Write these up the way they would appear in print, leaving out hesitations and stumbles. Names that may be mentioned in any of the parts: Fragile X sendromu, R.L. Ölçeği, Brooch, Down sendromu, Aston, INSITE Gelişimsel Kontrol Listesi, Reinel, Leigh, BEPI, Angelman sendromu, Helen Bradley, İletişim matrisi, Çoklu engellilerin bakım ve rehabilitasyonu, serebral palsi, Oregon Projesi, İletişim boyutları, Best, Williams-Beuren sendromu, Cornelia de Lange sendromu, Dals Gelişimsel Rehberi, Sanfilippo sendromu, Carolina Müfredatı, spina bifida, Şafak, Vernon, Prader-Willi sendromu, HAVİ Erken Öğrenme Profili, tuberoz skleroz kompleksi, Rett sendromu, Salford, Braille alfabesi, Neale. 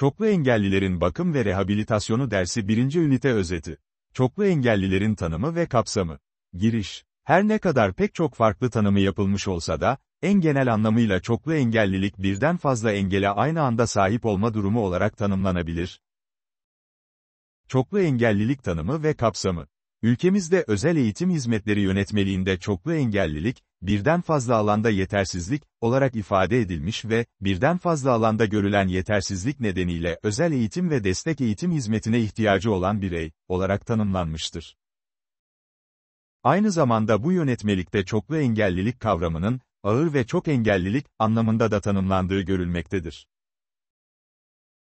Çoklu engellilerin bakım ve rehabilitasyonu dersi 1. ünite özeti. Çoklu engellilerin tanımı ve kapsamı. Giriş. Her ne kadar pek çok farklı tanımı yapılmış olsa da, en genel anlamıyla çoklu engellilik birden fazla engele aynı anda sahip olma durumu olarak tanımlanabilir. Çoklu engellilik tanımı ve kapsamı. Ülkemizde özel eğitim hizmetleri yönetmeliğinde çoklu engellilik, birden fazla alanda yetersizlik olarak ifade edilmiş ve, birden fazla alanda görülen yetersizlik nedeniyle özel eğitim ve destek eğitim hizmetine ihtiyacı olan birey olarak tanımlanmıştır. Aynı zamanda bu yönetmelikte çoklu engellilik kavramının, ağır ve çok engellilik anlamında da tanımlandığı görülmektedir.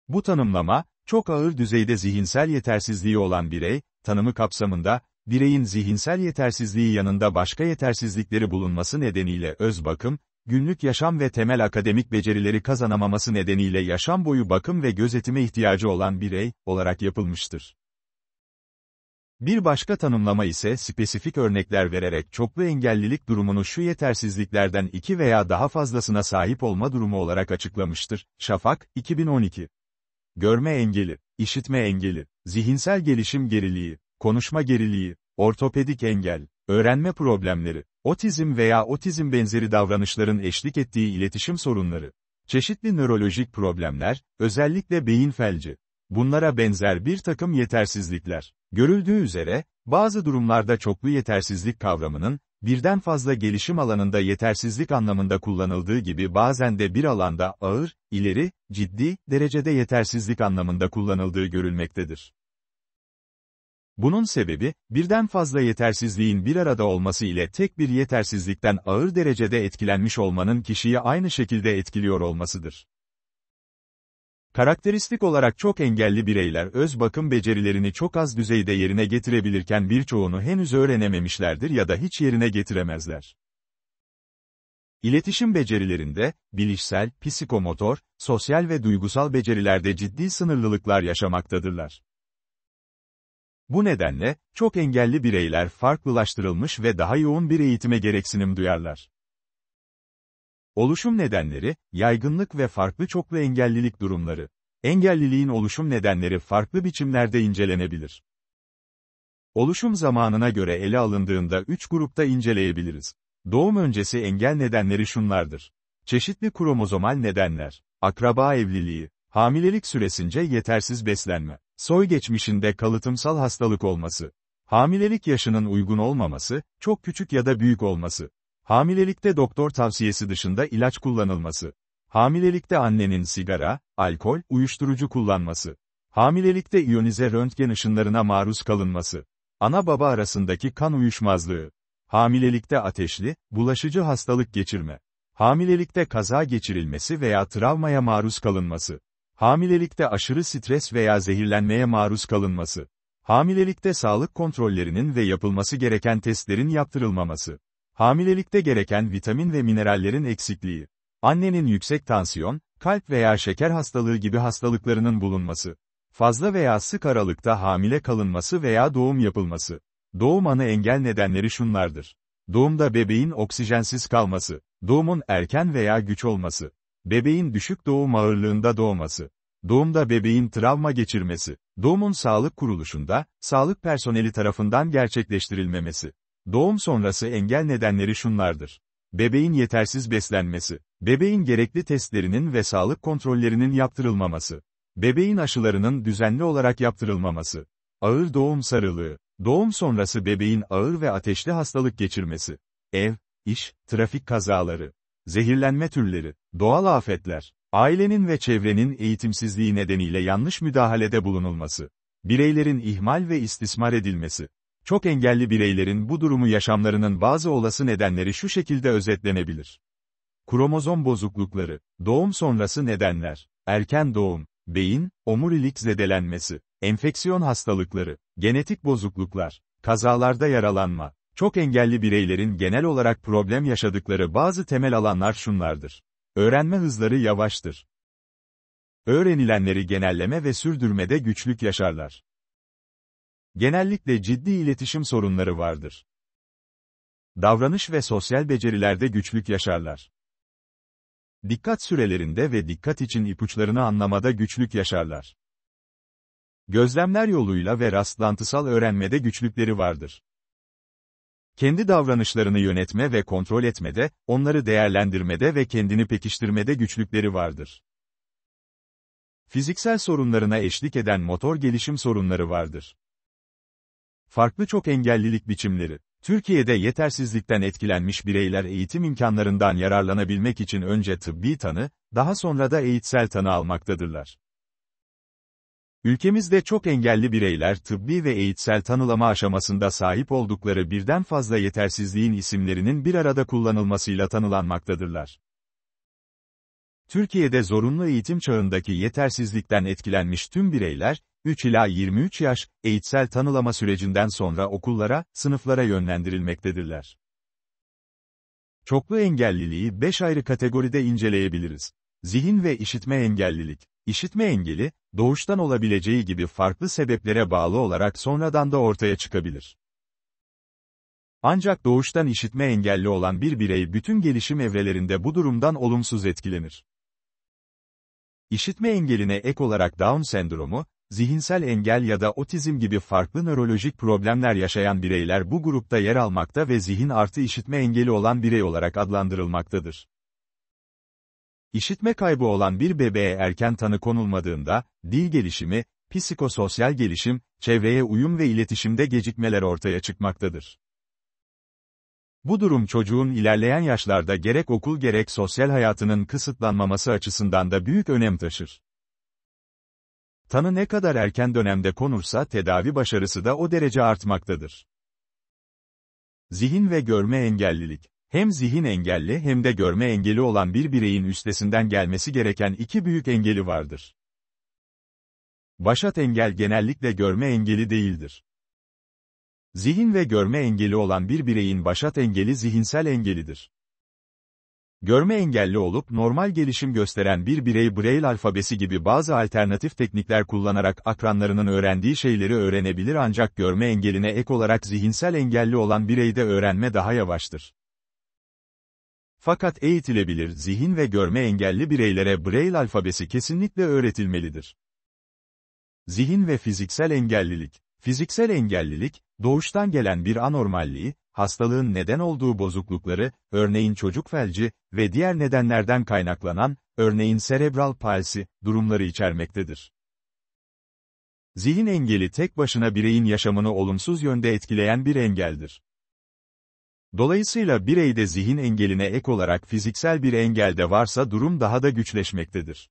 Bu tanımlama, çok ağır düzeyde zihinsel yetersizliği olan birey, tanımı kapsamında, bireyin zihinsel yetersizliği yanında başka yetersizlikleri bulunması nedeniyle öz bakım, günlük yaşam ve temel akademik becerileri kazanamaması nedeniyle yaşam boyu bakım ve gözetime ihtiyacı olan birey olarak yapılmıştır. Bir başka tanımlama ise spesifik örnekler vererek çoklu engellilik durumunu şu yetersizliklerden 2 veya daha fazlasına sahip olma durumu olarak açıklamıştır. Şafak, 2012. Görme engeli, işitme engeli, zihinsel gelişim geriliği, konuşma geriliği, ortopedik engel, öğrenme problemleri, otizm veya otizm benzeri davranışların eşlik ettiği iletişim sorunları, çeşitli nörolojik problemler, özellikle beyin felci. Bunlara benzer bir takım yetersizlikler. Görüldüğü üzere, bazı durumlarda çoklu yetersizlik kavramının, birden fazla gelişim alanında yetersizlik anlamında kullanıldığı gibi bazen de bir alanda ağır, ileri, ciddi derecede yetersizlik anlamında kullanıldığı görülmektedir. Bunun sebebi, birden fazla yetersizliğin bir arada olması ile tek bir yetersizlikten ağır derecede etkilenmiş olmanın kişiyi aynı şekilde etkiliyor olmasıdır. Karakteristik olarak çok engelli bireyler öz bakım becerilerini çok az düzeyde yerine getirebilirken birçoğunu henüz öğrenememişlerdir ya da hiç yerine getiremezler. İletişim becerilerinde, bilişsel, psikomotor, sosyal ve duygusal becerilerde ciddi sınırlılıklar yaşamaktadırlar. Bu nedenle, çok engelli bireyler farklılaştırılmış ve daha yoğun bir eğitime gereksinim duyarlar. Oluşum nedenleri, yaygınlık ve farklı çoklu engellilik durumları. Engelliliğin oluşum nedenleri farklı biçimlerde incelenebilir. Oluşum zamanına göre ele alındığında 3 grupta inceleyebiliriz. Doğum öncesi engel nedenleri şunlardır. Çeşitli kromozomal nedenler, akraba evliliği, hamilelik süresince yetersiz beslenme, soy geçmişinde kalıtsal hastalık olması, hamilelik yaşının uygun olmaması, çok küçük ya da büyük olması. Hamilelikte doktor tavsiyesi dışında ilaç kullanılması. Hamilelikte annenin sigara, alkol, uyuşturucu kullanması. Hamilelikte iyonize röntgen ışınlarına maruz kalınması. Ana baba arasındaki kan uyuşmazlığı. Hamilelikte ateşli, bulaşıcı hastalık geçirme. Hamilelikte kaza geçirilmesi veya travmaya maruz kalınması. Hamilelikte aşırı stres veya zehirlenmeye maruz kalınması. Hamilelikte sağlık kontrollerinin ve yapılması gereken testlerin yaptırılmaması. Hamilelikte gereken vitamin ve minerallerin eksikliği. Annenin yüksek tansiyon, kalp veya şeker hastalığı gibi hastalıklarının bulunması. Fazla veya sık aralıkta hamile kalınması veya doğum yapılması. Doğum anı engel nedenleri şunlardır. Doğumda bebeğin oksijensiz kalması. Doğumun erken veya güç olması. Bebeğin düşük doğum ağırlığında doğması. Doğumda bebeğin travma geçirmesi. Doğumun sağlık kuruluşunda, sağlık personeli tarafından gerçekleştirilmemesi. Doğum sonrası engel nedenleri şunlardır. Bebeğin yetersiz beslenmesi. Bebeğin gerekli testlerinin ve sağlık kontrollerinin yaptırılmaması. Bebeğin aşılarının düzenli olarak yaptırılmaması. Ağır doğum sarılığı. Doğum sonrası bebeğin ağır ve ateşli hastalık geçirmesi. Ev, iş, trafik kazaları. Zehirlenme türleri. Doğal afetler. Ailenin ve çevrenin eğitimsizliği nedeniyle yanlış müdahalede bulunulması. Bireylerin ihmal ve istismar edilmesi. Çok engelli bireylerin bu durumu yaşamlarının bazı olası nedenleri şu şekilde özetlenebilir. Kromozom bozuklukları, doğum sonrası nedenler, erken doğum, beyin, omurilik zedelenmesi, enfeksiyon hastalıkları, genetik bozukluklar, kazalarda yaralanma. Çok engelli bireylerin genel olarak problem yaşadıkları bazı temel alanlar şunlardır. Öğrenme hızları yavaştır. Öğrenilenleri genelleme ve sürdürmede güçlük yaşarlar. Genellikle ciddi iletişim sorunları vardır. Davranış ve sosyal becerilerde güçlük yaşarlar. dikkat sürelerinde ve dikkat için ipuçlarını anlamada güçlük yaşarlar. Gözlemler yoluyla ve rastlantısal öğrenmede güçlükleri vardır. Kendi davranışlarını yönetme ve kontrol etmede, onları değerlendirmede ve kendini pekiştirmede güçlükleri vardır. Fiziksel sorunlarına eşlik eden motor gelişim sorunları vardır. Farklı çok engellilik biçimleri. Türkiye'de yetersizlikten etkilenmiş bireyler eğitim imkanlarından yararlanabilmek için önce tıbbi tanı, daha sonra da eğitsel tanı almaktadırlar. Ülkemizde çok engelli bireyler tıbbi ve eğitsel tanılama aşamasında sahip oldukları birden fazla yetersizliğin isimlerinin bir arada kullanılmasıyla tanılanmaktadırlar. Türkiye'de zorunlu eğitim çağındaki yetersizlikten etkilenmiş tüm bireyler, 3 ila 23 yaş, eğitsel tanılama sürecinden sonra okullara, sınıflara yönlendirilmektedirler. Çoklu engelliliği 5 ayrı kategoride inceleyebiliriz. Zihin ve işitme engellilik. İşitme engeli, doğuştan olabileceği gibi farklı sebeplere bağlı olarak sonradan da ortaya çıkabilir. Ancak doğuştan işitme engelli olan bir birey bütün gelişim evrelerinde bu durumdan olumsuz etkilenir. İşitme engeline ek olarak Down sendromu, zihinsel engel ya da otizm gibi farklı nörolojik problemler yaşayan bireyler bu grupta yer almakta ve zihin artı işitme engeli olan birey olarak adlandırılmaktadır. İşitme kaybı olan bir bebeğe erken tanı konulmadığında, dil gelişimi, psikososyal gelişim, çevreye uyum ve iletişimde gecikmeler ortaya çıkmaktadır. Bu durum çocuğun ilerleyen yaşlarda gerek okul gerek sosyal hayatının kısıtlanmaması açısından da büyük önem taşır. Tanı ne kadar erken dönemde konursa tedavi başarısı da o derece artmaktadır. Zihin ve görme engellilik. Hem zihin engelli hem de görme engeli olan bir bireyin üstesinden gelmesi gereken iki büyük engeli vardır. Başat engel genellikle görme engeli değildir. Zihin ve görme engeli olan bir bireyin başat engeli zihinsel engelidir. Görme engelli olup normal gelişim gösteren bir birey Braille alfabesi gibi bazı alternatif teknikler kullanarak akranlarının öğrendiği şeyleri öğrenebilir ancak görme engeline ek olarak zihinsel engelli olan bireyde öğrenme daha yavaştır. Fakat eğitilebilir zihin ve görme engelli bireylere Braille alfabesi kesinlikle öğretilmelidir. Zihin ve fiziksel engellilik. Fiziksel engellilik, doğuştan gelen bir anormalliği, hastalığın neden olduğu bozuklukları, örneğin çocuk felci ve diğer nedenlerden kaynaklanan, örneğin serebral palsi, durumları içermektedir. Zihin engeli tek başına bireyin yaşamını olumsuz yönde etkileyen bir engeldir. Dolayısıyla bireyde zihin engeline ek olarak fiziksel bir engel de varsa durum daha da güçleşmektedir.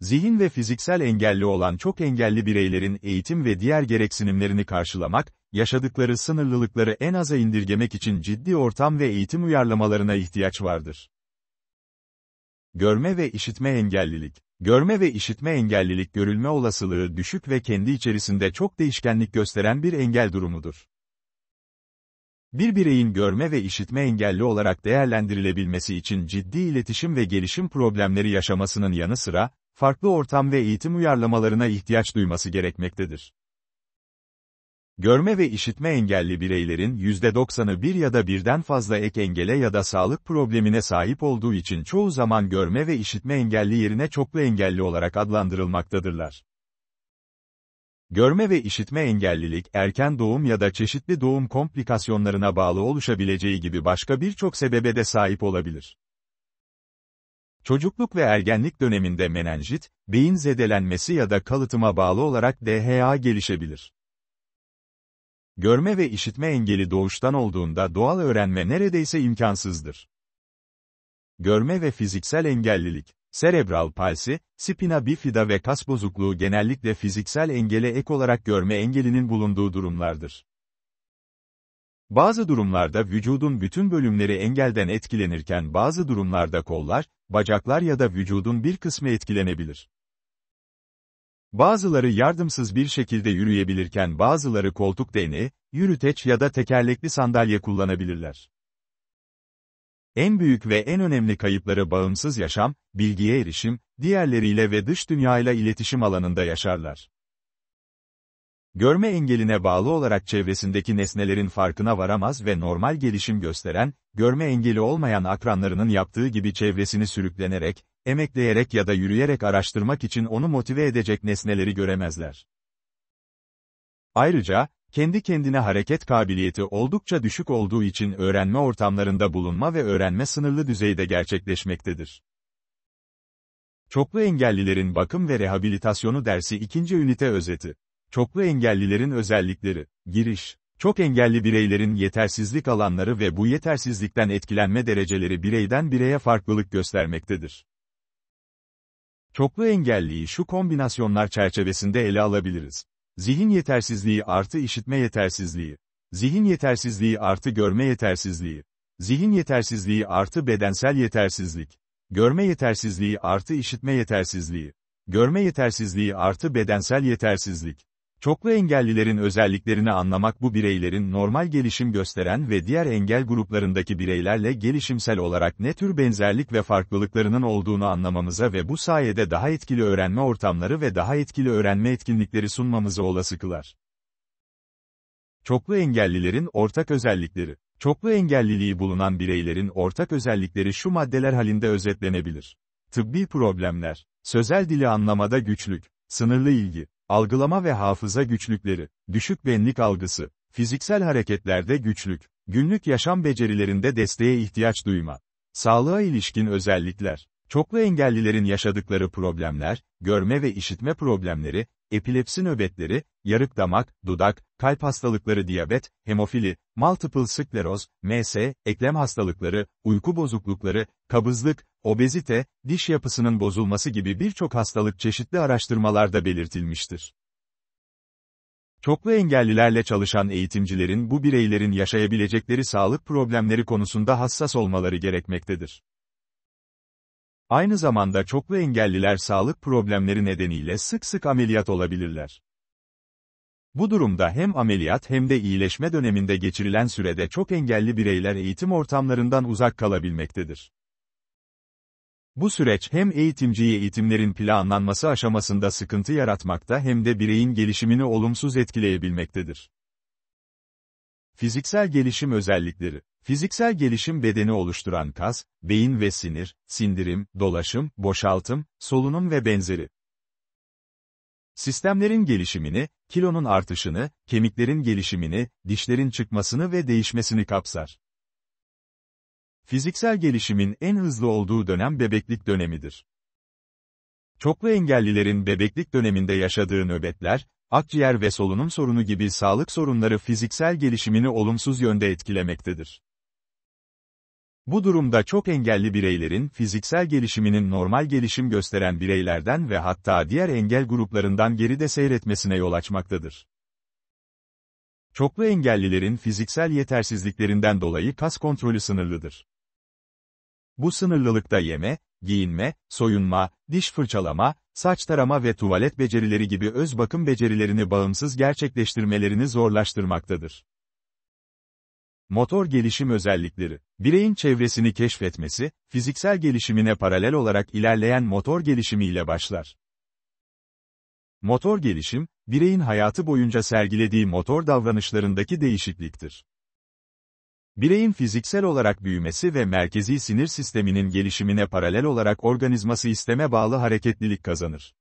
Zihin ve fiziksel engelli olan çok engelli bireylerin eğitim ve diğer gereksinimlerini karşılamak, yaşadıkları sınırlılıkları en aza indirgemek için ciddi ortam ve eğitim uyarlamalarına ihtiyaç vardır. Görme ve işitme engellilik. Görme ve işitme engellilik görülme olasılığı düşük ve kendi içerisinde çok değişkenlik gösteren bir engel durumudur. Bir bireyin görme ve işitme engelli olarak değerlendirilebilmesi için ciddi iletişim ve gelişim problemleri yaşamasının yanı sıra, farklı ortam ve eğitim uyarlamalarına ihtiyaç duyması gerekmektedir. Görme ve işitme engelli bireylerin %90'ı bir ya da birden fazla ek engele ya da sağlık problemine sahip olduğu için çoğu zaman görme ve işitme engelli yerine çoklu engelli olarak adlandırılmaktadırlar. Görme ve işitme engellilik, erken doğum ya da çeşitli doğum komplikasyonlarına bağlı oluşabileceği gibi başka birçok sebebe de sahip olabilir. Çocukluk ve ergenlik döneminde menenjit, beyin zedelenmesi ya da kalıtıma bağlı olarak DHA gelişebilir. Görme ve işitme engeli doğuştan olduğunda doğal öğrenme neredeyse imkansızdır. Görme ve fiziksel engellilik. Serebral palsi, spina bifida ve kas bozukluğu genellikle fiziksel engele ek olarak görme engelinin bulunduğu durumlardır. Bazı durumlarda vücudun bütün bölümleri engelden etkilenirken bazı durumlarda kollar, bacaklar ya da vücudun bir kısmı etkilenebilir. Bazıları yardımsız bir şekilde yürüyebilirken bazıları koltuk değneği, yürüteç ya da tekerlekli sandalye kullanabilirler. En büyük ve en önemli kayıpları bağımsız yaşam, bilgiye erişim, diğerleriyle ve dış dünyayla iletişim alanında yaşarlar. Görme engeline bağlı olarak çevresindeki nesnelerin farkına varamaz ve normal gelişim gösteren, görme engeli olmayan akranlarının yaptığı gibi çevresini sürüklenerek, emekleyerek ya da yürüyerek araştırmak için onu motive edecek nesneleri göremezler. Ayrıca, kendi kendine hareket kabiliyeti oldukça düşük olduğu için öğrenme ortamlarında bulunma ve öğrenme sınırlı düzeyde gerçekleşmektedir. Çoklu engellilerin bakım ve rehabilitasyonu dersi 2. ünite özeti. Çoklu engellilerin özellikleri. Giriş. Çok engelli bireylerin yetersizlik alanları ve bu yetersizlikten etkilenme dereceleri bireyden bireye farklılık göstermektedir. Çoklu engelliyi şu kombinasyonlar çerçevesinde ele alabiliriz. Zihin yetersizliği artı işitme yetersizliği. Zihin yetersizliği artı görme yetersizliği. Zihin yetersizliği artı bedensel yetersizlik. Görme yetersizliği artı işitme yetersizliği. Görme yetersizliği artı bedensel yetersizlik. Çoklu engellilerin özelliklerini anlamak bu bireylerin normal gelişim gösteren ve diğer engel gruplarındaki bireylerle gelişimsel olarak ne tür benzerlik ve farklılıklarının olduğunu anlamamıza ve bu sayede daha etkili öğrenme ortamları ve daha etkili öğrenme etkinlikleri sunmamızı olası kılar. Çoklu engellilerin ortak özellikleri. Çoklu engelliliği bulunan bireylerin ortak özellikleri şu maddeler halinde özetlenebilir. Tıbbi problemler, sözel dili anlamada güçlük, sınırlı ilgi, algılama ve hafıza güçlükleri, düşük benlik algısı, fiziksel hareketlerde güçlük, günlük yaşam becerilerinde desteğe ihtiyaç duyma. Sağlığa ilişkin özellikler, çoklu engellilerin yaşadıkları problemler, görme ve işitme problemleri, epilepsi nöbetleri, yarık damak, dudak, kalp hastalıkları, diyabet, hemofili, multiple skleroz, M.S., eklem hastalıkları, uyku bozuklukları, kabızlık, obezite, diş yapısının bozulması gibi birçok hastalık çeşitli araştırmalarda belirtilmiştir. Çoklu engellilerle çalışan eğitimcilerin bu bireylerin yaşayabilecekleri sağlık problemleri konusunda hassas olmaları gerekmektedir. Aynı zamanda çoklu engelliler sağlık problemleri nedeniyle sık sık ameliyat olabilirler. Bu durumda hem ameliyat hem de iyileşme döneminde geçirilen sürede çok engelli bireyler eğitim ortamlarından uzak kalabilmektedir. Bu süreç hem eğitimciye eğitimlerin planlanması aşamasında sıkıntı yaratmakta hem de bireyin gelişimini olumsuz etkileyebilmektedir. Fiziksel gelişim özellikleri. Fiziksel gelişim bedeni oluşturan kas, beyin ve sinir, sindirim, dolaşım, boşaltım, solunum ve benzeri sistemlerin gelişimini, kilonun artışını, kemiklerin gelişimini, dişlerin çıkmasını ve değişmesini kapsar. Fiziksel gelişimin en hızlı olduğu dönem bebeklik dönemidir. Çoklu engellilerin bebeklik döneminde yaşadığı nöbetler, akciğer ve solunum sorunu gibi sağlık sorunları fiziksel gelişimini olumsuz yönde etkilemektedir. Bu durumda çok engelli bireylerin fiziksel gelişiminin normal gelişim gösteren bireylerden ve hatta diğer engel gruplarından geride seyretmesine yol açmaktadır. Çoklu engellilerin fiziksel yetersizliklerinden dolayı kas kontrolü sınırlıdır. Bu sınırlılıkta yeme, giyinme, soyunma, diş fırçalama, saç tarama ve tuvalet becerileri gibi öz bakım becerilerini bağımsız gerçekleştirmelerini zorlaştırmaktadır. Motor gelişim özellikleri. Bireyin çevresini keşfetmesi, fiziksel gelişimine paralel olarak ilerleyen motor gelişimiyle başlar. Motor gelişim, bireyin hayatı boyunca sergilediği motor davranışlarındaki değişikliktir. Bireyin fiziksel olarak büyümesi ve merkezi sinir sisteminin gelişimine paralel olarak organizması isteme bağlı hareketlilik kazanır.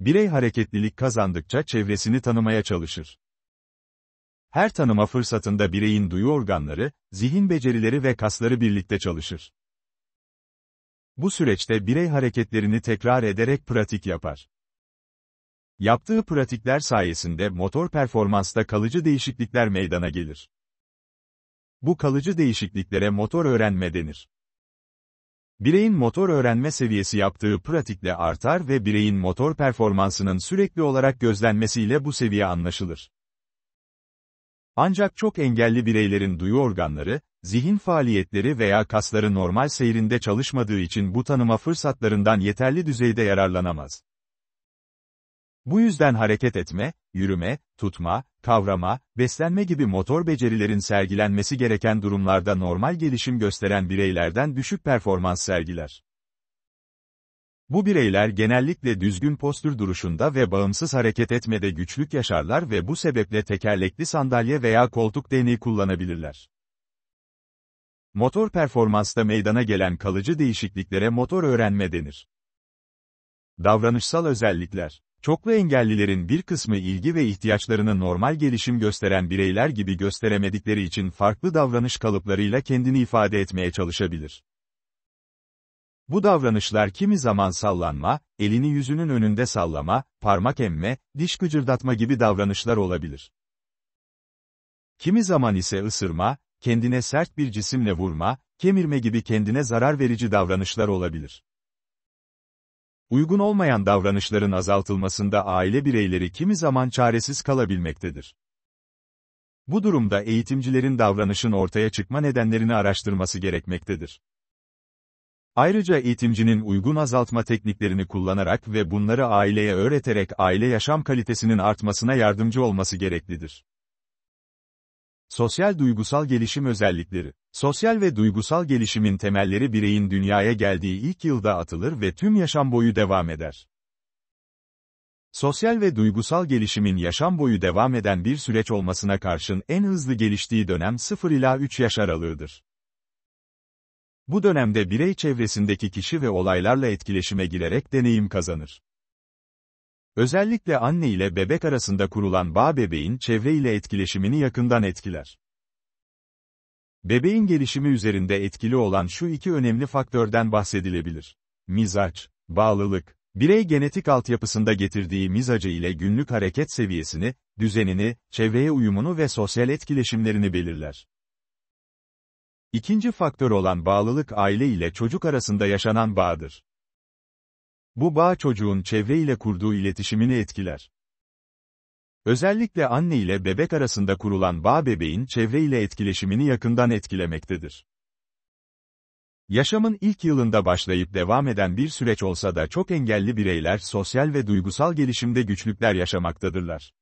Birey hareketlilik kazandıkça çevresini tanımaya çalışır. Her tanıma fırsatında bireyin duyu organları, zihin becerileri ve kasları birlikte çalışır. Bu süreçte birey hareketlerini tekrar ederek pratik yapar. Yaptığı pratikler sayesinde motor performansta kalıcı değişiklikler meydana gelir. Bu kalıcı değişikliklere motor öğrenme denir. Bireyin motor öğrenme seviyesi yaptığı pratikle artar ve bireyin motor performansının sürekli olarak gözlenmesiyle bu seviye anlaşılır. Ancak çok engelli bireylerin duyu organları, zihin faaliyetleri veya kasları normal seyrinde çalışmadığı için bu tanıma fırsatlarından yeterli düzeyde yararlanamaz. Bu yüzden hareket etme, yürüme, tutma, kavrama, beslenme gibi motor becerilerin sergilenmesi gereken durumlarda normal gelişim gösteren bireylerden düşük performans sergiler. Bu bireyler genellikle düzgün postür duruşunda ve bağımsız hareket etmede güçlük yaşarlar ve bu sebeple tekerlekli sandalye veya koltuk değneği kullanabilirler. Motor performansta meydana gelen kalıcı değişikliklere motor öğrenme denir. Davranışsal özellikler. Çoklu engellilerin bir kısmı ilgi ve ihtiyaçlarını normal gelişim gösteren bireyler gibi gösteremedikleri için farklı davranış kalıplarıyla kendini ifade etmeye çalışabilir. Bu davranışlar kimi zaman sallanma, elini yüzünün önünde sallama, parmak emme, diş gıcırdatma gibi davranışlar olabilir. Kimi zaman ise ısırma, kendine sert bir cisimle vurma, kemirme gibi kendine zarar verici davranışlar olabilir. Uygun olmayan davranışların azaltılmasında aile bireyleri kimi zaman çaresiz kalabilmektedir. Bu durumda eğitimcilerin davranışın ortaya çıkma nedenlerini araştırması gerekmektedir. Ayrıca eğitimcinin uygun azaltma tekniklerini kullanarak ve bunları aileye öğreterek aile yaşam kalitesinin artmasına yardımcı olması gereklidir. Sosyal duygusal gelişim özellikleri. Sosyal ve duygusal gelişimin temelleri bireyin dünyaya geldiği ilk yılda atılır ve tüm yaşam boyu devam eder. Sosyal ve duygusal gelişimin yaşam boyu devam eden bir süreç olmasına karşın en hızlı geliştiği dönem 0 ila 3 yaş aralığıdır. Bu dönemde birey çevresindeki kişi ve olaylarla etkileşime girerek deneyim kazanır. Özellikle anne ile bebek arasında kurulan bağ bebeğin çevre ile etkileşimini yakından etkiler. Bebeğin gelişimi üzerinde etkili olan şu iki önemli faktörden bahsedilebilir. Mizaç, bağlılık. Birey genetik altyapısında getirdiği mizacı ile günlük hareket seviyesini, düzenini, çevreye uyumunu ve sosyal etkileşimlerini belirler. İkinci faktör olan bağlılık aile ile çocuk arasında yaşanan bağdır. Bu bağ çocuğun çevre ile kurduğu iletişimini etkiler. Özellikle anne ile bebek arasında kurulan bağ bebeğin çevre ile etkileşimini yakından etkilemektedir. Yaşamın ilk yılında başlayıp devam eden bir süreç olsa da çok engelli bireyler sosyal ve duygusal gelişimde güçlükler yaşamaktadırlar.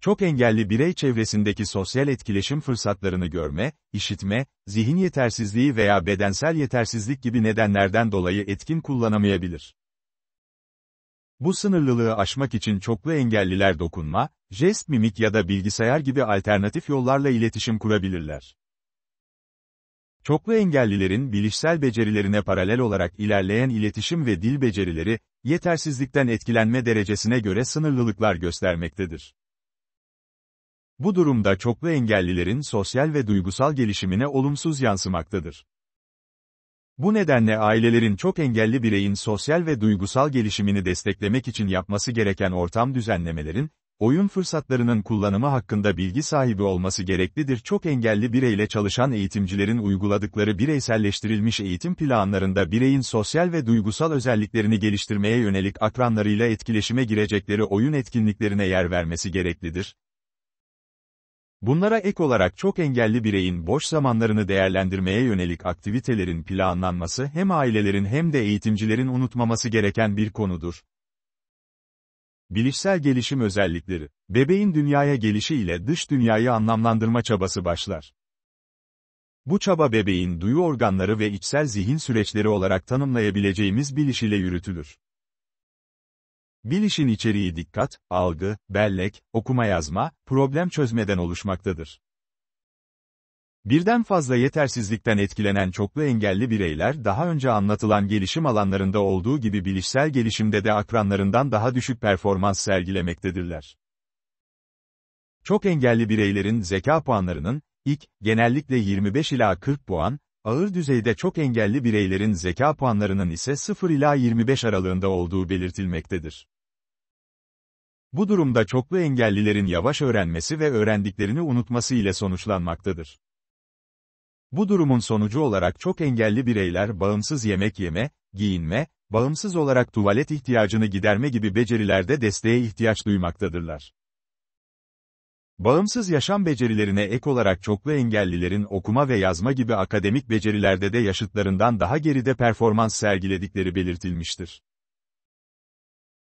Çok engelli birey çevresindeki sosyal etkileşim fırsatlarını görme, işitme, zihin yetersizliği veya bedensel yetersizlik gibi nedenlerden dolayı etkin kullanamayabilir. Bu sınırlılığı aşmak için çoklu engelliler dokunma, jest, mimik ya da bilgisayar gibi alternatif yollarla iletişim kurabilirler. Çoklu engellilerin bilişsel becerilerine paralel olarak ilerleyen iletişim ve dil becerileri, yetersizlikten etkilenme derecesine göre sınırlılıklar göstermektedir. Bu durumda çoklu engellilerin sosyal ve duygusal gelişimine olumsuz yansımaktadır. Bu nedenle ailelerin çok engelli bireyin sosyal ve duygusal gelişimini desteklemek için yapması gereken ortam düzenlemelerin, oyun fırsatlarının kullanımı hakkında bilgi sahibi olması gereklidir. Çok engelli bireyle çalışan eğitimcilerin uyguladıkları bireyselleştirilmiş eğitim planlarında bireyin sosyal ve duygusal özelliklerini geliştirmeye yönelik akranlarıyla etkileşime girecekleri oyun etkinliklerine yer vermesi gereklidir. Bunlara ek olarak çok engelli bireyin boş zamanlarını değerlendirmeye yönelik aktivitelerin planlanması hem ailelerin hem de eğitimcilerin unutmaması gereken bir konudur. Bilişsel gelişim özellikleri. Bebeğin dünyaya gelişi ile dış dünyayı anlamlandırma çabası başlar. Bu çaba bebeğin duyu organları ve içsel zihin süreçleri olarak tanımlayabileceğimiz biliş ile yürütülür. Bilişin içeriği dikkat, algı, bellek, okuma yazma, problem çözmeden oluşmaktadır. Birden fazla yetersizlikten etkilenen çoklu engelli bireyler daha önce anlatılan gelişim alanlarında olduğu gibi bilişsel gelişimde de akranlarından daha düşük performans sergilemektedirler. Çok engelli bireylerin zeka puanlarının, ilk, genellikle 25 ila 40 puan, ağır düzeyde çok engelli bireylerin zeka puanlarının ise 0 ila 25 aralığında olduğu belirtilmektedir. Bu durumda çoklu engellilerin yavaş öğrenmesi ve öğrendiklerini unutması ile sonuçlanmaktadır. Bu durumun sonucu olarak çok engelli bireyler bağımsız yemek yeme, giyinme, bağımsız olarak tuvalet ihtiyacını giderme gibi becerilerde desteğe ihtiyaç duymaktadırlar. Bağımsız yaşam becerilerine ek olarak çoklu engellilerin okuma ve yazma gibi akademik becerilerde de yaşıtlarından daha geride performans sergiledikleri belirtilmiştir.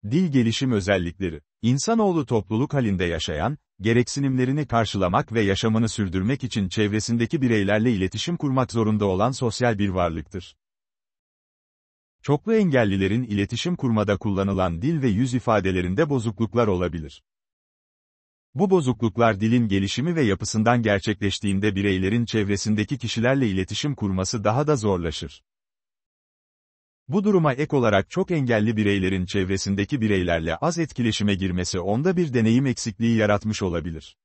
Dil gelişim özellikleri. İnsanoğlu topluluk halinde yaşayan, gereksinimlerini karşılamak ve yaşamını sürdürmek için çevresindeki bireylerle iletişim kurmak zorunda olan sosyal bir varlıktır. Çoklu engellilerin iletişim kurmada kullanılan dil ve yüz ifadelerinde bozukluklar olabilir. Bu bozukluklar dilin gelişimi ve yapısından gerçekleştiğinde bireylerin çevresindeki kişilerle iletişim kurması daha da zorlaşır. Bu duruma ek olarak çok engelli bireylerin çevresindeki bireylerle az etkileşime girmesi onda bir deneyim eksikliği yaratmış olabilir.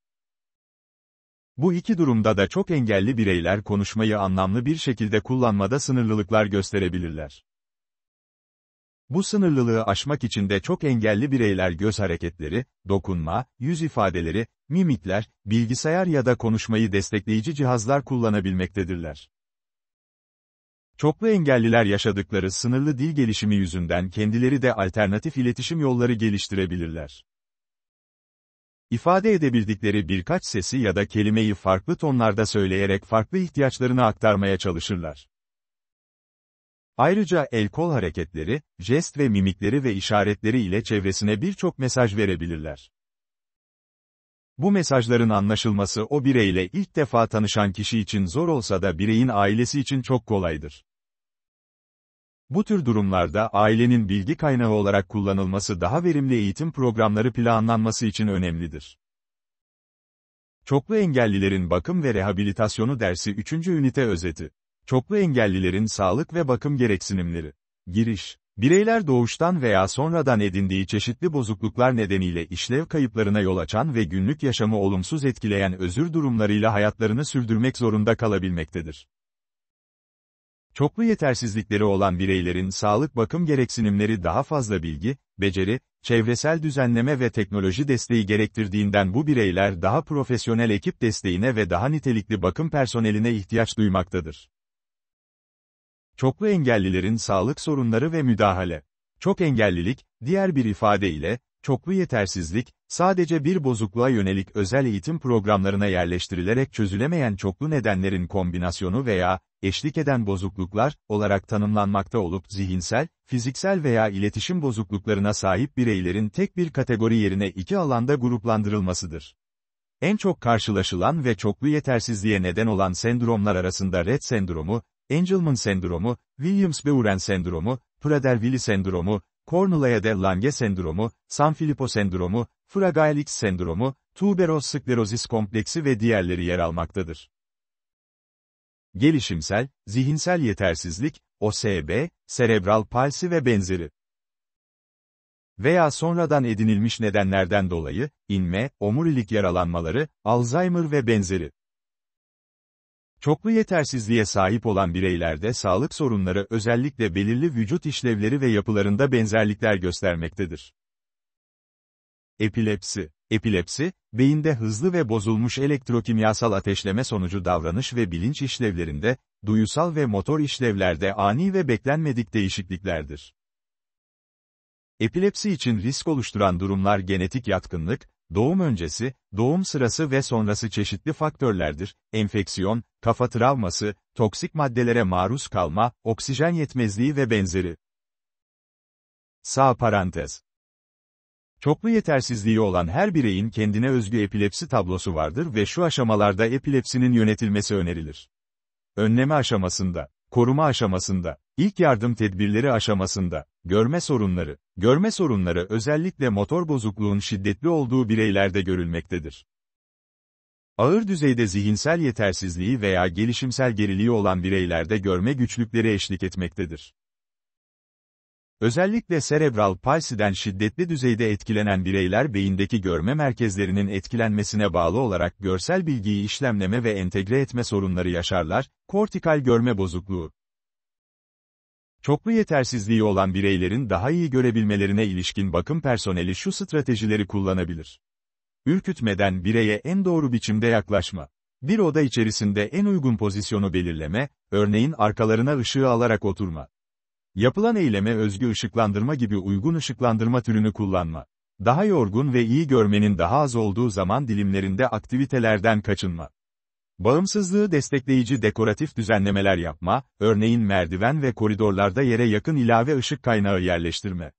Bu iki durumda da çok engelli bireyler konuşmayı anlamlı bir şekilde kullanmada sınırlılıklar gösterebilirler. Bu sınırlılığı aşmak için de çok engelli bireyler göz hareketleri, dokunma, yüz ifadeleri, mimikler, bilgisayar ya da konuşmayı destekleyici cihazlar kullanabilmektedirler. Çoklu engelliler yaşadıkları sınırlı dil gelişimi yüzünden kendileri de alternatif iletişim yolları geliştirebilirler. İfade edebildikleri birkaç sesi ya da kelimeyi farklı tonlarda söyleyerek farklı ihtiyaçlarını aktarmaya çalışırlar. Ayrıca el-kol hareketleri, jest ve mimikleri ve işaretleri ile çevresine birçok mesaj verebilirler. Bu mesajların anlaşılması o bireyle ilk defa tanışan kişi için zor olsa da bireyin ailesi için çok kolaydır. Bu tür durumlarda ailenin bilgi kaynağı olarak kullanılması daha verimli eğitim programları planlanması için önemlidir. Çoklu engellilerin bakım ve rehabilitasyonu dersi 3. ünite özeti. Çoklu engellilerin sağlık ve bakım gereksinimleri. Giriş. Bireyler doğuştan veya sonradan edindiği çeşitli bozukluklar nedeniyle işlev kayıplarına yol açan ve günlük yaşamı olumsuz etkileyen özür durumlarıyla hayatlarını sürdürmek zorunda kalabilmektedir. Çoklu yetersizlikleri olan bireylerin sağlık bakım gereksinimleri daha fazla bilgi, beceri, çevresel düzenleme ve teknoloji desteği gerektirdiğinden bu bireyler daha profesyonel ekip desteğine ve daha nitelikli bakım personeline ihtiyaç duymaktadır. Çoklu engellilerin sağlık sorunları ve müdahale. Çok engellilik, diğer bir ifadeyle, çoklu yetersizlik, sadece bir bozukluğa yönelik özel eğitim programlarına yerleştirilerek çözülemeyen çoklu nedenlerin kombinasyonu veya eşlik eden bozukluklar olarak tanımlanmakta olup zihinsel, fiziksel veya iletişim bozukluklarına sahip bireylerin tek bir kategori yerine iki alanda gruplandırılmasıdır. En çok karşılaşılan ve çoklu yetersizliğe neden olan sendromlar arasında Rett sendromu, Angelman sendromu, Williams-Beuren sendromu, Prader-Willi sendromu, Cornelia de Lange sendromu, Sanfilippo sendromu, Fragile X sendromu, tuberoz skleroz kompleksi ve diğerleri yer almaktadır. Gelişimsel, zihinsel yetersizlik, OSB, serebral palsi ve benzeri. Veya sonradan edinilmiş nedenlerden dolayı, inme, omurilik yaralanmaları, Alzheimer ve benzeri. Çoklu yetersizliğe sahip olan bireylerde sağlık sorunları özellikle belirli vücut işlevleri ve yapılarında benzerlikler göstermektedir. Epilepsi. Epilepsi, beyinde hızlı ve bozulmuş elektrokimyasal ateşleme sonucu davranış ve bilinç işlevlerinde, duyusal ve motor işlevlerde ani ve beklenmedik değişikliklerdir. Epilepsi için risk oluşturan durumlar genetik yatkınlık, doğum öncesi, doğum sırası ve sonrası çeşitli faktörlerdir, enfeksiyon, kafa travması, toksik maddelere maruz kalma, oksijen yetmezliği ve benzeri. Çoklu yetersizliği olan her bireyin kendine özgü epilepsi tablosu vardır ve şu aşamalarda epilepsinin yönetilmesi önerilir. Önleme aşamasında, koruma aşamasında, ilk yardım tedbirleri aşamasında, görme sorunları. Görme sorunları özellikle motor bozukluğun şiddetli olduğu bireylerde görülmektedir. Ağır düzeyde zihinsel yetersizliği veya gelişimsel geriliği olan bireylerde görme güçlükleri eşlik etmektedir. Özellikle serebral palsiden şiddetli düzeyde etkilenen bireyler beyindeki görme merkezlerinin etkilenmesine bağlı olarak görsel bilgiyi işlemleme ve entegre etme sorunları yaşarlar, kortikal görme bozukluğu. Çoklu yetersizliği olan bireylerin daha iyi görebilmelerine ilişkin bakım personeli şu stratejileri kullanabilir. Ürkütmeden bireye en doğru biçimde yaklaşma. Bir oda içerisinde en uygun pozisyonu belirleme, örneğin arkalarına ışığı alarak oturma. Yapılan eyleme özgü ışıklandırma gibi uygun ışıklandırma türünü kullanma. Daha yorgun ve iyi görmenin daha az olduğu zaman dilimlerinde aktivitelerden kaçınma. Bağımsızlığı destekleyici dekoratif düzenlemeler yapma, örneğin merdiven ve koridorlarda yere yakın ilave ışık kaynağı yerleştirme.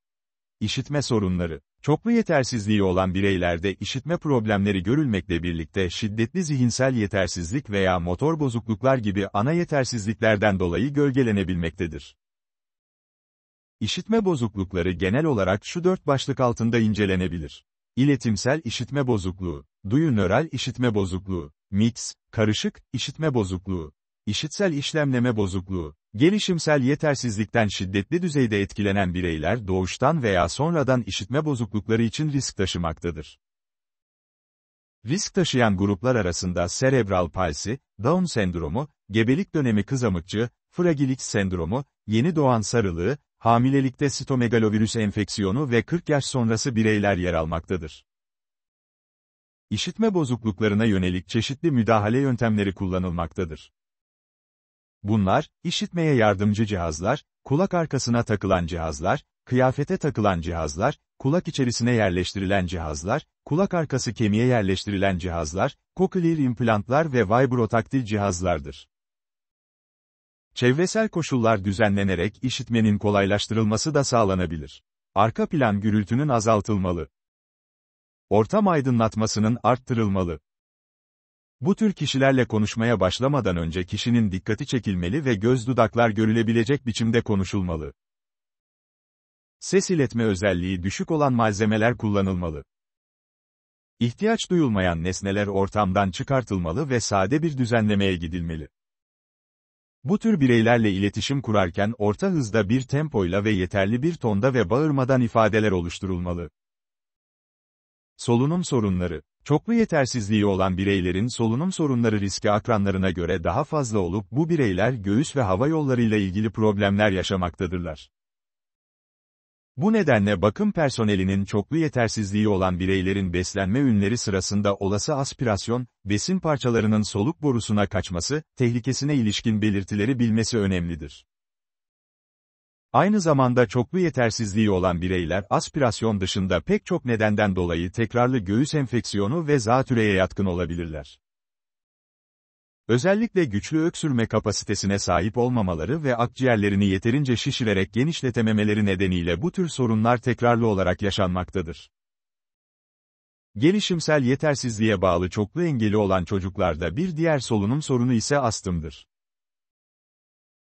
İşitme sorunları. Çoklu yetersizliği olan bireylerde işitme problemleri görülmekle birlikte şiddetli zihinsel yetersizlik veya motor bozukluklar gibi ana yetersizliklerden dolayı gölgelenebilmektedir. İşitme bozuklukları genel olarak şu dört başlık altında incelenebilir. İletimsel işitme bozukluğu, duyunöral işitme bozukluğu, mix, karışık, işitme bozukluğu, işitsel işlemleme bozukluğu, gelişimsel yetersizlikten şiddetli düzeyde etkilenen bireyler doğuştan veya sonradan işitme bozuklukları için risk taşımaktadır. Risk taşıyan gruplar arasında serebral palsi, Down sendromu, gebelik dönemi kızamıkçı, Fragile X sendromu, yeni doğan sarılığı, hamilelikte sitomegalovirüs enfeksiyonu ve 40 yaş sonrası bireyler yer almaktadır. İşitme bozukluklarına yönelik çeşitli müdahale yöntemleri kullanılmaktadır. Bunlar, işitmeye yardımcı cihazlar, kulak arkasına takılan cihazlar, kıyafete takılan cihazlar, kulak içerisine yerleştirilen cihazlar, kulak arkası kemiğe yerleştirilen cihazlar, cochlear implantlar ve vibrotaktil cihazlardır. Çevresel koşullar düzenlenerek işitmenin kolaylaştırılması da sağlanabilir. Arka plan gürültünün azaltılmalı. Ortam aydınlatmasının arttırılmalı. Bu tür kişilerle konuşmaya başlamadan önce kişinin dikkati çekilmeli ve göz dudaklar görülebilecek biçimde konuşulmalı. Ses iletme özelliği düşük olan malzemeler kullanılmalı. İhtiyaç duyulmayan nesneler ortamdan çıkartılmalı ve sade bir düzenlemeye gidilmeli. Bu tür bireylerle iletişim kurarken orta hızda bir tempoyla ve yeterli bir tonda ve bağırmadan ifadeler oluşturulmalı. Solunum sorunları. Çoklu yetersizliği olan bireylerin solunum sorunları riski akranlarına göre daha fazla olup bu bireyler göğüs ve hava yollarıyla ilgili problemler yaşamaktadırlar. Bu nedenle bakım personelinin çoklu yetersizliği olan bireylerin beslenme ürünleri sırasında olası aspirasyon, besin parçalarının soluk borusuna kaçması, tehlikesine ilişkin belirtileri bilmesi önemlidir. Aynı zamanda çoklu yetersizliği olan bireyler aspirasyon dışında pek çok nedenden dolayı tekrarlı göğüs enfeksiyonu ve zatüreye yatkın olabilirler. Özellikle güçlü öksürme kapasitesine sahip olmamaları ve akciğerlerini yeterince şişirerek genişletememeleri nedeniyle bu tür sorunlar tekrarlı olarak yaşanmaktadır. Gelişimsel yetersizliğe bağlı çoklu engeli olan çocuklarda bir diğer solunum sorunu ise astımdır.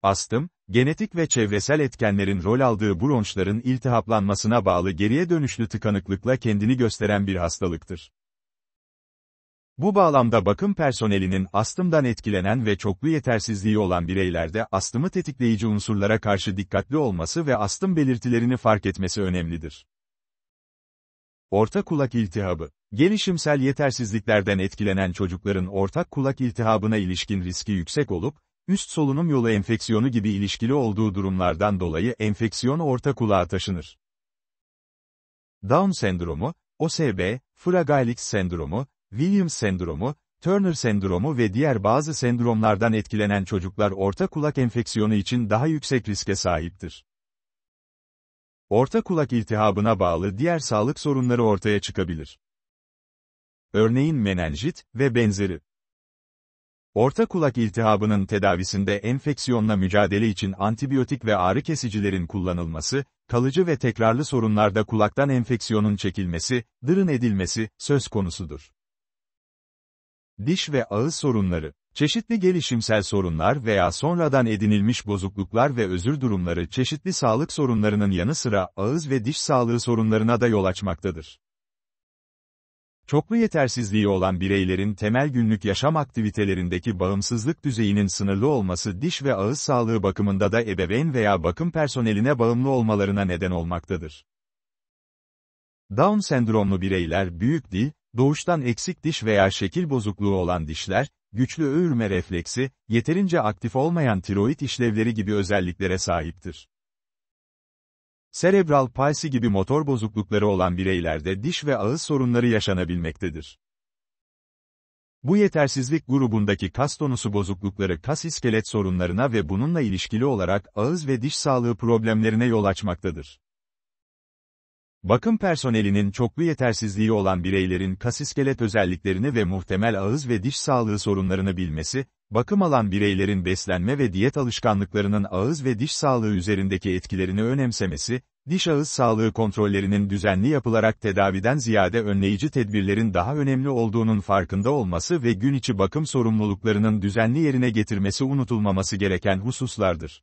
Astım, genetik ve çevresel etkenlerin rol aldığı bronşların iltihaplanmasına bağlı geriye dönüşlü tıkanıklıkla kendini gösteren bir hastalıktır. Bu bağlamda bakım personelinin astımdan etkilenen ve çoklu yetersizliği olan bireylerde astımı tetikleyici unsurlara karşı dikkatli olması ve astım belirtilerini fark etmesi önemlidir. Orta kulak iltihabı. Gelişimsel yetersizliklerden etkilenen çocukların ortak kulak iltihabına ilişkin riski yüksek olup, üst solunum yolu enfeksiyonu gibi ilişkili olduğu durumlardan dolayı enfeksiyon orta kulağa taşınır. Down sendromu, OSB, Fragile X sendromu, Williams sendromu, Turner sendromu ve diğer bazı sendromlardan etkilenen çocuklar orta kulak enfeksiyonu için daha yüksek riske sahiptir. Orta kulak iltihabına bağlı diğer sağlık sorunları ortaya çıkabilir. Örneğin menenjit ve benzeri. Orta kulak iltihabının tedavisinde enfeksiyonla mücadele için antibiyotik ve ağrı kesicilerin kullanılması, kalıcı ve tekrarlı sorunlarda kulaktan enfeksiyonun çekilmesi, dırın edilmesi söz konusudur. Diş ve ağız sorunları. Çeşitli gelişimsel sorunlar veya sonradan edinilmiş bozukluklar ve özür durumları çeşitli sağlık sorunlarının yanı sıra ağız ve diş sağlığı sorunlarına da yol açmaktadır. Çoklu yetersizliği olan bireylerin temel günlük yaşam aktivitelerindeki bağımsızlık düzeyinin sınırlı olması diş ve ağız sağlığı bakımında da ebeveyn veya bakım personeline bağımlı olmalarına neden olmaktadır. Down sendromlu bireyler büyük dil, doğuştan eksik diş veya şekil bozukluğu olan dişler, güçlü öğürme refleksi, yeterince aktif olmayan tiroid işlevleri gibi özelliklere sahiptir. Serebral palsi gibi motor bozuklukları olan bireylerde diş ve ağız sorunları yaşanabilmektedir. Bu yetersizlik grubundaki kas tonusu bozuklukları kas iskelet sorunlarına ve bununla ilişkili olarak ağız ve diş sağlığı problemlerine yol açmaktadır. Bakım personelinin çoklu yetersizliği olan bireylerin kas iskelet özelliklerini ve muhtemel ağız ve diş sağlığı sorunlarını bilmesi, bakım alan bireylerin beslenme ve diyet alışkanlıklarının ağız ve diş sağlığı üzerindeki etkilerini önemsemesi, diş-ağız sağlığı kontrollerinin düzenli yapılarak tedaviden ziyade önleyici tedbirlerin daha önemli olduğunun farkında olması ve gün içi bakım sorumluluklarının düzenli yerine getirmesi unutulmaması gereken hususlardır.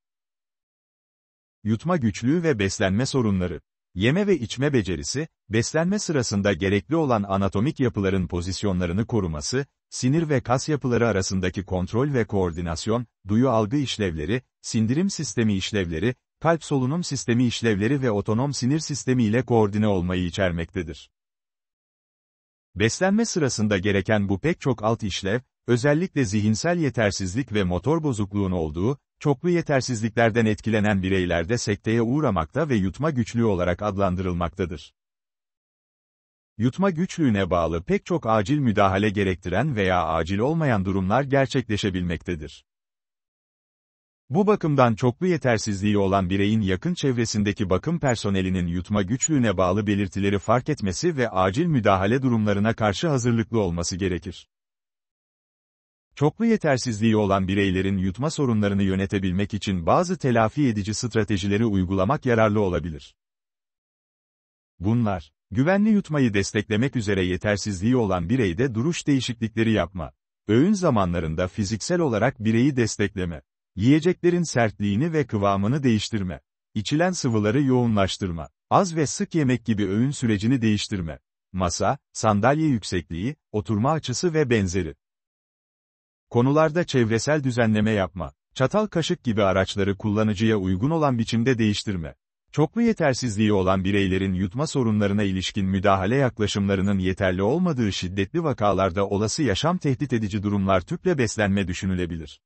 yutma güçlüğü ve beslenme sorunları. Yeme ve içme becerisi, beslenme sırasında gerekli olan anatomik yapıların pozisyonlarını koruması, sinir ve kas yapıları arasındaki kontrol ve koordinasyon, duyu algı işlevleri, sindirim sistemi işlevleri, kalp solunum sistemi işlevleri ve otonom sinir sistemi ile koordine olmayı içermektedir. Beslenme sırasında gereken bu pek çok alt işlev, özellikle zihinsel yetersizlik ve motor bozukluğun olduğu, çoklu yetersizliklerden etkilenen bireylerde sekteye uğramakta ve yutma güçlüğü olarak adlandırılmaktadır. Yutma güçlüğüne bağlı pek çok acil müdahale gerektiren veya acil olmayan durumlar gerçekleşebilmektedir. Bu bakımdan çoklu yetersizliği olan bireyin yakın çevresindeki bakım personelinin yutma güçlüğüne bağlı belirtileri fark etmesi ve acil müdahale durumlarına karşı hazırlıklı olması gerekir. Çoklu yetersizliği olan bireylerin yutma sorunlarını yönetebilmek için bazı telafi edici stratejileri uygulamak yararlı olabilir. Bunlar, güvenli yutmayı desteklemek üzere yetersizliği olan bireyde duruş değişiklikleri yapma, öğün zamanlarında fiziksel olarak bireyi destekleme, yiyeceklerin sertliğini ve kıvamını değiştirme, içilen sıvıları yoğunlaştırma, az ve sık yemek gibi öğün sürecini değiştirme, masa, sandalye yüksekliği, oturma açısı ve benzeri konularda çevresel düzenleme yapma, çatal kaşık gibi araçları kullanıcıya uygun olan biçimde değiştirme. Çoklu yetersizliği olan bireylerin yutma sorunlarına ilişkin müdahale yaklaşımlarının yeterli olmadığı şiddetli vakalarda olası yaşam tehdit edici durumlar tüple beslenme düşünülebilir.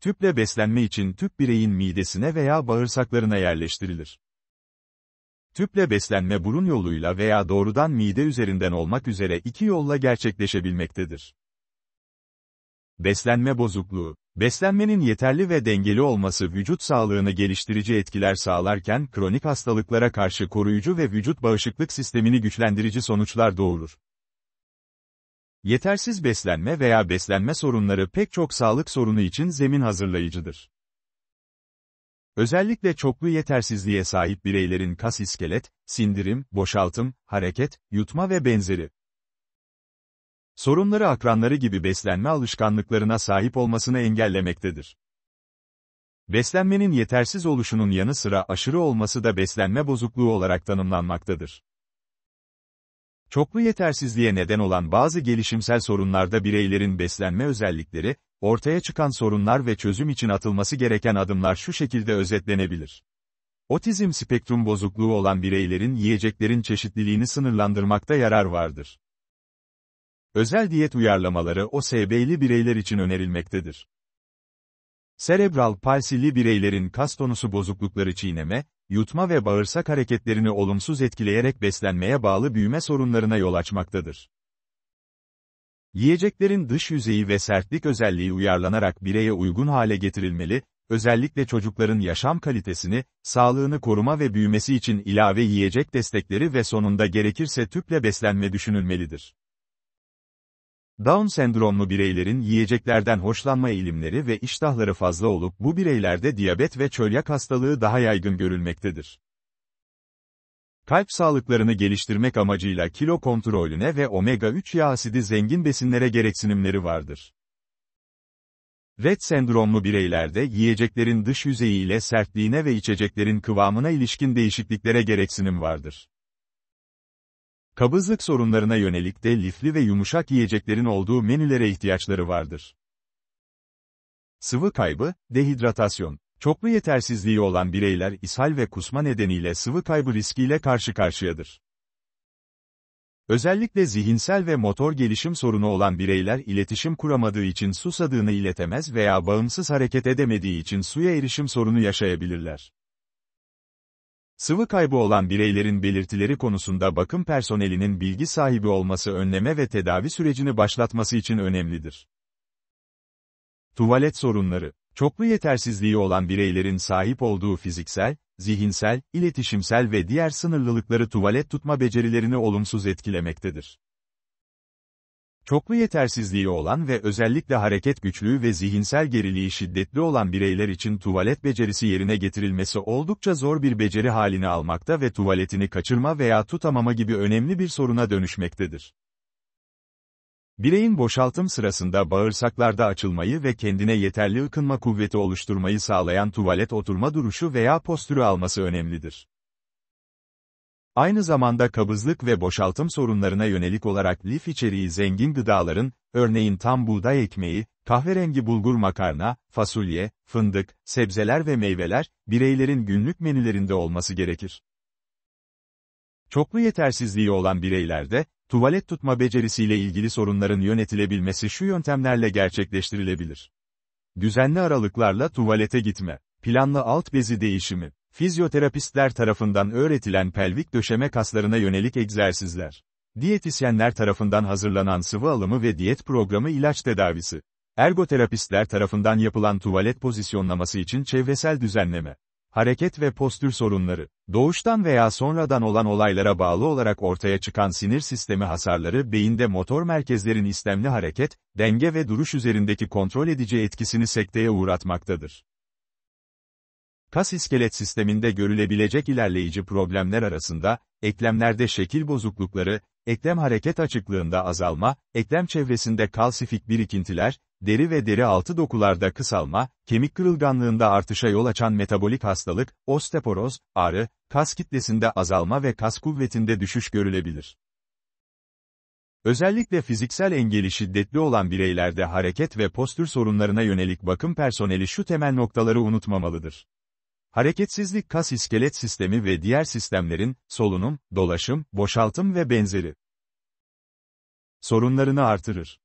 Tüple beslenme için tüp bireyin midesine veya bağırsaklarına yerleştirilir. Tüple beslenme burun yoluyla veya doğrudan mide üzerinden olmak üzere iki yolla gerçekleşebilmektedir. Beslenme bozukluğu. Beslenmenin yeterli ve dengeli olması vücut sağlığını geliştirici etkiler sağlarken kronik hastalıklara karşı koruyucu ve vücut bağışıklık sistemini güçlendirici sonuçlar doğurur. Yetersiz beslenme veya beslenme sorunları pek çok sağlık sorunu için zemin hazırlayıcıdır. Özellikle çoklu yetersizliğe sahip bireylerin kas iskelet, sindirim, boşaltım, hareket, yutma ve benzeri sorunları akranları gibi beslenme alışkanlıklarına sahip olmasını engellemektedir. Beslenmenin yetersiz oluşunun yanı sıra aşırı olması da beslenme bozukluğu olarak tanımlanmaktadır. Çoklu yetersizliğe neden olan bazı gelişimsel sorunlarda bireylerin beslenme özellikleri, ortaya çıkan sorunlar ve çözüm için atılması gereken adımlar şu şekilde özetlenebilir. Otizm spektrum bozukluğu olan bireylerin yiyeceklerin çeşitliliğini sınırlandırmakta yarar vardır. Özel diyet uyarlamaları OSB'li bireyler için önerilmektedir. Serebral palsili bireylerin kas tonusu bozuklukları çiğneme, yutma ve bağırsak hareketlerini olumsuz etkileyerek beslenmeye bağlı büyüme sorunlarına yol açmaktadır. Yiyeceklerin dış yüzeyi ve sertlik özelliği uyarlanarak bireye uygun hale getirilmeli, özellikle çocukların yaşam kalitesini, sağlığını koruma ve büyümesi için ilave yiyecek destekleri ve sonunda gerekirse tüple beslenme düşünülmelidir. Down sendromlu bireylerin yiyeceklerden hoşlanma eğilimleri ve iştahları fazla olup bu bireylerde diyabet ve çölyak hastalığı daha yaygın görülmektedir. Kalp sağlıklarını geliştirmek amacıyla kilo kontrolüne ve omega-3 yağ asidi zengin besinlere gereksinimleri vardır. Rett sendromlu bireylerde yiyeceklerin dış yüzeyiyle sertliğine ve içeceklerin kıvamına ilişkin değişikliklere gereksinim vardır. Kabızlık sorunlarına yönelik de lifli ve yumuşak yiyeceklerin olduğu menülere ihtiyaçları vardır. Sıvı kaybı, dehidratasyon. Çoklu yetersizliği olan bireyler ishal ve kusma nedeniyle sıvı kaybı riskiyle karşı karşıyadır. Özellikle zihinsel ve motor gelişim sorunu olan bireyler iletişim kuramadığı için susadığını iletemez veya bağımsız hareket edemediği için suya erişim sorunu yaşayabilirler. Sıvı kaybı olan bireylerin belirtileri konusunda bakım personelinin bilgi sahibi olması önleme ve tedavi sürecini başlatması için önemlidir. Tuvalet sorunları. Çoklu yetersizliği olan bireylerin sahip olduğu fiziksel, zihinsel, iletişimsel ve diğer sınırlılıkları tuvalet tutma becerilerini olumsuz etkilemektedir. Çoklu yetersizliği olan ve özellikle hareket güçlüğü ve zihinsel geriliği şiddetli olan bireyler için tuvalet becerisi yerine getirilmesi oldukça zor bir beceri halini almakta ve tuvaletini kaçırma veya tutamama gibi önemli bir soruna dönüşmektedir. Bireyin boşaltım sırasında bağırsaklarda açılmayı ve kendine yeterli ıkınma kuvveti oluşturmayı sağlayan tuvalet oturma duruşu veya postürü alması önemlidir. Aynı zamanda kabızlık ve boşaltım sorunlarına yönelik olarak lif içeriği zengin gıdaların, örneğin tam buğday ekmeği, kahverengi bulgur makarna, fasulye, fındık, sebzeler ve meyveler, bireylerin günlük menülerinde olması gerekir. Çoklu yetersizliği olan bireylerde, tuvalet tutma becerisiyle ilgili sorunların yönetilebilmesi şu yöntemlerle gerçekleştirilebilir. Düzenli aralıklarla tuvalete gitme, planlı alt bezi değişimi, fizyoterapistler tarafından öğretilen pelvik döşeme kaslarına yönelik egzersizler, diyetisyenler tarafından hazırlanan sıvı alımı ve diyet programı ilaç tedavisi, ergoterapistler tarafından yapılan tuvalet pozisyonlaması için çevresel düzenleme, hareket ve postür sorunları, doğuştan veya sonradan olan olaylara bağlı olarak ortaya çıkan sinir sistemi hasarları beyinde motor merkezlerin istemli hareket, denge ve duruş üzerindeki kontrol edici etkisini sekteye uğratmaktadır. Kas iskelet sisteminde görülebilecek ilerleyici problemler arasında, eklemlerde şekil bozuklukları, eklem hareket açıklığında azalma, eklem çevresinde kalsifik birikintiler, deri ve deri altı dokularda kısalma, kemik kırılganlığında artışa yol açan metabolik hastalık, osteoporoz, ağrı, kas kitlesinde azalma ve kas kuvvetinde düşüş görülebilir. Özellikle fiziksel engeli şiddetli olan bireylerde hareket ve postür sorunlarına yönelik bakım personeli şu temel noktaları unutmamalıdır. Hareketsizlik kas iskelet sistemi ve diğer sistemlerin, solunum, dolaşım, boşaltım ve benzeri sorunlarını artırır.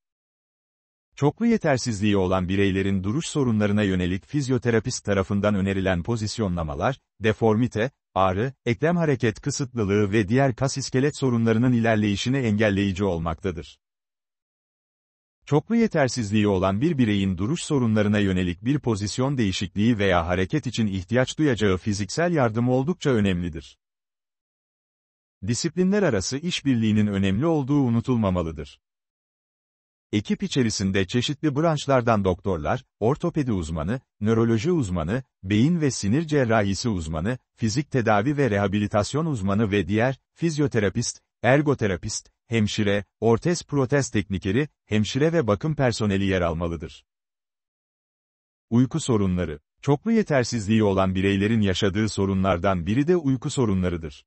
Çoklu yetersizliği olan bireylerin duruş sorunlarına yönelik fizyoterapist tarafından önerilen pozisyonlamalar, deformite, ağrı, eklem hareket kısıtlılığı ve diğer kas iskelet sorunlarının ilerleyişini engelleyici olmaktadır. Çoklu yetersizliği olan bir bireyin duruş sorunlarına yönelik bir pozisyon değişikliği veya hareket için ihtiyaç duyacağı fiziksel yardım oldukça önemlidir. Disiplinler arası işbirliğinin önemli olduğu unutulmamalıdır. Ekip içerisinde çeşitli branşlardan doktorlar, ortopedi uzmanı, nöroloji uzmanı, beyin ve sinir cerrahisi uzmanı, fizik tedavi ve rehabilitasyon uzmanı ve diğer, fizyoterapist, ergoterapist, hemşire, ortez-protez teknikeri, hemşire ve bakım personeli yer almalıdır. Uyku sorunları. Çoklu yetersizliği olan bireylerin yaşadığı sorunlardan biri de uyku sorunlarıdır.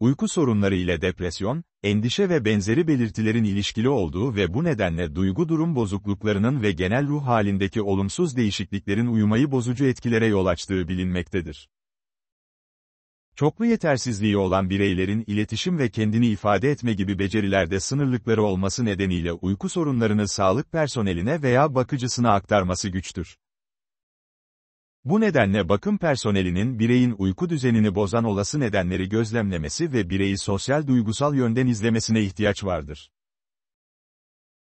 Uyku sorunları ile depresyon, endişe ve benzeri belirtilerin ilişkili olduğu ve bu nedenle duygu durum bozukluklarının ve genel ruh halindeki olumsuz değişikliklerin uyumayı bozucu etkilere yol açtığı bilinmektedir. Çoklu yetersizliği olan bireylerin iletişim ve kendini ifade etme gibi becerilerde sınırlıkları olması nedeniyle uyku sorunlarını sağlık personeline veya bakıcısına aktarması güçtür. Bu nedenle bakım personelinin bireyin uyku düzenini bozan olası nedenleri gözlemlemesi ve bireyi sosyal duygusal yönden izlemesine ihtiyaç vardır.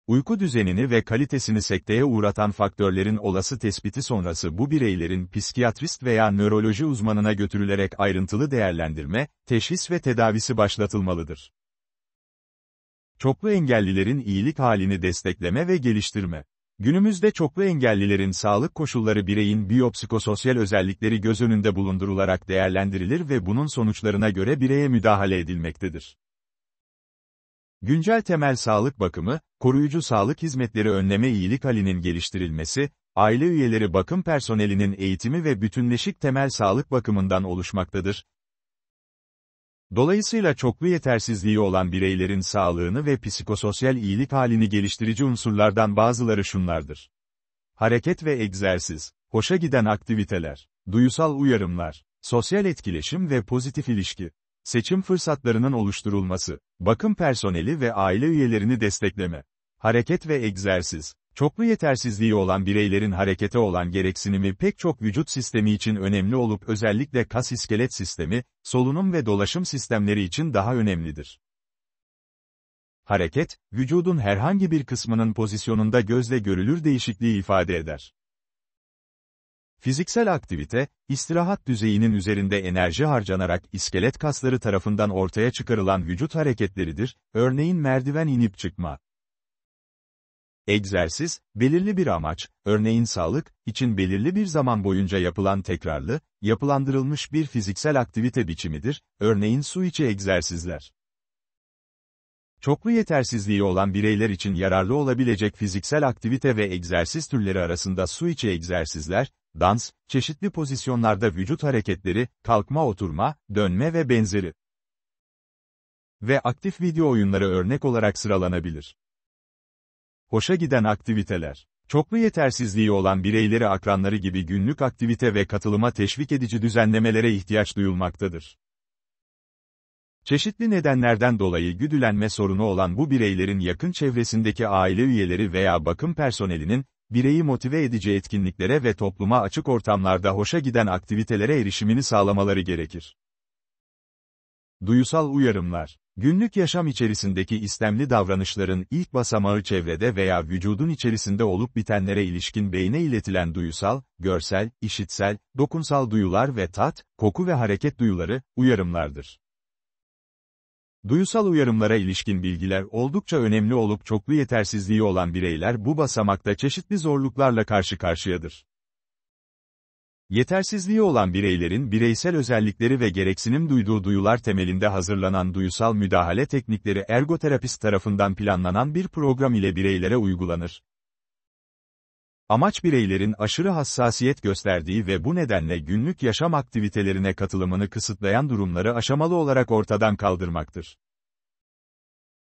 Uyku düzenini ve kalitesini sekteye uğratan faktörlerin olası tespiti sonrası bu bireylerin psikiyatrist veya nöroloji uzmanına götürülerek ayrıntılı değerlendirme, teşhis ve tedavisi başlatılmalıdır. Çoklu engellilerin iyilik halini destekleme ve geliştirme. Günümüzde çoklu engellilerin sağlık koşulları bireyin biyopsikososyal özellikleri göz önünde bulundurularak değerlendirilir ve bunun sonuçlarına göre bireye müdahale edilmektedir. Güncel temel sağlık bakımı, koruyucu sağlık hizmetleri önleme iyilik halinin geliştirilmesi, aile üyeleri bakım personelinin eğitimi ve bütünleşik temel sağlık bakımından oluşmaktadır. Dolayısıyla çoklu yetersizliği olan bireylerin sağlığını ve psikososyal iyilik halini geliştirici unsurlardan bazıları şunlardır. Hareket ve egzersiz, hoşa giden aktiviteler, duyusal uyarımlar, sosyal etkileşim ve pozitif ilişki, seçim fırsatlarının oluşturulması, bakım personeli ve aile üyelerini destekleme. Hareket ve egzersiz, çoklu yetersizliği olan bireylerin harekete olan gereksinimi pek çok vücut sistemi için önemli olup özellikle kas iskelet sistemi, solunum ve dolaşım sistemleri için daha önemlidir. Hareket, vücudun herhangi bir kısmının pozisyonunda gözle görülür değişikliği ifade eder. Fiziksel aktivite, istirahat düzeyinin üzerinde enerji harcanarak iskelet kasları tarafından ortaya çıkarılan vücut hareketleridir, örneğin merdiven inip çıkma. Egzersiz, belirli bir amaç, örneğin sağlık, için belirli bir zaman boyunca yapılan tekrarlı, yapılandırılmış bir fiziksel aktivite biçimidir, örneğin su içi egzersizler. Çoklu yetersizliği olan bireyler için yararlı olabilecek fiziksel aktivite ve egzersiz türleri arasında su içi egzersizler, dans, çeşitli pozisyonlarda vücut hareketleri, kalkma oturma, dönme ve benzeri ve aktif video oyunları örnek olarak sıralanabilir. Hoşa giden aktiviteler. Çoklu yetersizliği olan bireyleri akranları gibi günlük aktivite ve katılıma teşvik edici düzenlemelere ihtiyaç duyulmaktadır. Çeşitli nedenlerden dolayı güdülenme sorunu olan bu bireylerin yakın çevresindeki aile üyeleri veya bakım personelinin, bireyi motive edici etkinliklere ve topluma açık ortamlarda hoşa giden aktivitelere erişimini sağlamaları gerekir. Duyusal uyarımlar. Günlük yaşam içerisindeki istemli davranışların ilk basamağı çevrede veya vücudun içerisinde olup bitenlere ilişkin beyne iletilen duyusal, görsel, işitsel, dokunsal duyular ve tat, koku ve hareket duyuları, uyarımlardır. Duyusal uyarımlara ilişkin bilgiler oldukça önemli olup çoklu yetersizliği olan bireyler bu basamakta çeşitli zorluklarla karşı karşıyadır. Yetersizliği olan bireylerin bireysel özellikleri ve gereksinim duyduğu duyular temelinde hazırlanan duyusal müdahale teknikleri ergoterapist tarafından planlanan bir program ile bireylere uygulanır. Amaç bireylerin aşırı hassasiyet gösterdiği ve bu nedenle günlük yaşam aktivitelerine katılımını kısıtlayan durumları aşamalı olarak ortadan kaldırmaktır.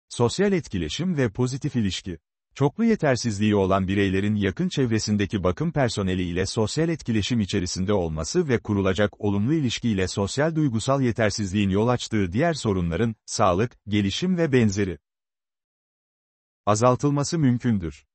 Sosyal etkileşim ve pozitif ilişki. Çoklu yetersizliği olan bireylerin yakın çevresindeki bakım personeli ile sosyal etkileşim içerisinde olması ve kurulacak olumlu ilişki ile sosyal duygusal yetersizliğin yol açtığı diğer sorunların, sağlık, gelişim ve benzeri, azaltılması mümkündür.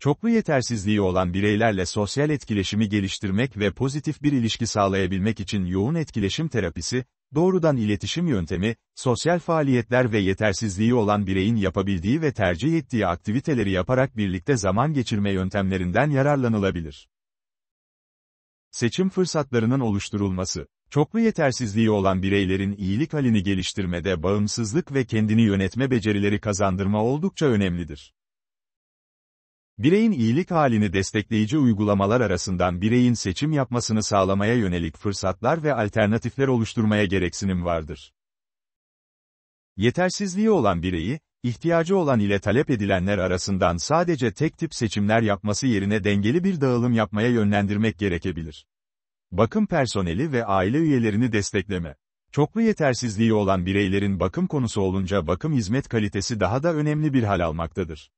Çoklu yetersizliği olan bireylerle sosyal etkileşimi geliştirmek ve pozitif bir ilişki sağlayabilmek için yoğun etkileşim terapisi, doğrudan iletişim yöntemi, sosyal faaliyetler ve yetersizliği olan bireyin yapabildiği ve tercih ettiği aktiviteleri yaparak birlikte zaman geçirme yöntemlerinden yararlanılabilir. Seçim fırsatlarının oluşturulması. Çoklu yetersizliği olan bireylerin iyilik halini geliştirmede bağımsızlık ve kendini yönetme becerileri kazandırma oldukça önemlidir. Bireyin iyilik halini destekleyici uygulamalar arasından bireyin seçim yapmasını sağlamaya yönelik fırsatlar ve alternatifler oluşturmaya gereksinim vardır. Yetersizliği olan bireyi, ihtiyacı olan ile talep edilenler arasından sadece tek tip seçimler yapması yerine dengeli bir dağılım yapmaya yönlendirmek gerekebilir. Bakım personeli ve aile üyelerini destekleme. Çoklu yetersizliği olan bireylerin bakım konusu olunca bakım hizmet kalitesi daha da önemli bir hal almaktadır.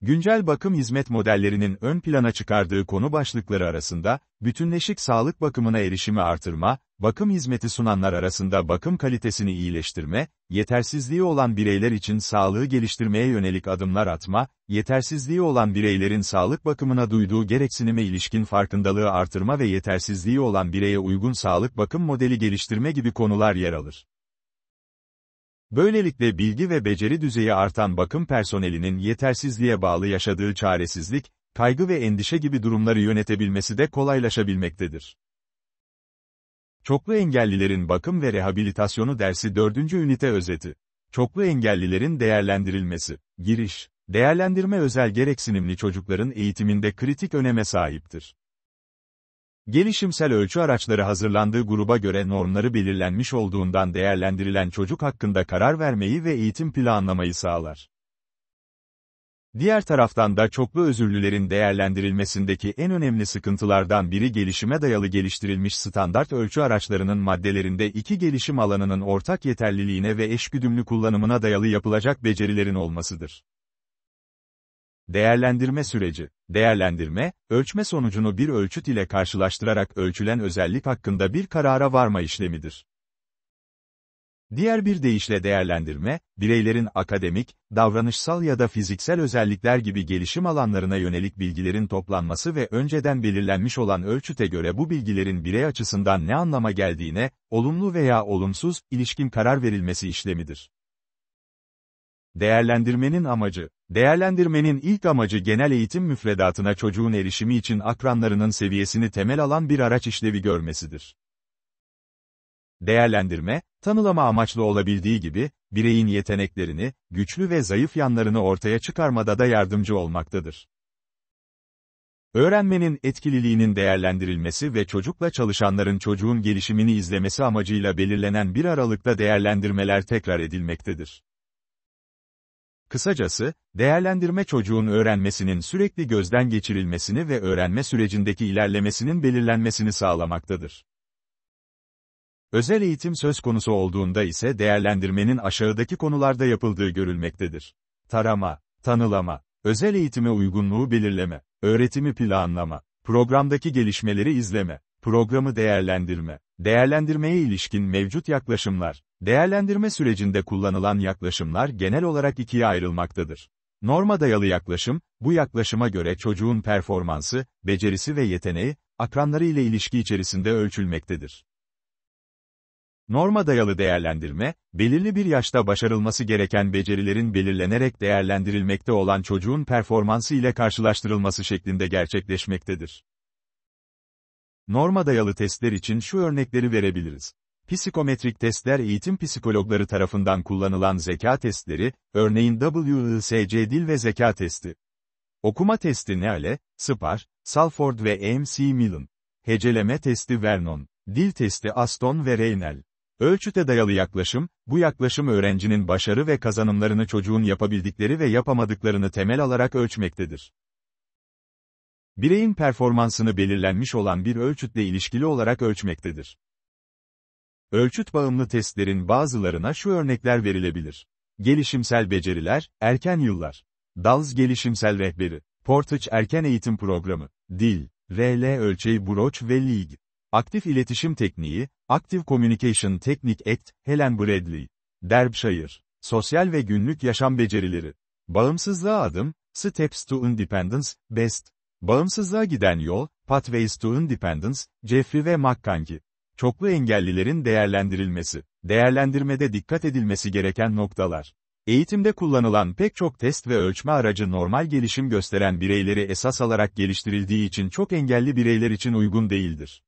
Güncel bakım hizmet modellerinin ön plana çıkardığı konu başlıkları arasında, bütünleşik sağlık bakımına erişimi artırma, bakım hizmeti sunanlar arasında bakım kalitesini iyileştirme, yetersizliği olan bireyler için sağlığı geliştirmeye yönelik adımlar atma, yetersizliği olan bireylerin sağlık bakımına duyduğu gereksinime ilişkin farkındalığı artırma ve yetersizliği olan bireye uygun sağlık bakım modeli geliştirme gibi konular yer alır. Böylelikle bilgi ve beceri düzeyi artan bakım personelinin yetersizliğe bağlı yaşadığı çaresizlik, kaygı ve endişe gibi durumları yönetebilmesi de kolaylaşabilmektedir. Çoklu engellilerin bakım ve rehabilitasyonu dersi 4. ünite özeti. Çoklu engellilerin değerlendirilmesi. Giriş. Değerlendirme özel gereksinimli çocukların eğitiminde kritik öneme sahiptir. Gelişimsel ölçü araçları hazırlandığı gruba göre normları belirlenmiş olduğundan değerlendirilen çocuk hakkında karar vermeyi ve eğitim planlamayı sağlar. Diğer taraftan da çoklu özürlülerin değerlendirilmesindeki en önemli sıkıntılardan biri gelişime dayalı geliştirilmiş standart ölçü araçlarının maddelerinde iki gelişim alanının ortak yeterliliğine ve eşgüdümlü kullanımına dayalı yapılacak becerilerin olmasıdır. Değerlendirme süreci. Değerlendirme, ölçme sonucunu bir ölçüt ile karşılaştırarak ölçülen özellik hakkında bir karara varma işlemidir. Diğer bir deyişle değerlendirme, bireylerin akademik, davranışsal ya da fiziksel özellikler gibi gelişim alanlarına yönelik bilgilerin toplanması ve önceden belirlenmiş olan ölçüte göre bu bilgilerin birey açısından ne anlama geldiğine, olumlu veya olumsuz, ilişkin karar verilmesi işlemidir. Değerlendirmenin amacı. Değerlendirmenin ilk amacı genel eğitim müfredatına çocuğun erişimi için akranlarının seviyesini temel alan bir araç işlevi görmesidir. Değerlendirme, tanılama amaçlı olabildiği gibi, bireyin yeteneklerini, güçlü ve zayıf yanlarını ortaya çıkarmada da yardımcı olmaktadır. Öğrenmenin etkililiğinin değerlendirilmesi ve çocukla çalışanların çocuğun gelişimini izlemesi amacıyla belirlenen bir aralıkta değerlendirmeler tekrar edilmektedir. Kısacası, değerlendirme çocuğun öğrenmesinin sürekli gözden geçirilmesini ve öğrenme sürecindeki ilerlemesinin belirlenmesini sağlamaktadır. Özel eğitim söz konusu olduğunda ise değerlendirmenin aşağıdaki konularda yapıldığı görülmektedir. Tarama, tanılama, özel eğitime uygunluğu belirleme, öğretimi planlama, programdaki gelişmeleri izleme, programı değerlendirme, değerlendirmeye ilişkin mevcut yaklaşımlar. Değerlendirme sürecinde kullanılan yaklaşımlar genel olarak ikiye ayrılmaktadır. Norma dayalı yaklaşım, bu yaklaşıma göre çocuğun performansı, becerisi ve yeteneği, akranları ile ilişki içerisinde ölçülmektedir. Norma dayalı değerlendirme, belirli bir yaşta başarılması gereken becerilerin belirlenerek değerlendirilmekte olan çocuğun performansı ile karşılaştırılması şeklinde gerçekleşmektedir. Norma dayalı testler için şu örnekleri verebiliriz. Psikometrik testler eğitim psikologları tarafından kullanılan zeka testleri, örneğin WISC dil ve zeka testi. Okuma testi Neale, Spar, Salford ve M.C. Millon. Heceleme testi Vernon. Dil testi Aston ve Reinel. Ölçüte dayalı yaklaşım, bu yaklaşım öğrencinin başarı ve kazanımlarını çocuğun yapabildikleri ve yapamadıklarını temel alarak ölçmektedir. Bireyin performansını belirlenmiş olan bir ölçütle ilişkili olarak ölçmektedir. Ölçüt bağımlı testlerin bazılarına şu örnekler verilebilir. Gelişimsel beceriler, erken yıllar. Dals Gelişimsel Rehberi. Portage Erken Eğitim Programı. Dil. R.L. Ölçeği Brooch ve Leigh. Aktif İletişim Tekniği, Active Communication Technique Act, Helen Bradley. Derbyshire. Sosyal ve Günlük Yaşam Becerileri. Bağımsızlığa Adım, Steps to Independence, Best. Bağımsızlığa Giden Yol, Pathways to Independence, Jeffrey ve McCankie. Çoklu engellilerin değerlendirilmesi, değerlendirmede dikkat edilmesi gereken noktalar. Eğitimde kullanılan pek çok test ve ölçme aracı normal gelişim gösteren bireyleri esas alarak geliştirildiği için çok engelli bireyler için uygun değildir.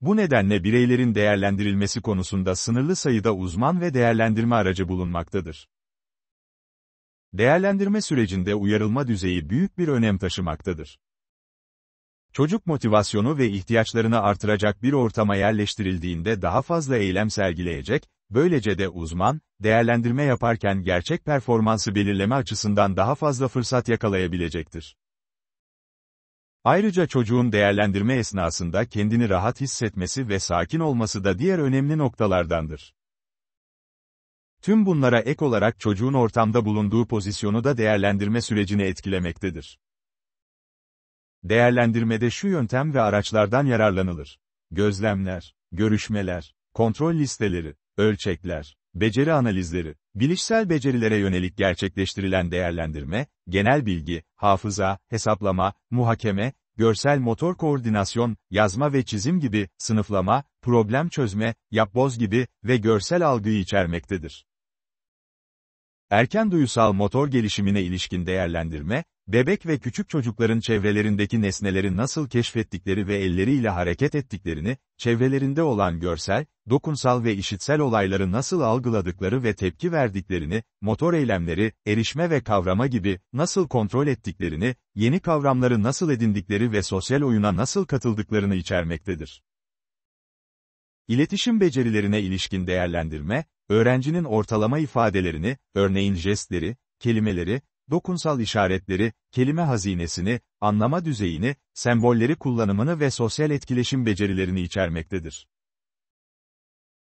Bu nedenle bireylerin değerlendirilmesi konusunda sınırlı sayıda uzman ve değerlendirme aracı bulunmaktadır. Değerlendirme sürecinde uyarılma düzeyi büyük bir önem taşımaktadır. Çocuk motivasyonu ve ihtiyaçlarını artıracak bir ortama yerleştirildiğinde daha fazla eylem sergileyecek, böylece de uzman, değerlendirme yaparken gerçek performansı belirleme açısından daha fazla fırsat yakalayabilecektir. Ayrıca çocuğun değerlendirme esnasında kendini rahat hissetmesi ve sakin olması da diğer önemli noktalardandır. Tüm bunlara ek olarak çocuğun ortamda bulunduğu pozisyonu da değerlendirme sürecini etkilemektedir. Değerlendirmede şu yöntem ve araçlardan yararlanılır. Gözlemler, görüşmeler, kontrol listeleri, ölçekler, beceri analizleri, bilişsel becerilere yönelik gerçekleştirilen değerlendirme, genel bilgi, hafıza, hesaplama, muhakeme, görsel motor koordinasyon, yazma ve çizim gibi, sınıflama, problem çözme, yapboz gibi ve görsel algıyı içermektedir. Erken duyusal motor gelişimine ilişkin değerlendirme, bebek ve küçük çocukların çevrelerindeki nesneleri nasıl keşfettikleri ve elleriyle hareket ettiklerini, çevrelerinde olan görsel, dokunsal ve işitsel olayları nasıl algıladıkları ve tepki verdiklerini, motor eylemleri, erişme ve kavrama gibi, nasıl kontrol ettiklerini, yeni kavramları nasıl edindikleri ve sosyal oyuna nasıl katıldıklarını içermektedir. İletişim becerilerine ilişkin değerlendirme, öğrencinin ortalama ifadelerini, örneğin jestleri, kelimeleri, dokunsal işaretleri, kelime hazinesini, anlama düzeyini, sembolleri kullanımını ve sosyal etkileşim becerilerini içermektedir.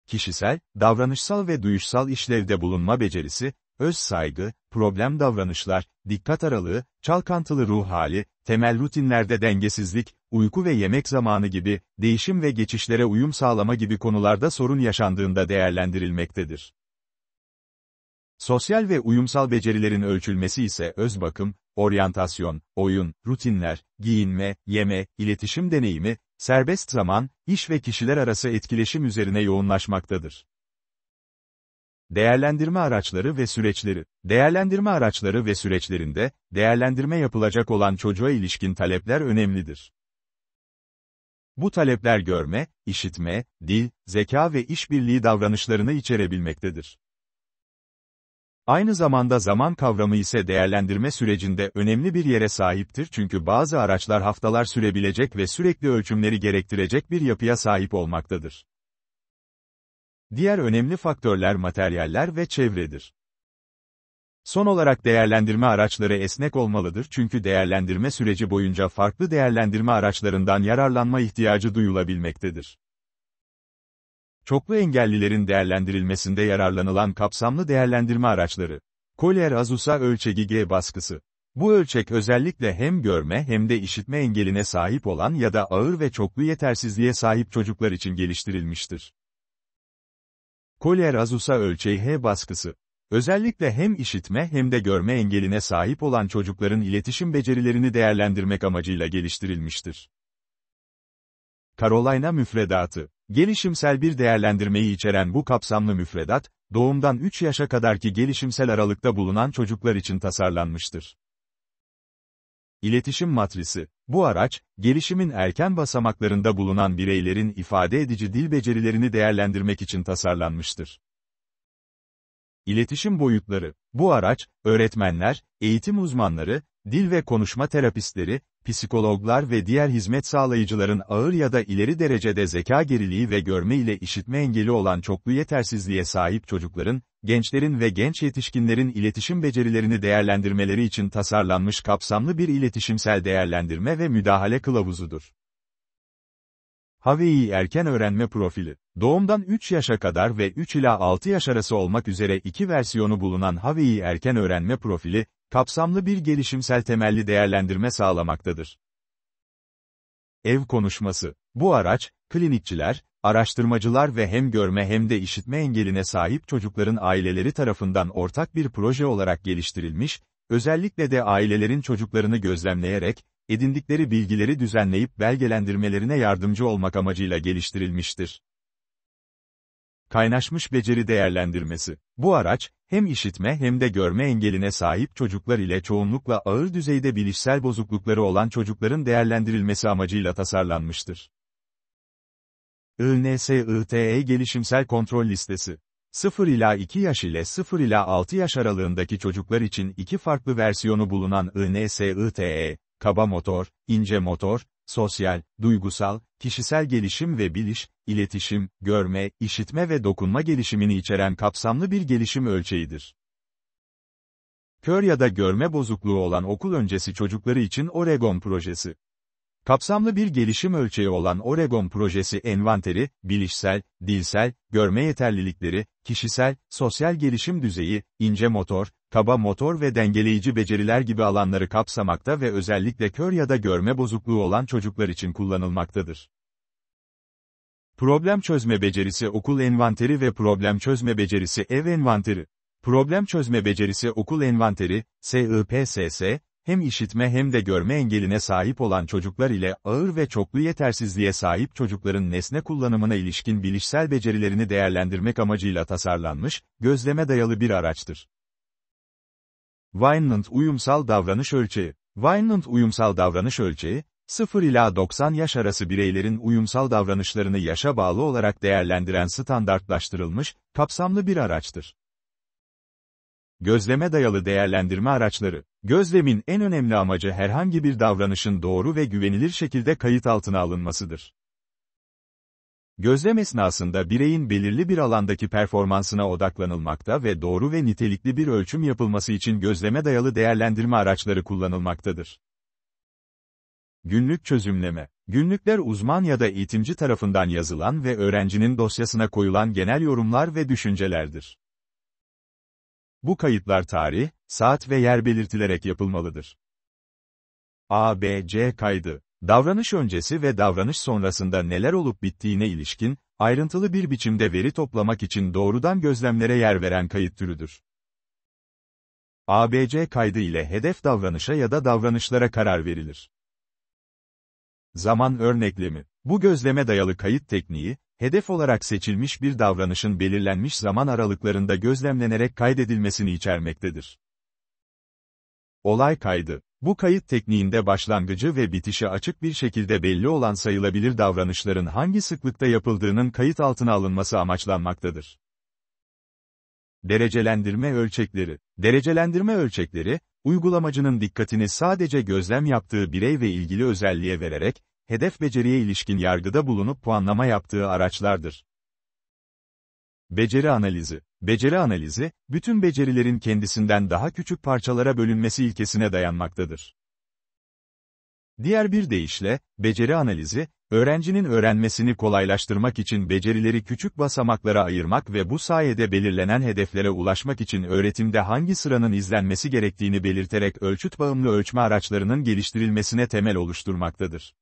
Kişisel, davranışsal ve duyuşsal işlevde bulunma becerisi, öz saygı, problem davranışlar, dikkat aralığı, çalkantılı ruh hali, temel rutinlerde dengesizlik, uyku ve yemek zamanı gibi, değişim ve geçişlere uyum sağlama gibi konularda sorun yaşandığında değerlendirilmektedir. Sosyal ve uyumsal becerilerin ölçülmesi ise öz bakım, oryantasyon, oyun, rutinler, giyinme, yeme, iletişim deneyimi, serbest zaman, iş ve kişiler arası etkileşim üzerine yoğunlaşmaktadır. Değerlendirme araçları ve süreçleri. Değerlendirme araçları ve süreçlerinde, değerlendirme yapılacak olan çocuğa ilişkin talepler önemlidir. Bu talepler görme, işitme, dil, zeka ve işbirliği davranışlarını içerebilmektedir. Aynı zamanda zaman kavramı ise değerlendirme sürecinde önemli bir yere sahiptir çünkü bazı araçlar haftalar sürebilecek ve sürekli ölçümleri gerektirecek bir yapıya sahip olmaktadır. Diğer önemli faktörler materyaller ve çevredir. Son olarak değerlendirme araçları esnek olmalıdır çünkü değerlendirme süreci boyunca farklı değerlendirme araçlarından yararlanma ihtiyacı duyulabilmektedir. Çoklu engellilerin değerlendirilmesinde yararlanılan kapsamlı değerlendirme araçları. Kolyer-Azusa Ölçeği G baskısı. Bu ölçek özellikle hem görme hem de işitme engeline sahip olan ya da ağır ve çoklu yetersizliğe sahip çocuklar için geliştirilmiştir. Kolyer-Azusa Ölçeği H baskısı. Özellikle hem işitme hem de görme engeline sahip olan çocukların iletişim becerilerini değerlendirmek amacıyla geliştirilmiştir. Carolina müfredatı. Gelişimsel bir değerlendirmeyi içeren bu kapsamlı müfredat, doğumdan 3 yaşa kadarki gelişimsel aralıkta bulunan çocuklar için tasarlanmıştır. İletişim matrisi. Bu araç, gelişimin erken basamaklarında bulunan bireylerin ifade edici dil becerilerini değerlendirmek için tasarlanmıştır. İletişim boyutları. Bu araç, öğretmenler, eğitim uzmanları, dil ve konuşma terapistleri, psikologlar ve diğer hizmet sağlayıcıların ağır ya da ileri derecede zeka geriliği ve görme ile işitme engeli olan çoklu yetersizliğe sahip çocukların, gençlerin ve genç yetişkinlerin iletişim becerilerini değerlendirmeleri için tasarlanmış kapsamlı bir iletişimsel değerlendirme ve müdahale kılavuzudur. HAVİ Erken Öğrenme Profili. Doğumdan 3 yaşa kadar ve 3 ila 6 yaş arası olmak üzere 2 versiyonu bulunan HAVİ Erken Öğrenme Profili, kapsamlı bir gelişimsel temelli değerlendirme sağlamaktadır. Ev konuşması. Bu araç, klinikçiler, araştırmacılar ve hem görme hem de işitme engeline sahip çocukların aileleri tarafından ortak bir proje olarak geliştirilmiş, özellikle de ailelerin çocuklarını gözlemleyerek, edindikleri bilgileri düzenleyip belgelendirmelerine yardımcı olmak amacıyla geliştirilmiştir. Kaynaşmış beceri değerlendirmesi. Bu araç, hem işitme hem de görme engeline sahip çocuklar ile çoğunlukla ağır düzeyde bilişsel bozuklukları olan çocukların değerlendirilmesi amacıyla tasarlanmıştır. INSITE Gelişimsel Kontrol Listesi. 0 ila 2 yaş ile 0 ila 6 yaş aralığındaki çocuklar için 2 farklı versiyonu bulunan INSITE, kaba motor, ince motor, sosyal, duygusal, kişisel gelişim ve biliş, iletişim, görme, işitme ve dokunma gelişimini içeren kapsamlı bir gelişim ölçeğidir. Kör ya da görme bozukluğu olan okul öncesi çocukları için Oregon Projesi. Kapsamlı bir gelişim ölçeği olan Oregon Projesi envanteri, bilişsel, dilsel, görme yeterlilikleri, kişisel, sosyal gelişim düzeyi, ince motor, kaba motor ve dengeleyici beceriler gibi alanları kapsamakta ve özellikle kör ya da görme bozukluğu olan çocuklar için kullanılmaktadır. Problem çözme becerisi okul envanteri ve problem çözme becerisi ev envanteri. Problem çözme becerisi okul envanteri, SIPSS, hem işitme hem de görme engeline sahip olan çocuklar ile ağır ve çoklu yetersizliğe sahip çocukların nesne kullanımına ilişkin bilişsel becerilerini değerlendirmek amacıyla tasarlanmış, gözleme dayalı bir araçtır. Vineland Uyumsal Davranış Ölçeği. Vineland Uyumsal Davranış Ölçeği, 0 ila 90 yaş arası bireylerin uyumsal davranışlarını yaşa bağlı olarak değerlendiren standartlaştırılmış, kapsamlı bir araçtır. Gözleme dayalı değerlendirme araçları. Gözlemin en önemli amacı herhangi bir davranışın doğru ve güvenilir şekilde kayıt altına alınmasıdır. Gözlem esnasında bireyin belirli bir alandaki performansına odaklanılmakta ve doğru ve nitelikli bir ölçüm yapılması için gözleme dayalı değerlendirme araçları kullanılmaktadır. Günlük çözümleme. Günlükler uzman ya da eğitimci tarafından yazılan ve öğrencinin dosyasına koyulan genel yorumlar ve düşüncelerdir. Bu kayıtlar tarih, saat ve yer belirtilerek yapılmalıdır. ABC kaydı. Davranış öncesi ve davranış sonrasında neler olup bittiğine ilişkin, ayrıntılı bir biçimde veri toplamak için doğrudan gözlemlere yer veren kayıt türüdür. ABC kaydı ile hedef davranışa ya da davranışlara karar verilir. Zaman örneklemi. Bu gözleme dayalı kayıt tekniği, hedef olarak seçilmiş bir davranışın belirlenmiş zaman aralıklarında gözlemlenerek kaydedilmesini içermektedir. Olay kaydı. Bu kayıt tekniğinde başlangıcı ve bitişi açık bir şekilde belli olan sayılabilir davranışların hangi sıklıkta yapıldığının kayıt altına alınması amaçlanmaktadır. Derecelendirme ölçekleri. Derecelendirme ölçekleri, uygulamacının dikkatini sadece gözlem yaptığı birey ve ilgili özelliğe vererek, hedef beceriye ilişkin yargıda bulunup puanlama yaptığı araçlardır. Beceri analizi. Beceri analizi, bütün becerilerin kendisinden daha küçük parçalara bölünmesi ilkesine dayanmaktadır. Diğer bir deyişle, beceri analizi, öğrencinin öğrenmesini kolaylaştırmak için becerileri küçük basamaklara ayırmak ve bu sayede belirlenen hedeflere ulaşmak için öğretimde hangi sıranın izlenmesi gerektiğini belirterek ölçüt bağımlı ölçme araçlarının geliştirilmesine temel oluşturmaktadır.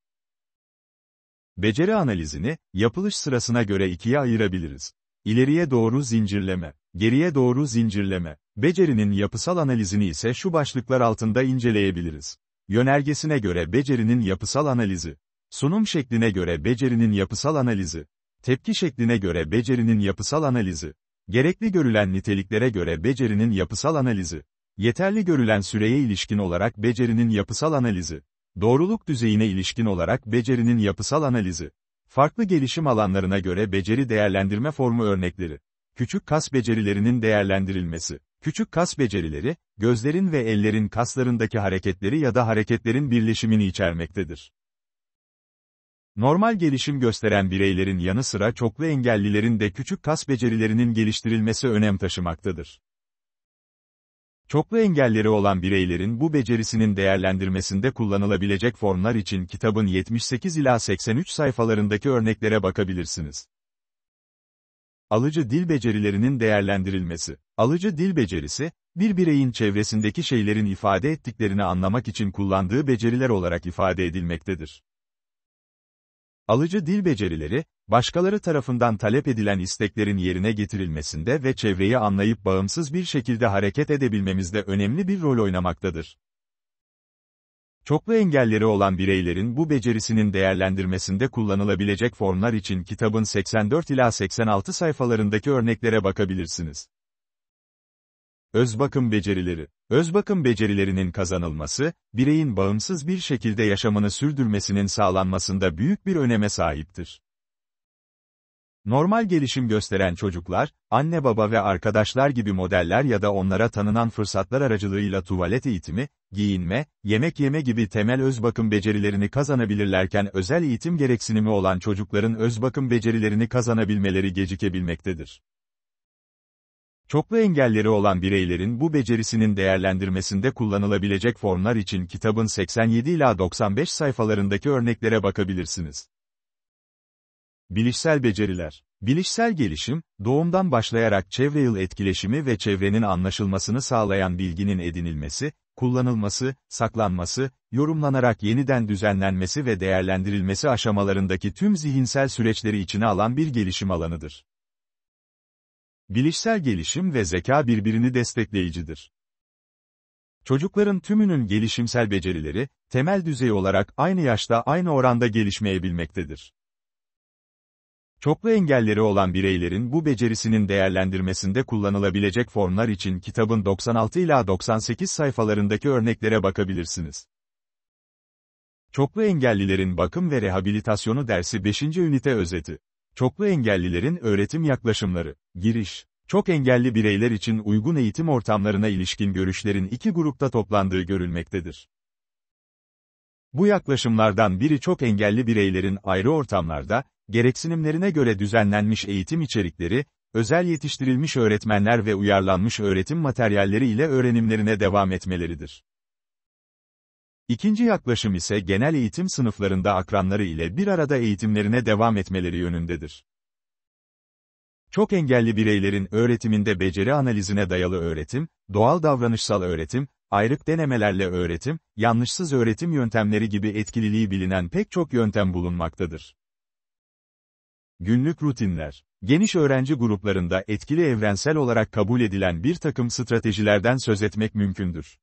Beceri analizini, yapılış sırasına göre ikiye ayırabiliriz. İleriye doğru zincirleme, geriye doğru zincirleme. Becerinin yapısal analizini ise şu başlıklar altında inceleyebiliriz. Yönergesine göre becerinin yapısal analizi. Sunum şekline göre becerinin yapısal analizi. Tepki şekline göre becerinin yapısal analizi. Gerekli görülen niteliklere göre becerinin yapısal analizi. Yeterli görülen süreye ilişkin olarak becerinin yapısal analizi. Doğruluk düzeyine ilişkin olarak becerinin yapısal analizi. Farklı gelişim alanlarına göre beceri değerlendirme formu örnekleri. Küçük kas becerilerinin değerlendirilmesi. Küçük kas becerileri, gözlerin ve ellerin kaslarındaki hareketleri ya da hareketlerin birleşimini içermektedir. Normal gelişim gösteren bireylerin yanı sıra çoklu engellilerin de küçük kas becerilerinin geliştirilmesi önem taşımaktadır. Çoklu engelleri olan bireylerin bu becerisinin değerlendirmesinde kullanılabilecek formlar için kitabın 78 ila 83 sayfalarındaki örneklere bakabilirsiniz. Alıcı dil becerilerinin değerlendirilmesi. Alıcı dil becerisi, bir bireyin çevresindeki şeylerin ifade ettiklerini anlamak için kullandığı beceriler olarak ifade edilmektedir. Alıcı dil becerileri, başkaları tarafından talep edilen isteklerin yerine getirilmesinde ve çevreyi anlayıp bağımsız bir şekilde hareket edebilmemizde önemli bir rol oynamaktadır. Çoklu engelleri olan bireylerin bu becerisinin değerlendirmesinde kullanılabilecek formlar için kitabın 84 ila 86 sayfalarındaki örneklere bakabilirsiniz. Özbakım becerileri. Özbakım becerilerinin kazanılması, bireyin bağımsız bir şekilde yaşamını sürdürmesinin sağlanmasında büyük bir öneme sahiptir. Normal gelişim gösteren çocuklar, anne baba ve arkadaşlar gibi modeller ya da onlara tanınan fırsatlar aracılığıyla tuvalet eğitimi, giyinme, yemek yeme gibi temel özbakım becerilerini kazanabilirlerken özel eğitim gereksinimi olan çocukların özbakım becerilerini kazanabilmeleri gecikebilmektedir. Çoklu engelleri olan bireylerin bu becerisinin değerlendirmesinde kullanılabilecek formlar için kitabın 87 ila 95 sayfalarındaki örneklere bakabilirsiniz. Bilişsel beceriler. Bilişsel gelişim, doğumdan başlayarak çevreyle etkileşimi ve çevrenin anlaşılmasını sağlayan bilginin edinilmesi, kullanılması, saklanması, yorumlanarak yeniden düzenlenmesi ve değerlendirilmesi aşamalarındaki tüm zihinsel süreçleri içine alan bir gelişim alanıdır. Bilişsel gelişim ve zeka birbirini destekleyicidir. Çocukların tümünün gelişimsel becerileri, temel düzey olarak aynı yaşta aynı oranda gelişmeyebilmektedir. Çoklu engelleri olan bireylerin bu becerisinin değerlendirmesinde kullanılabilecek formlar için kitabın 96 ila 98 sayfalarındaki örneklere bakabilirsiniz. Çoklu engellilerin bakım ve rehabilitasyonu dersi 5. ünite özeti. Çoklu engellilerin öğretim yaklaşımları. Giriş. Çok engelli bireyler için uygun eğitim ortamlarına ilişkin görüşlerin iki grupta toplandığı görülmektedir. Bu yaklaşımlardan biri çok engelli bireylerin ayrı ortamlarda, gereksinimlerine göre düzenlenmiş eğitim içerikleri, özel yetiştirilmiş öğretmenler ve uyarlanmış öğretim materyalleri ile öğrenimlerine devam etmeleridir. İkinci yaklaşım ise genel eğitim sınıflarında akranları ile bir arada eğitimlerine devam etmeleri yönündedir. Çok engelli bireylerin öğretiminde beceri analizine dayalı öğretim, doğal davranışsal öğretim, ayrık denemelerle öğretim, yanlışsız öğretim yöntemleri gibi etkililiği bilinen pek çok yöntem bulunmaktadır. Günlük rutinler. Geniş öğrenci gruplarında etkili evrensel olarak kabul edilen bir takım stratejilerden söz etmek mümkündür.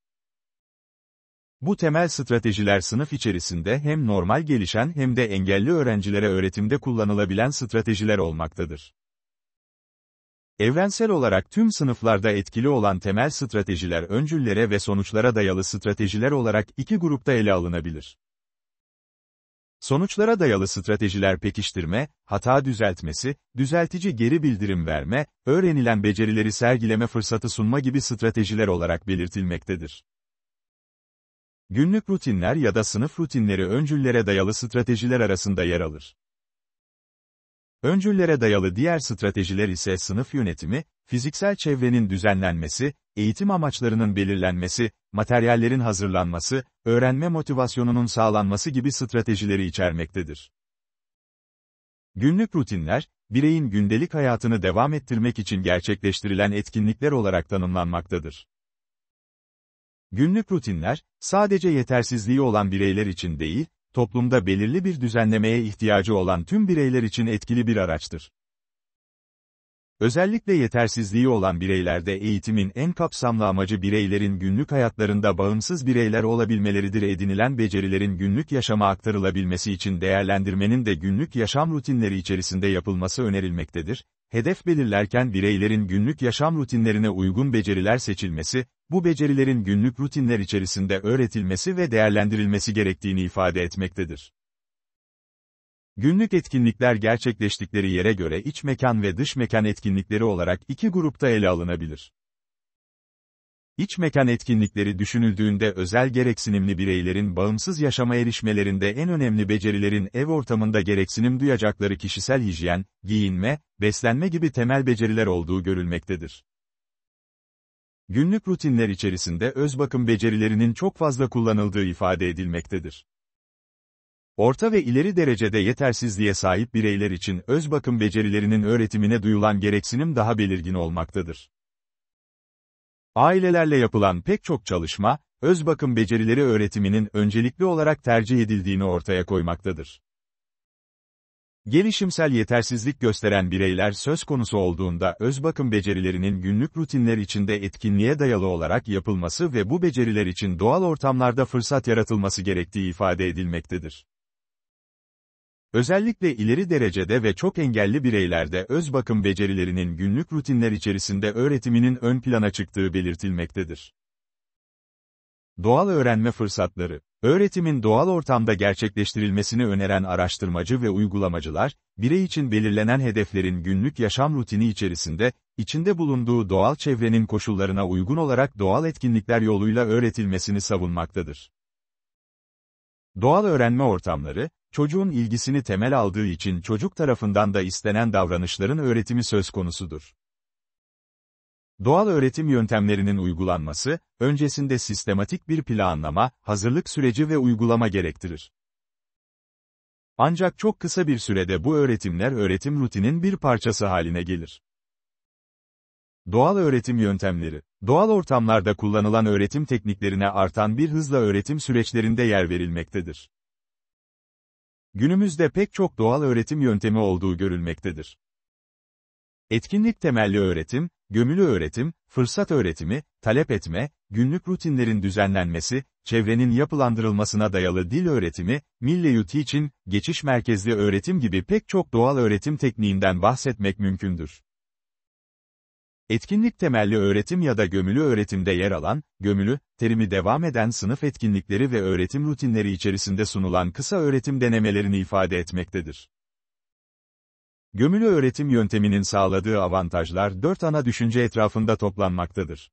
Bu temel stratejiler sınıf içerisinde hem normal gelişen hem de engelli öğrencilere öğretimde kullanılabilen stratejiler olmaktadır. Evrensel olarak tüm sınıflarda etkili olan temel stratejiler öncüllere ve sonuçlara dayalı stratejiler olarak iki grupta ele alınabilir. Sonuçlara dayalı stratejiler pekiştirme, hata düzeltmesi, düzeltici geri bildirim verme, öğrenilen becerileri sergileme fırsatı sunma gibi stratejiler olarak belirtilmektedir. Günlük rutinler ya da sınıf rutinleri öncüllere dayalı stratejiler arasında yer alır. Öncüllere dayalı diğer stratejiler ise sınıf yönetimi, fiziksel çevrenin düzenlenmesi, eğitim amaçlarının belirlenmesi, materyallerin hazırlanması, öğrenme motivasyonunun sağlanması gibi stratejileri içermektedir. Günlük rutinler, bireyin gündelik hayatını devam ettirmek için gerçekleştirilen etkinlikler olarak tanımlanmaktadır. Günlük rutinler, sadece yetersizliği olan bireyler için değil, toplumda belirli bir düzenlemeye ihtiyacı olan tüm bireyler için etkili bir araçtır. Özellikle yetersizliği olan bireylerde eğitimin en kapsamlı amacı bireylerin günlük hayatlarında bağımsız bireyler olabilmeleridir. Edinilen becerilerin günlük yaşama aktarılabilmesi için değerlendirmenin de günlük yaşam rutinleri içerisinde yapılması önerilmektedir. Hedef belirlerken bireylerin günlük yaşam rutinlerine uygun beceriler seçilmesi, bu becerilerin günlük rutinler içerisinde öğretilmesi ve değerlendirilmesi gerektiğini ifade etmektedir. Günlük etkinlikler gerçekleştikleri yere göre iç mekan ve dış mekan etkinlikleri olarak iki grupta ele alınabilir. İç mekan etkinlikleri düşünüldüğünde özel gereksinimli bireylerin bağımsız yaşama erişmelerinde en önemli becerilerin ev ortamında gereksinim duyacakları kişisel hijyen, giyinme, beslenme gibi temel beceriler olduğu görülmektedir. Günlük rutinler içerisinde öz bakım becerilerinin çok fazla kullanıldığı ifade edilmektedir. Orta ve ileri derecede yetersizliğe sahip bireyler için öz bakım becerilerinin öğretimine duyulan gereksinim daha belirgin olmaktadır. Ailelerle yapılan pek çok çalışma, öz bakım becerileri öğretiminin öncelikli olarak tercih edildiğini ortaya koymaktadır. Gelişimsel yetersizlik gösteren bireyler söz konusu olduğunda öz bakım becerilerinin günlük rutinler içinde etkinliğe dayalı olarak yapılması ve bu beceriler için doğal ortamlarda fırsat yaratılması gerektiği ifade edilmektedir. Özellikle ileri derecede ve çok engelli bireylerde öz bakım becerilerinin günlük rutinler içerisinde öğretiminin ön plana çıktığı belirtilmektedir. Doğal öğrenme fırsatları, öğretimin doğal ortamda gerçekleştirilmesini öneren araştırmacı ve uygulamacılar, birey için belirlenen hedeflerin günlük yaşam rutini içerisinde, içinde bulunduğu doğal çevrenin koşullarına uygun olarak doğal etkinlikler yoluyla öğretilmesini savunmaktadır. Doğal öğrenme ortamları, çocuğun ilgisini temel aldığı için çocuk tarafından da istenen davranışların öğretimi söz konusudur. Doğal öğretim yöntemlerinin uygulanması, öncesinde sistematik bir planlama, hazırlık süreci ve uygulama gerektirir. Ancak çok kısa bir sürede bu öğretimler öğretim rutinin bir parçası haline gelir. Doğal öğretim yöntemleri, doğal ortamlarda kullanılan öğretim tekniklerine artan bir hızla öğretim süreçlerinde yer verilmektedir. Günümüzde pek çok doğal öğretim yöntemi olduğu görülmektedir. Etkinlik temelli öğretim, gömülü öğretim, fırsat öğretimi, talep etme, günlük rutinlerin düzenlenmesi, çevrenin yapılandırılmasına dayalı dil öğretimi, milieu teaching, geçiş merkezli öğretim gibi pek çok doğal öğretim tekniğinden bahsetmek mümkündür. Etkinlik temelli öğretim ya da gömülü öğretimde yer alan, gömülü, terimi devam eden sınıf etkinlikleri ve öğretim rutinleri içerisinde sunulan kısa öğretim denemelerini ifade etmektedir. Gömülü öğretim yönteminin sağladığı avantajlar 4 ana düşünce etrafında toplanmaktadır.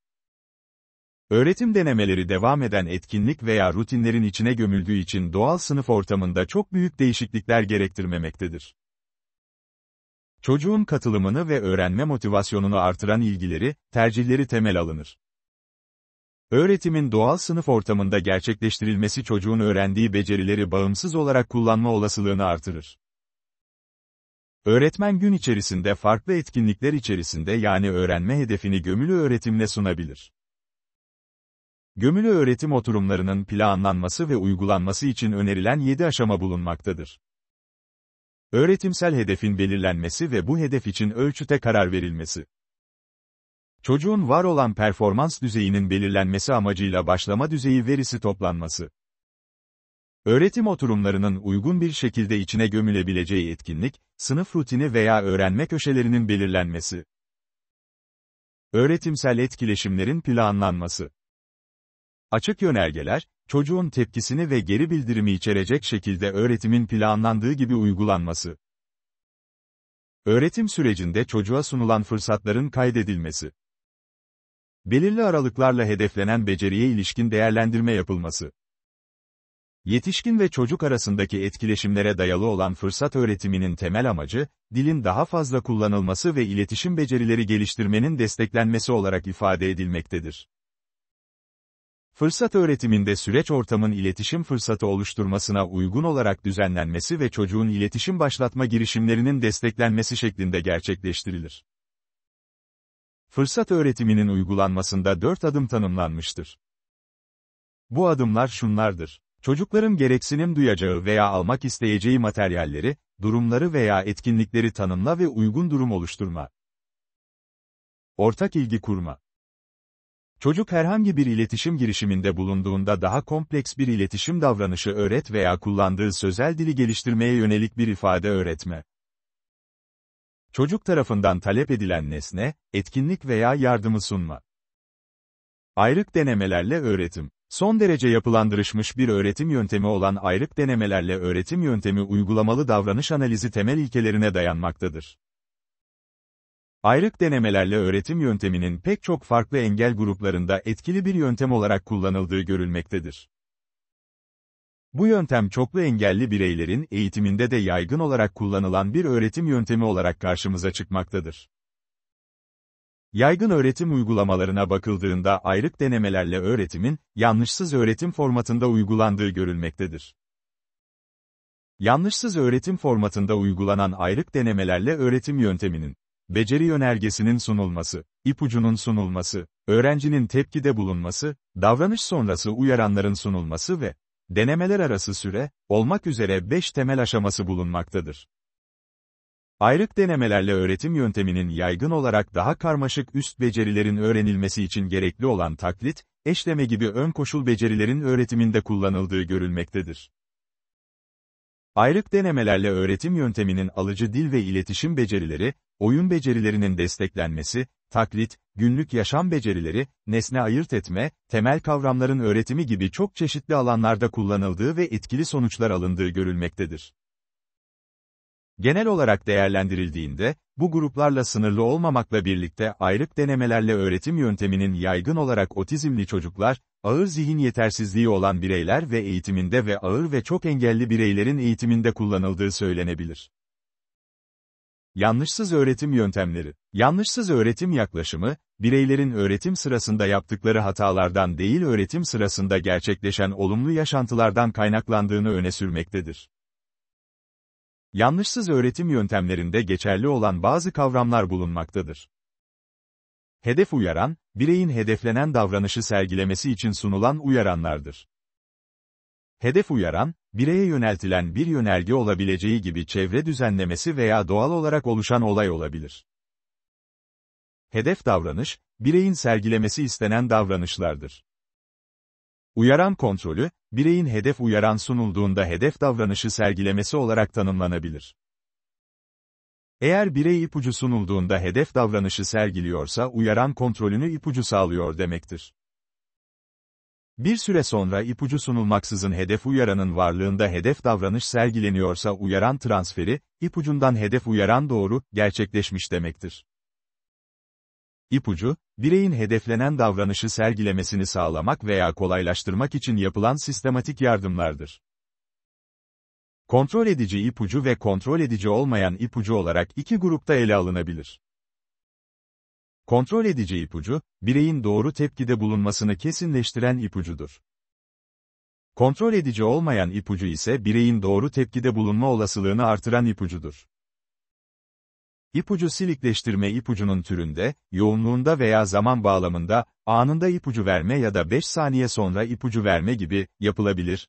Öğretim denemeleri devam eden etkinlik veya rutinlerin içine gömüldüğü için doğal sınıf ortamında çok büyük değişiklikler gerektirmemektedir. Çocuğun katılımını ve öğrenme motivasyonunu artıran ilgileri, tercihleri temel alınır. Öğretimin doğal sınıf ortamında gerçekleştirilmesi çocuğun öğrendiği becerileri bağımsız olarak kullanma olasılığını artırır. Öğretmen gün içerisinde farklı etkinlikler içerisinde yani öğrenme hedefini gömülü öğretimle sunabilir. Gömülü öğretim oturumlarının planlanması ve uygulanması için önerilen 7 aşama bulunmaktadır. Öğretimsel hedefin belirlenmesi ve bu hedef için ölçüte karar verilmesi. Çocuğun var olan performans düzeyinin belirlenmesi amacıyla başlama düzeyi verisi toplanması. Öğretim oturumlarının uygun bir şekilde içine gömülebileceği etkinlik, sınıf rutini veya öğrenme köşelerinin belirlenmesi. Öğretimsel etkileşimlerin planlanması. Açık yönergeler, çocuğun tepkisini ve geri bildirimi içerecek şekilde öğretimin planlandığı gibi uygulanması. Öğretim sürecinde çocuğa sunulan fırsatların kaydedilmesi. Belirli aralıklarla hedeflenen beceriye ilişkin değerlendirme yapılması. Yetişkin ve çocuk arasındaki etkileşimlere dayalı olan fırsat öğretiminin temel amacı, dilin daha fazla kullanılması ve iletişim becerileri geliştirmenin desteklenmesi olarak ifade edilmektedir. Fırsat öğretiminde süreç ortamın iletişim fırsatı oluşturmasına uygun olarak düzenlenmesi ve çocuğun iletişim başlatma girişimlerinin desteklenmesi şeklinde gerçekleştirilir. Fırsat öğretiminin uygulanmasında 4 adım tanımlanmıştır. Bu adımlar şunlardır. Çocukların gereksinim duyacağı veya almak isteyeceği materyalleri, durumları veya etkinlikleri tanımla ve uygun durum oluşturma. Ortak ilgi kurma. Çocuk herhangi bir iletişim girişiminde bulunduğunda daha kompleks bir iletişim davranışı öğret veya kullandığı sözel dili geliştirmeye yönelik bir ifade öğretme. Çocuk tarafından talep edilen nesne, etkinlik veya yardımı sunma. Ayrık denemelerle öğretim. Son derece yapılandırılmış bir öğretim yöntemi olan ayrık denemelerle öğretim yöntemi uygulamalı davranış analizi temel ilkelerine dayanmaktadır. Ayrık denemelerle öğretim yönteminin pek çok farklı engel gruplarında etkili bir yöntem olarak kullanıldığı görülmektedir. Bu yöntem çoklu engelli bireylerin eğitiminde de yaygın olarak kullanılan bir öğretim yöntemi olarak karşımıza çıkmaktadır. Yaygın öğretim uygulamalarına bakıldığında ayrık denemelerle öğretimin, yanlışsız öğretim formatında uygulandığı görülmektedir. Yanlışsız öğretim formatında uygulanan ayrık denemelerle öğretim yönteminin, beceri yönergesinin sunulması, ipucunun sunulması, öğrencinin tepkide bulunması, davranış sonrası uyaranların sunulması ve denemeler arası süre, olmak üzere 5 temel aşaması bulunmaktadır. Ayrık denemelerle öğretim yönteminin yaygın olarak daha karmaşık üst becerilerin öğrenilmesi için gerekli olan taklit, eşleme gibi ön koşul becerilerin öğretiminde kullanıldığı görülmektedir. Ayrık denemelerle öğretim yönteminin alıcı dil ve iletişim becerileri, oyun becerilerinin desteklenmesi, taklit, günlük yaşam becerileri, nesne ayırt etme, temel kavramların öğretimi gibi çok çeşitli alanlarda kullanıldığı ve etkili sonuçlar alındığı görülmektedir. Genel olarak değerlendirildiğinde, bu gruplarla sınırlı olmamakla birlikte ayrık denemelerle öğretim yönteminin yaygın olarak otizmli çocuklar, ağır zihin yetersizliği olan bireyler ve eğitiminde ve ağır ve çok engelli bireylerin eğitiminde kullanıldığı söylenebilir. Yanlışsız öğretim yöntemleri. Yanlışsız öğretim yaklaşımı, bireylerin öğretim sırasında yaptıkları hatalardan değil öğretim sırasında gerçekleşen olumlu yaşantılardan kaynaklandığını öne sürmektedir. Yanlışsız öğretim yöntemlerinde geçerli olan bazı kavramlar bulunmaktadır. Hedef uyaran, bireyin hedeflenen davranışı sergilemesi için sunulan uyaranlardır. Hedef uyaran, bireye yöneltilen bir yönerge olabileceği gibi çevre düzenlemesi veya doğal olarak oluşan olay olabilir. Hedef davranış, bireyin sergilemesi istenen davranışlardır. Uyaran kontrolü, bireyin hedef uyaran sunulduğunda hedef davranışı sergilemesi olarak tanımlanabilir. Eğer birey ipucu sunulduğunda hedef davranışı sergiliyorsa uyaran kontrolünü ipucu sağlıyor demektir. Bir süre sonra ipucu sunulmaksızın hedef uyaranın varlığında hedef davranış sergileniyorsa uyaran transferi, ipucundan hedef uyaran doğru, gerçekleşmiş demektir. İpucu, bireyin hedeflenen davranışı sergilemesini sağlamak veya kolaylaştırmak için yapılan sistematik yardımlardır. Kontrol edici ipucu ve kontrol edici olmayan ipucu olarak iki grupta ele alınabilir. Kontrol edici ipucu, bireyin doğru tepkide bulunmasını kesinleştiren ipucudur. Kontrol edici olmayan ipucu ise bireyin doğru tepkide bulunma olasılığını artıran ipucudur. İpucu silikleştirme ipucunun türünde, yoğunluğunda veya zaman bağlamında, anında ipucu verme ya da 5 saniye sonra ipucu verme gibi yapılabilir.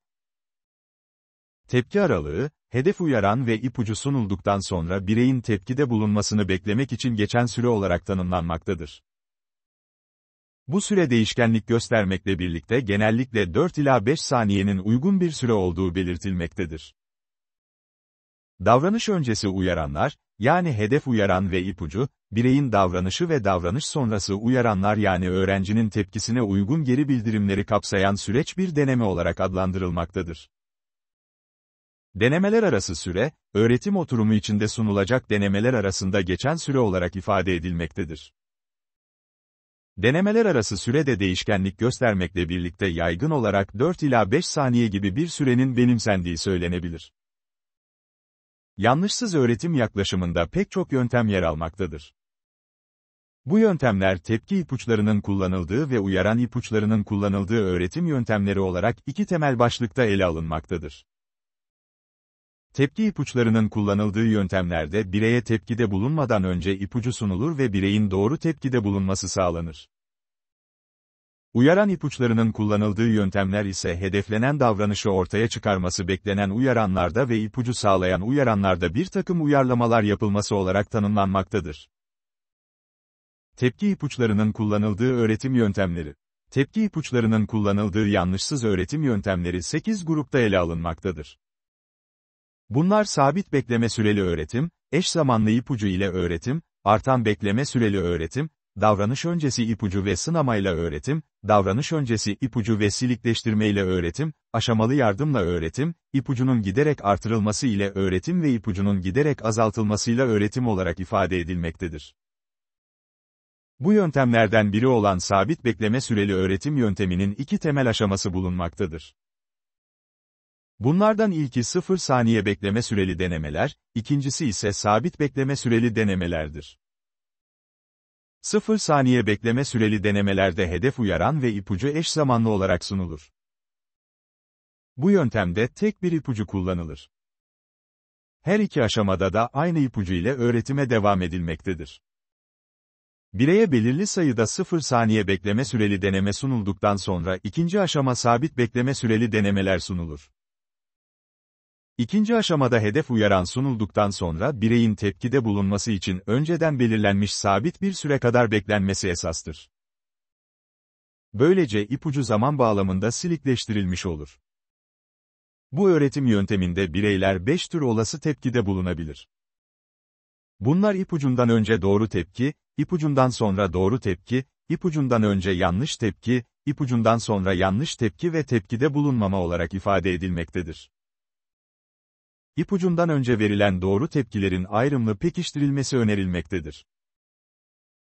Tepki aralığı, hedef uyaran ve ipucu sunulduktan sonra bireyin tepkide bulunmasını beklemek için geçen süre olarak tanımlanmaktadır. Bu süre değişkenlik göstermekle birlikte genellikle 4 ila 5 saniyenin uygun bir süre olduğu belirtilmektedir. Davranış öncesi uyaranlar, yani hedef uyaran ve ipucu, bireyin davranışı ve davranış sonrası uyaranlar yani öğrencinin tepkisine uygun geri bildirimleri kapsayan süreç bir deneme olarak adlandırılmaktadır. Denemeler arası süre, öğretim oturumu içinde sunulacak denemeler arasında geçen süre olarak ifade edilmektedir. Denemeler arası süre de değişkenlik göstermekle birlikte yaygın olarak 4 ila 5 saniye gibi bir sürenin benimsendiği söylenebilir. Yanlışsız öğretim yaklaşımında pek çok yöntem yer almaktadır. Bu yöntemler tepki ipuçlarının kullanıldığı ve uyaran ipuçlarının kullanıldığı öğretim yöntemleri olarak iki temel başlıkta ele alınmaktadır. Tepki ipuçlarının kullanıldığı yöntemlerde bireye tepkide bulunmadan önce ipucu sunulur ve bireyin doğru tepkide bulunması sağlanır. Uyaran ipuçlarının kullanıldığı yöntemler ise hedeflenen davranışı ortaya çıkarması beklenen uyaranlarda ve ipucu sağlayan uyaranlarda bir takım uyarlamalar yapılması olarak tanımlanmaktadır. Tepki ipuçlarının kullanıldığı öğretim yöntemleri. Tepki ipuçlarının kullanıldığı yanlışsız öğretim yöntemleri 8 grupta ele alınmaktadır. Bunlar sabit bekleme süreli öğretim, eş zamanlı ipucu ile öğretim, artan bekleme süreli öğretim, davranış öncesi ipucu ve sınamayla öğretim, davranış öncesi ipucu ve silikleştirmeyle öğretim, aşamalı yardımla öğretim, ipucunun giderek artırılması ile öğretim ve ipucunun giderek azaltılmasıyla öğretim olarak ifade edilmektedir. Bu yöntemlerden biri olan sabit bekleme süreli öğretim yönteminin iki temel aşaması bulunmaktadır. Bunlardan ilki 0 saniye bekleme süreli denemeler, ikincisi ise sabit bekleme süreli denemelerdir. 0 saniye bekleme süreli denemelerde hedef uyaran ve ipucu eş zamanlı olarak sunulur. Bu yöntemde tek bir ipucu kullanılır. Her iki aşamada da aynı ipucu ile öğretime devam edilmektedir. Bireye belirli sayıda 0 saniye bekleme süreli deneme sunulduktan sonra ikinci aşama sabit bekleme süreli denemeler sunulur. İkinci aşamada hedef uyaran sunulduktan sonra bireyin tepkide bulunması için önceden belirlenmiş sabit bir süre kadar beklenmesi esastır. Böylece ipucu zaman bağlamında silikleştirilmiş olur. Bu öğretim yönteminde bireyler 5 tür olası tepkide bulunabilir. Bunlar ipucundan önce doğru tepki, ipucundan sonra doğru tepki, ipucundan önce yanlış tepki, ipucundan sonra yanlış tepki ve tepkide bulunmama olarak ifade edilmektedir. İpucundan önce verilen doğru tepkilerin ayrımlı pekiştirilmesi önerilmektedir.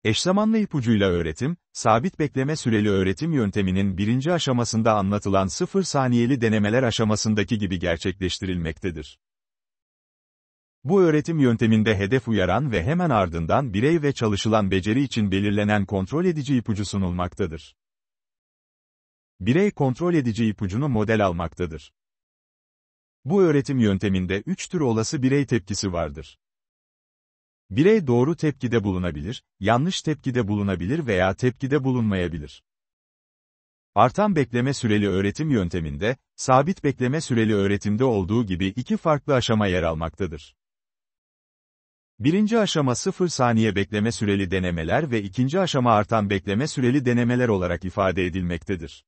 Eşzamanlı ipucuyla öğretim, sabit bekleme süreli öğretim yönteminin birinci aşamasında anlatılan 0 saniyeli denemeler aşamasındaki gibi gerçekleştirilmektedir. Bu öğretim yönteminde hedef uyaran ve hemen ardından birey ve çalışılan beceri için belirlenen kontrol edici ipucu sunulmaktadır. Birey kontrol edici ipucunu model almaktadır. Bu öğretim yönteminde 3 tür olası birey tepkisi vardır. Birey doğru tepkide bulunabilir, yanlış tepkide bulunabilir veya tepkide bulunmayabilir. Artan bekleme süreli öğretim yönteminde, sabit bekleme süreli öğretimde olduğu gibi iki farklı aşama yer almaktadır. Birinci aşama 0 saniye bekleme süreli denemeler ve ikinci aşama artan bekleme süreli denemeler olarak ifade edilmektedir.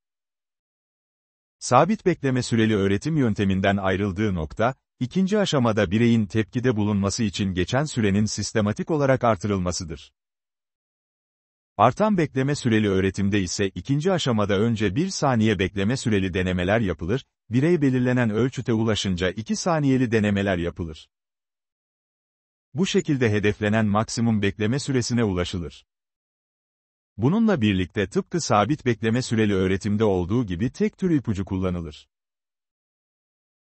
Sabit bekleme süreli öğretim yönteminden ayrıldığı nokta, ikinci aşamada bireyin tepkide bulunması için geçen sürenin sistematik olarak artırılmasıdır. Artan bekleme süreli öğretimde ise ikinci aşamada önce 1 saniye bekleme süreli denemeler yapılır, birey belirlenen ölçüte ulaşınca 2 saniyeli denemeler yapılır. Bu şekilde hedeflenen maksimum bekleme süresine ulaşılır. Bununla birlikte tıpkı sabit bekleme süreli öğretimde olduğu gibi tek tür ipucu kullanılır.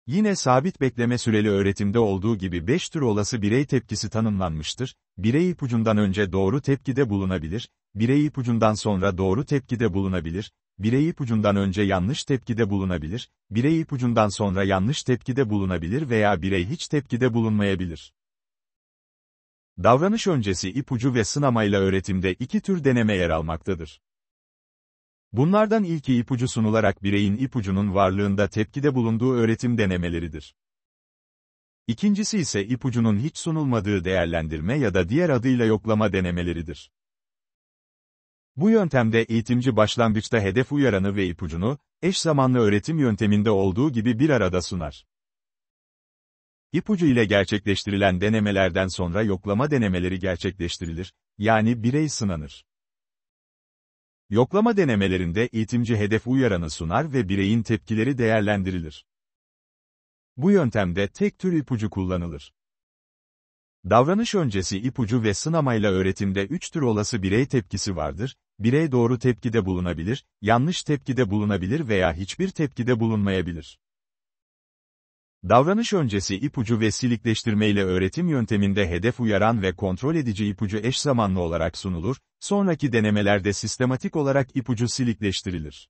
Yine sabit bekleme süreli öğretimde olduğu gibi 5 tür olası birey tepkisi tanımlanmıştır. Birey ipucundan önce doğru tepkide bulunabilir, birey ipucundan sonra doğru tepkide bulunabilir, birey ipucundan önce yanlış tepkide bulunabilir, birey ipucundan sonra yanlış tepkide bulunabilir veya birey hiç tepkide bulunmayabilir. Davranış öncesi ipucu ve sınamayla öğretimde iki tür deneme yer almaktadır. Bunlardan ilki ipucu sunularak bireyin ipucunun varlığında tepkide bulunduğu öğretim denemeleridir. İkincisi ise ipucunun hiç sunulmadığı değerlendirme ya da diğer adıyla yoklama denemeleridir. Bu yöntemde eğitimci başlangıçta hedef uyaranı ve ipucunu, eş zamanlı öğretim yönteminde olduğu gibi bir arada sunar. İpucu ile gerçekleştirilen denemelerden sonra yoklama denemeleri gerçekleştirilir, yani birey sınanır. Yoklama denemelerinde eğitimci hedef uyaranı sunar ve bireyin tepkileri değerlendirilir. Bu yöntemde tek tür ipucu kullanılır. Davranış öncesi ipucu ve sınamayla öğretimde 3 tür olası birey tepkisi vardır. Birey doğru tepkide bulunabilir, yanlış tepkide bulunabilir veya hiçbir tepkide bulunmayabilir. Davranış öncesi ipucu ve silikleştirmeyle öğretim yönteminde hedef uyaran ve kontrol edici ipucu eş zamanlı olarak sunulur, sonraki denemelerde sistematik olarak ipucu silikleştirilir.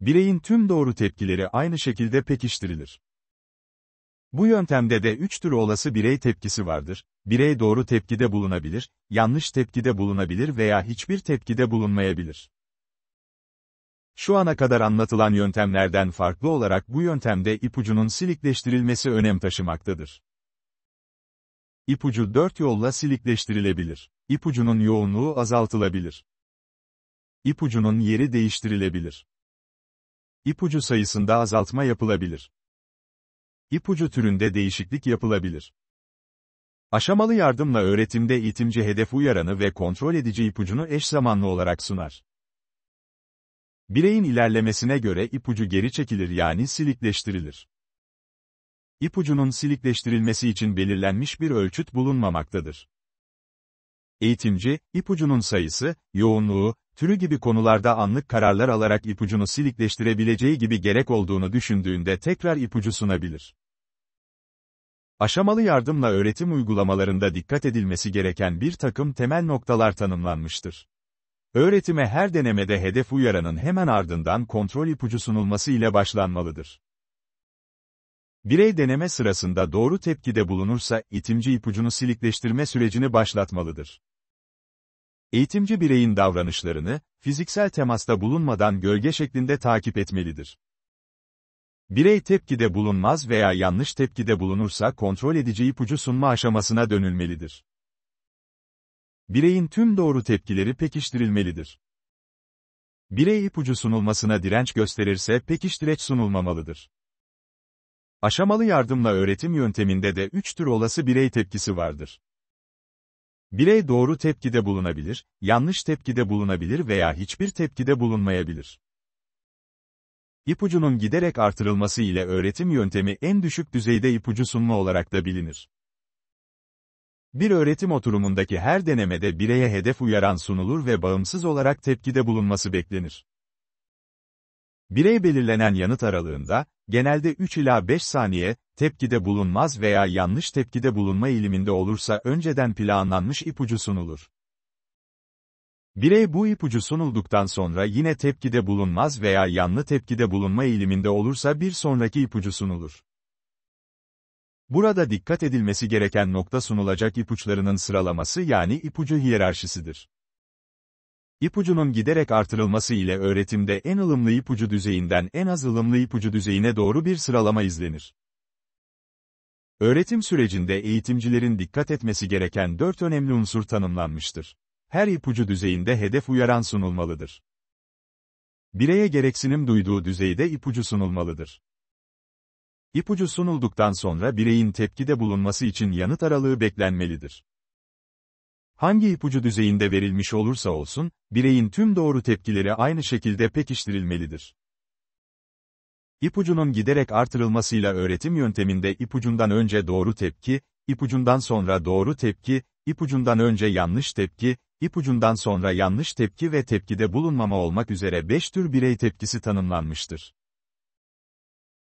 Bireyin tüm doğru tepkileri aynı şekilde pekiştirilir. Bu yöntemde de 3 tür olası birey tepkisi vardır. Birey doğru tepkide bulunabilir, yanlış tepkide bulunabilir veya hiçbir tepkide bulunmayabilir. Şu ana kadar anlatılan yöntemlerden farklı olarak bu yöntemde ipucunun silikleştirilmesi önem taşımaktadır. İpucu 4 yolla silikleştirilebilir. İpucunun yoğunluğu azaltılabilir. İpucunun yeri değiştirilebilir. İpucu sayısında azaltma yapılabilir. İpucu türünde değişiklik yapılabilir. Aşamalı yardımla öğretimde eğitimci hedef uyaranı ve kontrol edici ipucunu eş zamanlı olarak sunar. Bireyin ilerlemesine göre ipucu geri çekilir yani silikleştirilir. İpucunun silikleştirilmesi için belirlenmiş bir ölçüt bulunmamaktadır. Eğitimci, ipucunun sayısı, yoğunluğu, türü gibi konularda anlık kararlar alarak ipucunu silikleştirebileceği gibi gerek olduğunu düşündüğünde tekrar ipucu sunabilir. Aşamalı yardımla öğretim uygulamalarında dikkat edilmesi gereken bir takım temel noktalar tanımlanmıştır. Öğretime her denemede hedef uyaranın hemen ardından kontrol ipucu sunulması ile başlanmalıdır. Birey deneme sırasında doğru tepkide bulunursa, eğitimci ipucunu silikleştirme sürecini başlatmalıdır. Eğitimci bireyin davranışlarını, fiziksel temasta bulunmadan gölge şeklinde takip etmelidir. Birey tepkide bulunmaz veya yanlış tepkide bulunursa kontrol edici ipucu sunma aşamasına dönülmelidir. Bireyin tüm doğru tepkileri pekiştirilmelidir. Birey ipucu sunulmasına direnç gösterirse pekiştireç sunulmamalıdır. Aşamalı yardımla öğretim yönteminde de 3 tür olası birey tepkisi vardır. Birey doğru tepkide bulunabilir, yanlış tepkide bulunabilir veya hiçbir tepkide bulunmayabilir. İpucunun giderek artırılması ile öğretim yöntemi en düşük düzeyde ipucu sunma olarak da bilinir. Bir öğretim oturumundaki her denemede bireye hedef uyaran sunulur ve bağımsız olarak tepkide bulunması beklenir. Birey belirlenen yanıt aralığında, genelde 3 ila 5 saniye, tepkide bulunmaz veya yanlış tepkide bulunma eğiliminde olursa önceden planlanmış ipucu sunulur. Birey bu ipucu sunulduktan sonra yine tepkide bulunmaz veya yanlı tepkide bulunma eğiliminde olursa bir sonraki ipucu sunulur. Burada dikkat edilmesi gereken nokta sunulacak ipuçlarının sıralaması yani ipucu hiyerarşisidir. İpucunun giderek artırılması ile öğretimde en ılımlı ipucu düzeyinden en az ılımlı ipucu düzeyine doğru bir sıralama izlenir. Öğretim sürecinde eğitimcilerin dikkat etmesi gereken 4 önemli unsur tanımlanmıştır. Her ipucu düzeyinde hedef uyaran sunulmalıdır. Bireye gereksinim duyduğu düzeyde ipucu sunulmalıdır. İpucu sunulduktan sonra bireyin tepkide bulunması için yanıt aralığı beklenmelidir. Hangi ipucu düzeyinde verilmiş olursa olsun, bireyin tüm doğru tepkileri aynı şekilde pekiştirilmelidir. İpucunun giderek artırılmasıyla öğretim yönteminde ipucundan önce doğru tepki, ipucundan sonra doğru tepki, ipucundan önce yanlış tepki, ipucundan sonra yanlış tepki ve tepkide bulunmama olmak üzere 5 tür birey tepkisi tanımlanmıştır.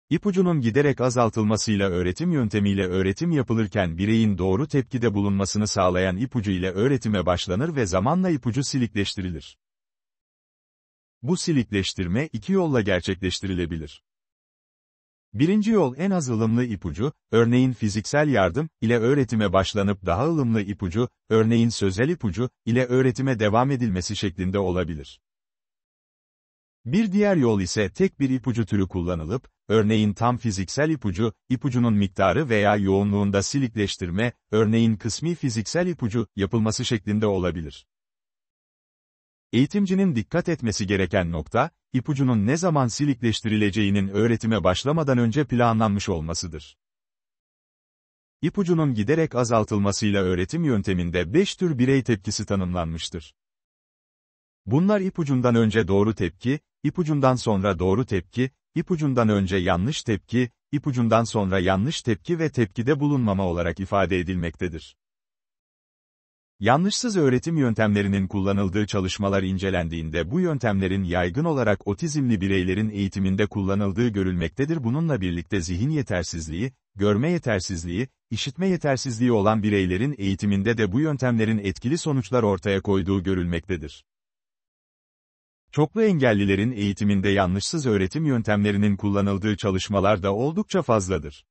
İpucunun giderek azaltılmasıyla öğretim yöntemiyle öğretim yapılırken bireyin doğru tepkide bulunmasını sağlayan ipucu ile öğretime başlanır ve zamanla ipucu silikleştirilir. Bu silikleştirme 2 yolla gerçekleştirilebilir. Birinci yol en az ılımlı ipucu, örneğin fiziksel yardım, ile öğretime başlanıp daha ılımlı ipucu, örneğin sözel ipucu, ile öğretime devam edilmesi şeklinde olabilir. Bir diğer yol ise tek bir ipucu türü kullanılıp, örneğin tam fiziksel ipucu, ipucunun miktarı veya yoğunluğunda silikleştirme, örneğin kısmi fiziksel ipucu, yapılması şeklinde olabilir. Eğitimcinin dikkat etmesi gereken nokta, ipucunun ne zaman silikleştirileceğinin öğretime başlamadan önce planlanmış olmasıdır. İpucunun giderek azaltılmasıyla öğretim yönteminde 5 tür birey tepkisi tanımlanmıştır. Bunlar ipucundan önce doğru tepki, ipucundan sonra doğru tepki, ipucundan önce yanlış tepki, ipucundan sonra yanlış tepki ve tepkide bulunmama olarak ifade edilmektedir. Yanlışsız öğretim yöntemlerinin kullanıldığı çalışmalar incelendiğinde bu yöntemlerin yaygın olarak otizmli bireylerin eğitiminde kullanıldığı görülmektedir. Bununla birlikte zihin yetersizliği, görme yetersizliği, işitme yetersizliği olan bireylerin eğitiminde de bu yöntemlerin etkili sonuçlar ortaya koyduğu görülmektedir. Çoklu engellilerin eğitiminde yanlışsız öğretim yöntemlerinin kullanıldığı çalışmalar da oldukça fazladır.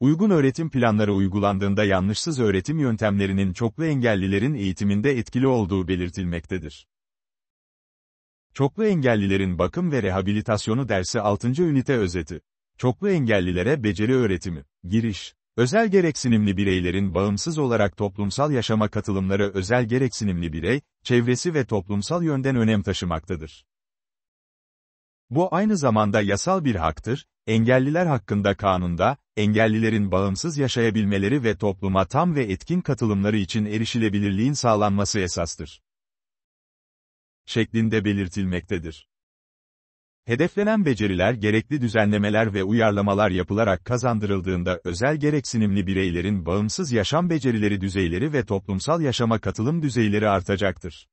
Uygun öğretim planları uygulandığında yanlışsız öğretim yöntemlerinin çoklu engellilerin eğitiminde etkili olduğu belirtilmektedir. Çoklu engellilerin bakım ve rehabilitasyonu dersi 6. ünite özeti. Çoklu engellilere beceri öğretimi. Giriş. Özel gereksinimli bireylerin bağımsız olarak toplumsal yaşama katılımları özel gereksinimli birey, çevresi ve toplumsal yönden önem taşımaktadır. Bu aynı zamanda yasal bir haktır. Engelliler hakkında kanunda, engellilerin bağımsız yaşayabilmeleri ve topluma tam ve etkin katılımları için erişilebilirliğin sağlanması esastır şeklinde belirtilmektedir. Hedeflenen beceriler gerekli düzenlemeler ve uyarlamalar yapılarak kazandırıldığında özel gereksinimli bireylerin bağımsız yaşam becerileri düzeyleri ve toplumsal yaşama katılım düzeyleri artacaktır.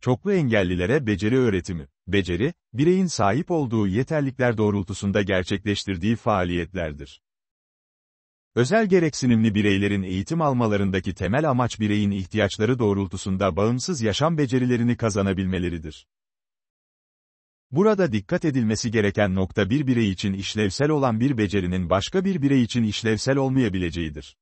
Çoklu engellilere beceri öğretimi. Beceri, bireyin sahip olduğu yeterlikler doğrultusunda gerçekleştirdiği faaliyetlerdir. Özel gereksinimli bireylerin eğitim almalarındaki temel amaç bireyin ihtiyaçları doğrultusunda bağımsız yaşam becerilerini kazanabilmeleridir. Burada dikkat edilmesi gereken nokta bir birey için işlevsel olan bir becerinin başka bir birey için işlevsel olmayabileceğidir.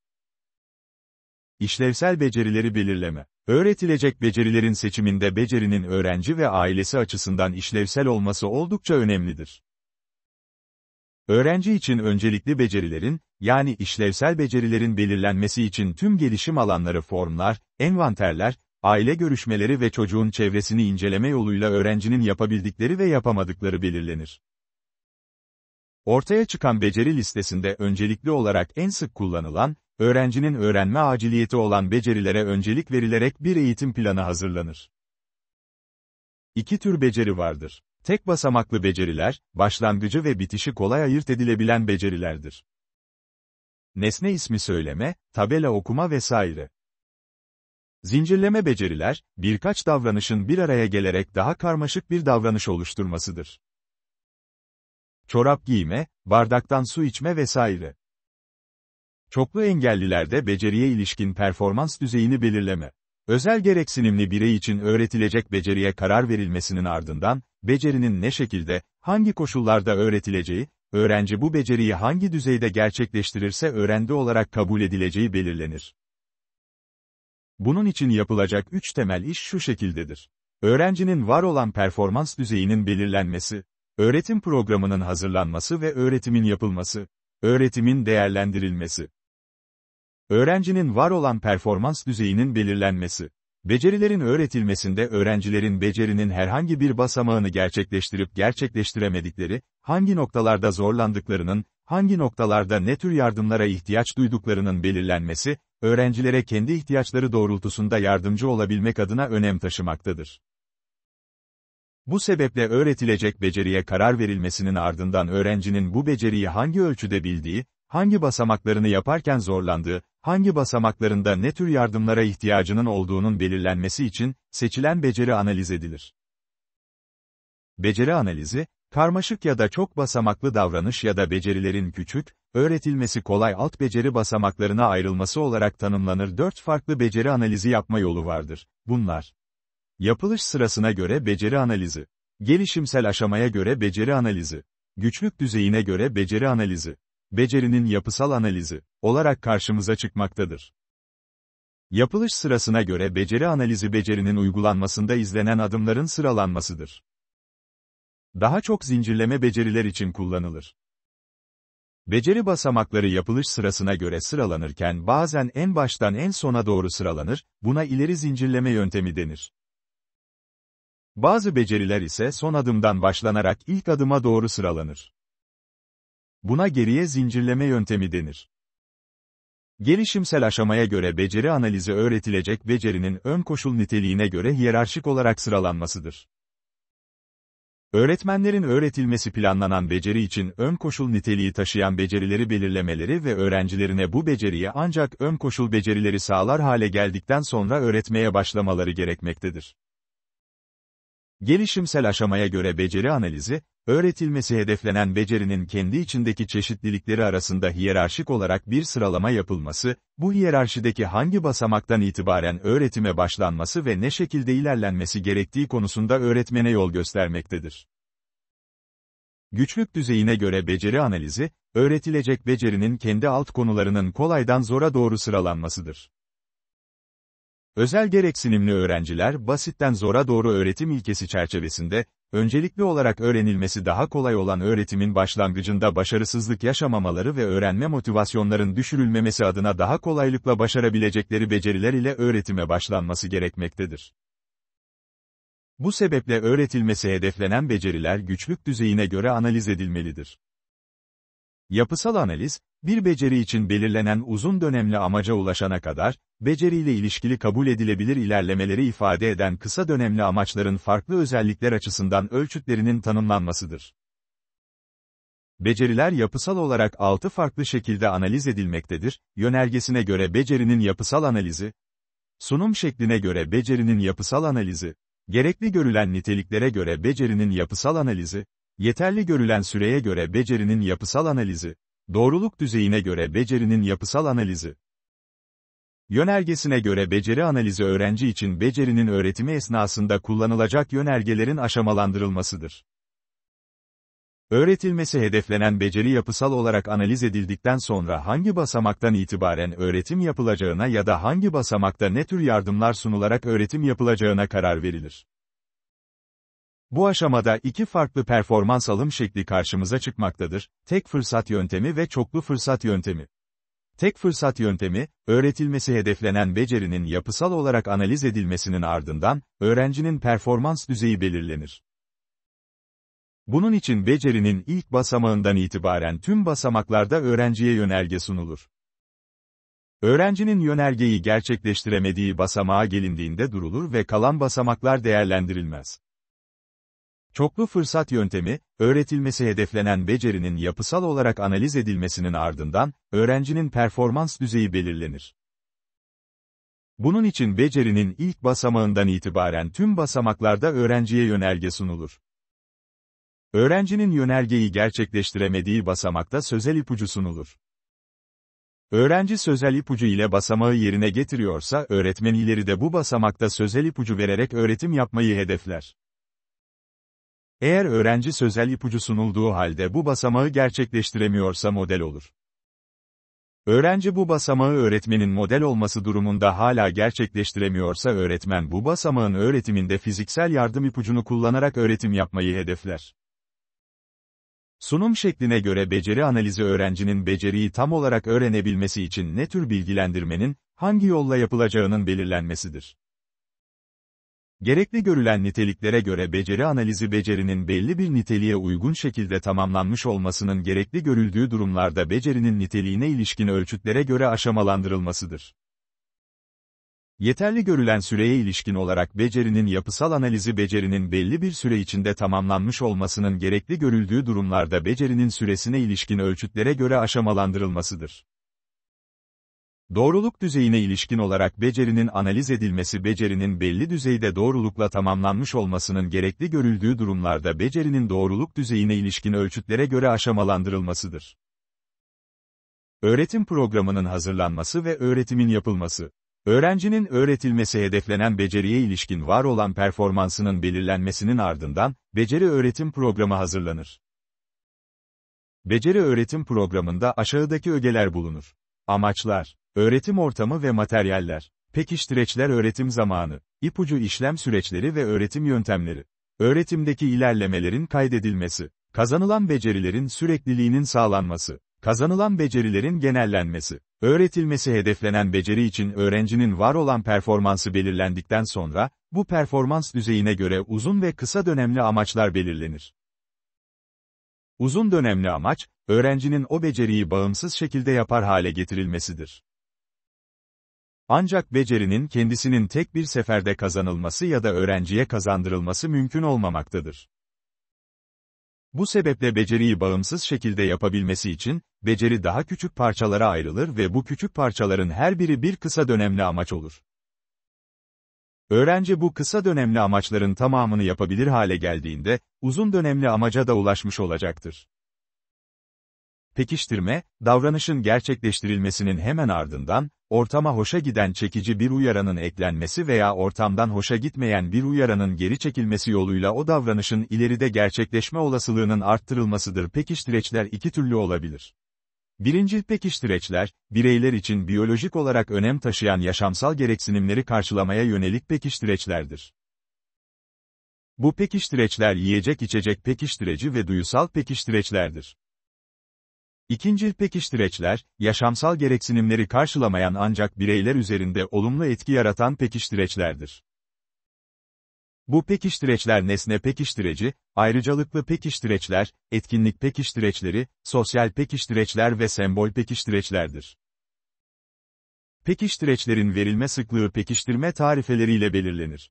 İşlevsel becerileri belirleme. Öğretilecek becerilerin seçiminde becerinin öğrenci ve ailesi açısından işlevsel olması oldukça önemlidir. Öğrenci için öncelikli becerilerin, yani işlevsel becerilerin belirlenmesi için tüm gelişim alanları formlar, envanterler, aile görüşmeleri ve çocuğun çevresini inceleme yoluyla öğrencinin yapabildikleri ve yapamadıkları belirlenir. Ortaya çıkan beceri listesinde öncelikli olarak en sık kullanılan, öğrencinin öğrenme aciliyeti olan becerilere öncelik verilerek bir eğitim planı hazırlanır. İki tür beceri vardır. Tek basamaklı beceriler, başlangıcı ve bitişi kolay ayırt edilebilen becerilerdir. Nesne ismi söyleme, tabela okuma vesaire. Zincirleme beceriler, birkaç davranışın bir araya gelerek daha karmaşık bir davranış oluşturmasıdır. Çorap giyme, bardaktan su içme vesaire. Çoklu engellilerde beceriye ilişkin performans düzeyini belirleme. Özel gereksinimli birey için öğretilecek beceriye karar verilmesinin ardından, becerinin ne şekilde, hangi koşullarda öğretileceği, öğrenci bu beceriyi hangi düzeyde gerçekleştirirse öğrenci olarak kabul edileceği belirlenir. Bunun için yapılacak 3 temel iş şu şekildedir. Öğrencinin var olan performans düzeyinin belirlenmesi, öğretim programının hazırlanması ve öğretimin yapılması, öğretimin değerlendirilmesi. Öğrencinin var olan performans düzeyinin belirlenmesi. Becerilerin öğretilmesinde öğrencilerin becerinin herhangi bir basamağını gerçekleştirip gerçekleştiremedikleri, hangi noktalarda zorlandıklarının, hangi noktalarda ne tür yardımlara ihtiyaç duyduklarının belirlenmesi, öğrencilere kendi ihtiyaçları doğrultusunda yardımcı olabilmek adına önem taşımaktadır. Bu sebeple öğretilecek beceriye karar verilmesinin ardından öğrencinin bu beceriyi hangi ölçüde bildiği, hangi basamaklarını yaparken zorlandığı, hangi basamaklarında ne tür yardımlara ihtiyacının olduğunun belirlenmesi için seçilen beceri analiz edilir. Beceri analizi, karmaşık ya da çok basamaklı davranış ya da becerilerin küçük, öğretilmesi kolay alt beceri basamaklarına ayrılması olarak tanımlanır. 4 farklı beceri analizi yapma yolu vardır. Bunlar: yapılış sırasına göre beceri analizi, gelişimsel aşamaya göre beceri analizi, güçlük düzeyine göre beceri analizi, becerinin yapısal analizi olarak karşımıza çıkmaktadır. Yapılış sırasına göre beceri analizi becerinin uygulanmasında izlenen adımların sıralanmasıdır. Daha çok zincirleme beceriler için kullanılır. Beceri basamakları yapılış sırasına göre sıralanırken bazen en baştan en sona doğru sıralanır, buna ileri zincirleme yöntemi denir. Bazı beceriler ise son adımdan başlanarak ilk adıma doğru sıralanır. Buna geriye zincirleme yöntemi denir. Gelişimsel aşamaya göre beceri analizi öğretilecek becerinin ön koşul niteliğine göre hiyerarşik olarak sıralanmasıdır. Öğretmenlerin öğretilmesi planlanan beceri için ön koşul niteliği taşıyan becerileri belirlemeleri ve öğrencilerine bu beceriyi ancak ön koşul becerileri sağlar hale geldikten sonra öğretmeye başlamaları gerekmektedir. Gelişimsel aşamaya göre beceri analizi, öğretilmesi hedeflenen becerinin kendi içindeki çeşitlilikleri arasında hiyerarşik olarak bir sıralama yapılması, bu hiyerarşideki hangi basamaktan itibaren öğretime başlanması ve ne şekilde ilerlenmesi gerektiği konusunda öğretmene yol göstermektedir. Güçlük düzeyine göre beceri analizi, öğretilecek becerinin kendi alt konularının kolaydan zora doğru sıralanmasıdır. Özel gereksinimli öğrenciler basitten zora doğru öğretim ilkesi çerçevesinde, öncelikli olarak öğrenilmesi daha kolay olan öğretimin başlangıcında başarısızlık yaşamamaları ve öğrenme motivasyonlarının düşürülmemesi adına daha kolaylıkla başarabilecekleri beceriler ile öğretime başlanması gerekmektedir. Bu sebeple öğretilmesi hedeflenen beceriler güçlük düzeyine göre analiz edilmelidir. Yapısal analiz, bir beceri için belirlenen uzun dönemli amaca ulaşana kadar, beceriyle ilişkili kabul edilebilir ilerlemeleri ifade eden kısa dönemli amaçların farklı özellikler açısından ölçütlerinin tanımlanmasıdır. Beceriler yapısal olarak 6 farklı şekilde analiz edilmektedir. Yönergesine göre becerinin yapısal analizi, sunum şekline göre becerinin yapısal analizi, gerekli görülen niteliklere göre becerinin yapısal analizi, yeterli görülen süreye göre becerinin yapısal analizi, doğruluk düzeyine göre becerinin yapısal analizi. Yönergesine göre beceri analizi öğrenci için becerinin öğretimi esnasında kullanılacak yönergelerin aşamalandırılmasıdır. Öğretilmesi hedeflenen beceri yapısal olarak analiz edildikten sonra hangi basamaktan itibaren öğretim yapılacağına ya da hangi basamakta ne tür yardımlar sunularak öğretim yapılacağına karar verilir. Bu aşamada 2 farklı performans alım şekli karşımıza çıkmaktadır, tek fırsat yöntemi ve çoklu fırsat yöntemi. Tek fırsat yöntemi, öğretilmesi hedeflenen becerinin yapısal olarak analiz edilmesinin ardından, öğrencinin performans düzeyi belirlenir. Bunun için becerinin ilk basamağından itibaren tüm basamaklarda öğrenciye yönerge sunulur. Öğrencinin yönergeyi gerçekleştiremediği basamağa gelindiğinde durulur ve kalan basamaklar değerlendirilmez. Çoklu fırsat yöntemi, öğretilmesi hedeflenen becerinin yapısal olarak analiz edilmesinin ardından, öğrencinin performans düzeyi belirlenir. Bunun için becerinin ilk basamağından itibaren tüm basamaklarda öğrenciye yönerge sunulur. Öğrencinin yönergeyi gerçekleştiremediği basamakta sözel ipucu sunulur. Öğrenci sözel ipucu ile basamağı yerine getiriyorsa, öğretmen ileride bu basamakta sözel ipucu vererek öğretim yapmayı hedefler. Eğer öğrenci sözel ipucu sunulduğu halde bu basamağı gerçekleştiremiyorsa model olur. Öğrenci bu basamağı öğretmenin model olması durumunda hala gerçekleştiremiyorsa öğretmen bu basamağın öğretiminde fiziksel yardım ipucunu kullanarak öğretim yapmayı hedefler. Sunum şekline göre beceri analizi öğrencinin beceriyi tam olarak öğrenebilmesi için ne tür bilgilendirmenin, hangi yolla yapılacağının belirlenmesidir. Gerekli görülen niteliklere göre beceri analizi becerinin belli bir niteliğe uygun şekilde tamamlanmış olmasının gerekli görüldüğü durumlarda becerinin niteliğine ilişkin ölçütlere göre aşamalandırılmasıdır. Yeterli görülen süreye ilişkin olarak becerinin yapısal analizi becerinin belli bir süre içinde tamamlanmış olmasının gerekli görüldüğü durumlarda becerinin süresine ilişkin ölçütlere göre aşamalandırılmasıdır. Doğruluk düzeyine ilişkin olarak becerinin analiz edilmesi becerinin belli düzeyde doğrulukla tamamlanmış olmasının gerekli görüldüğü durumlarda becerinin doğruluk düzeyine ilişkin ölçütlere göre aşamalandırılmasıdır. Öğretim programının hazırlanması ve öğretimin yapılması. Öğrencinin öğretilmesi hedeflenen beceriye ilişkin var olan performansının belirlenmesinin ardından, beceri öğretim programı hazırlanır. Beceri öğretim programında aşağıdaki ögeler bulunur. Amaçlar, öğretim ortamı ve materyaller, pekiştireçler öğretim zamanı, ipucu işlem süreçleri ve öğretim yöntemleri, öğretimdeki ilerlemelerin kaydedilmesi, kazanılan becerilerin sürekliliğinin sağlanması, kazanılan becerilerin genellenmesi, öğretilmesi hedeflenen beceri için öğrencinin var olan performansı belirlendikten sonra, bu performans düzeyine göre uzun ve kısa dönemli amaçlar belirlenir. Uzun dönemli amaç, öğrencinin o beceriyi bağımsız şekilde yapar hale getirilmesidir. Ancak becerinin kendisinin tek bir seferde kazanılması ya da öğrenciye kazandırılması mümkün olmamaktadır. Bu sebeple beceriyi bağımsız şekilde yapabilmesi için, beceri daha küçük parçalara ayrılır ve bu küçük parçaların her biri bir kısa dönemli amaç olur. Öğrenci bu kısa dönemli amaçların tamamını yapabilir hale geldiğinde, uzun dönemli amaca da ulaşmış olacaktır. Pekiştirme, davranışın gerçekleştirilmesinin hemen ardından, ortama hoşa giden çekici bir uyaranın eklenmesi veya ortamdan hoşa gitmeyen bir uyaranın geri çekilmesi yoluyla o davranışın ileride gerçekleşme olasılığının arttırılmasıdır. Pekiştireçler iki türlü olabilir. Birincil pekiştireçler, bireyler için biyolojik olarak önem taşıyan yaşamsal gereksinimleri karşılamaya yönelik pekiştireçlerdir. Bu pekiştireçler yiyecek-içecek pekiştireci ve duyusal pekiştireçlerdir. İkincil pekiştireçler, yaşamsal gereksinimleri karşılamayan ancak bireyler üzerinde olumlu etki yaratan pekiştireçlerdir. Bu pekiştireçler nesne pekiştireci, ayrıcalıklı pekiştireçler, etkinlik pekiştireçleri, sosyal pekiştireçler ve sembol pekiştireçlerdir. Pekiştireçlerin verilme sıklığı pekiştirme tarifeleriyle belirlenir.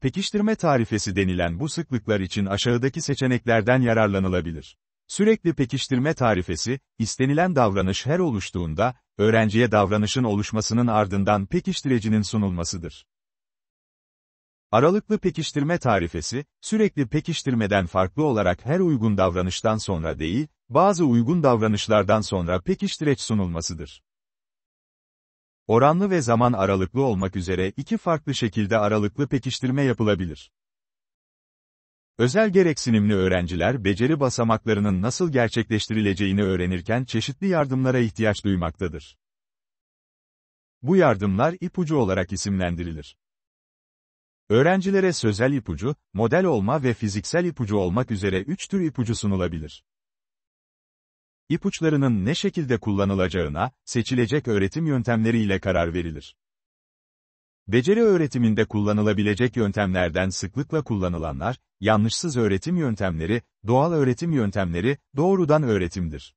Pekiştirme tarifesi denilen bu sıklıklar için aşağıdaki seçeneklerden yararlanılabilir. Sürekli pekiştirme tarifesi, istenilen davranış her oluştuğunda, öğrenciye davranışın oluşmasının ardından pekiştirecinin sunulmasıdır. Aralıklı pekiştirme tarifesi, sürekli pekiştirmeden farklı olarak her uygun davranıştan sonra değil, bazı uygun davranışlardan sonra pekiştireç sunulmasıdır. Oranlı ve zaman aralıklı olmak üzere iki farklı şekilde aralıklı pekiştirme yapılabilir. Özel gereksinimli öğrenciler beceri basamaklarının nasıl gerçekleştirileceğini öğrenirken çeşitli yardımlara ihtiyaç duymaktadır. Bu yardımlar ipucu olarak isimlendirilir. Öğrencilere sözel ipucu, model olma ve fiziksel ipucu olmak üzere üç tür ipucu sunulabilir. İpuçlarının ne şekilde kullanılacağına, seçilecek öğretim yöntemleriyle karar verilir. Beceri öğretiminde kullanılabilecek yöntemlerden sıklıkla kullanılanlar, yanlışsız öğretim yöntemleri, doğal öğretim yöntemleri, doğrudan öğretimdir.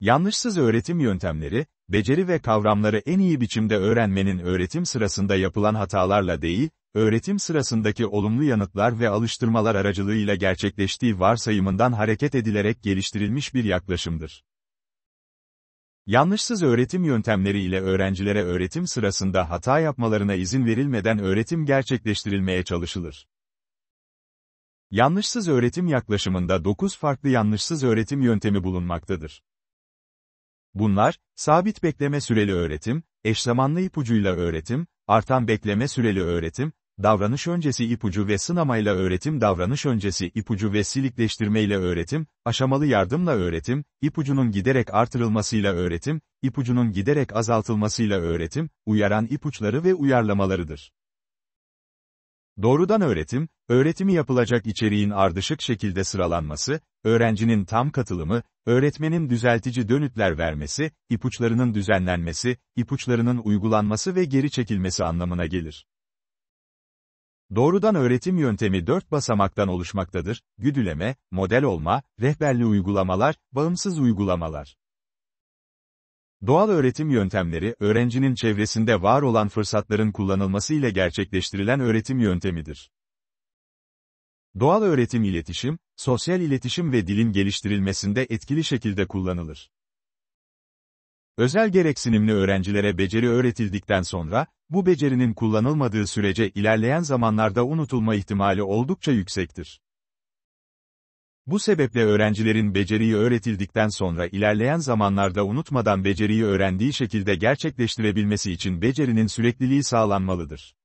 Yanlışsız öğretim yöntemleri, beceri ve kavramları en iyi biçimde öğrenmenin öğretim sırasında yapılan hatalarla değil, öğretim sırasındaki olumlu yanıtlar ve alıştırmalar aracılığıyla gerçekleştiği varsayımından hareket edilerek geliştirilmiş bir yaklaşımdır. Yanlışsız öğretim yöntemleri ile öğrencilere öğretim sırasında hata yapmalarına izin verilmeden öğretim gerçekleştirilmeye çalışılır. Yanlışsız öğretim yaklaşımında 9 farklı yanlışsız öğretim yöntemi bulunmaktadır. Bunlar, sabit bekleme süreli öğretim, eşzamanlı ipucuyla öğretim, artan bekleme süreli öğretim, davranış öncesi ipucu ve sınamayla öğretim, davranış öncesi ipucu ve silikleştirmeyle öğretim, aşamalı yardımla öğretim, ipucunun giderek artırılmasıyla öğretim, ipucunun giderek azaltılmasıyla öğretim, uyaran ipuçları ve uyarlamalarıdır. Doğrudan öğretim, öğretimi yapılacak içeriğin ardışık şekilde sıralanması, öğrencinin tam katılımı, öğretmenin düzeltici dönütler vermesi, ipuçlarının düzenlenmesi, ipuçlarının uygulanması ve geri çekilmesi anlamına gelir. Doğrudan öğretim yöntemi 4 basamaktan oluşmaktadır: güdüleme, model olma, rehberli uygulamalar, bağımsız uygulamalar. Doğal öğretim yöntemleri, öğrencinin çevresinde var olan fırsatların kullanılması ile gerçekleştirilen öğretim yöntemidir. Doğal öğretim iletişim, sosyal iletişim ve dilin geliştirilmesinde etkili şekilde kullanılır. Özel gereksinimli öğrencilere beceri öğretildikten sonra, bu becerinin kullanılmadığı sürece ilerleyen zamanlarda unutulma ihtimali oldukça yüksektir. Bu sebeple öğrencilerin beceriyi öğretildikten sonra ilerleyen zamanlarda unutmadan beceriyi öğrendiği şekilde gerçekleştirebilmesi için becerinin sürekliliği sağlanmalıdır.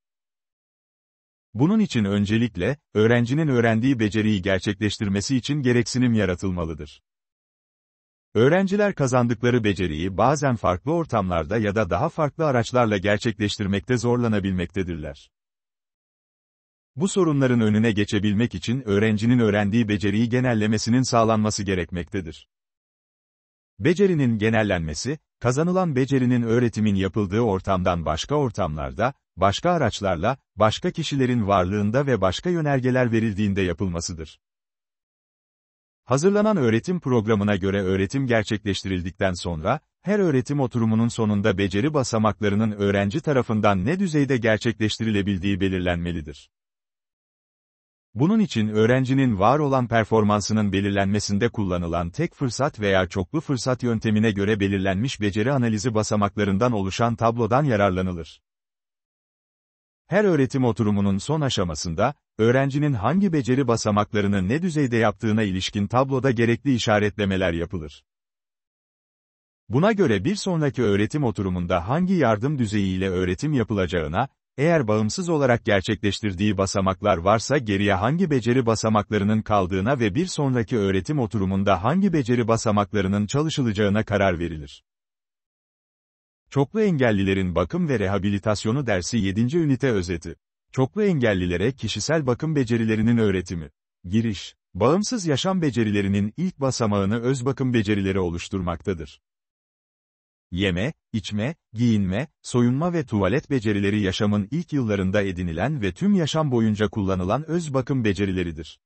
Bunun için öncelikle, öğrencinin öğrendiği beceriyi gerçekleştirmesi için gereksinim yaratılmalıdır. Öğrenciler kazandıkları beceriyi bazen farklı ortamlarda ya da daha farklı araçlarla gerçekleştirmekte zorlanabilmektedirler. Bu sorunların önüne geçebilmek için öğrencinin öğrendiği beceriyi genellemesinin sağlanması gerekmektedir. Becerinin genellenmesi, kazanılan becerinin öğretimin yapıldığı ortamdan başka ortamlarda, başka araçlarla, başka kişilerin varlığında ve başka yönergeler verildiğinde yapılmasıdır. Hazırlanan öğretim programına göre öğretim gerçekleştirildikten sonra, her öğretim oturumunun sonunda beceri basamaklarının öğrenci tarafından ne düzeyde gerçekleştirilebildiği belirlenmelidir. Bunun için öğrencinin var olan performansının belirlenmesinde kullanılan tek fırsat veya çoklu fırsat yöntemine göre belirlenmiş beceri analizi basamaklarından oluşan tablodan yararlanılır. Her öğretim oturumunun son aşamasında, öğrencinin hangi beceri basamaklarını ne düzeyde yaptığına ilişkin tabloda gerekli işaretlemeler yapılır. Buna göre bir sonraki öğretim oturumunda hangi yardım düzeyiyle öğretim yapılacağına, eğer bağımsız olarak gerçekleştirdiği basamaklar varsa geriye hangi beceri basamaklarının kaldığına ve bir sonraki öğretim oturumunda hangi beceri basamaklarının çalışılacağına karar verilir. Çoklu engellilerin bakım ve rehabilitasyonu dersi 7. ünite özeti. Çoklu engellilere kişisel bakım becerilerinin öğretimi. Giriş. Bağımsız yaşam becerilerinin ilk basamağını öz bakım becerileri oluşturmaktadır. Yeme, içme, giyinme, soyunma ve tuvalet becerileri yaşamın ilk yıllarında edinilen ve tüm yaşam boyunca kullanılan öz bakım becerileridir.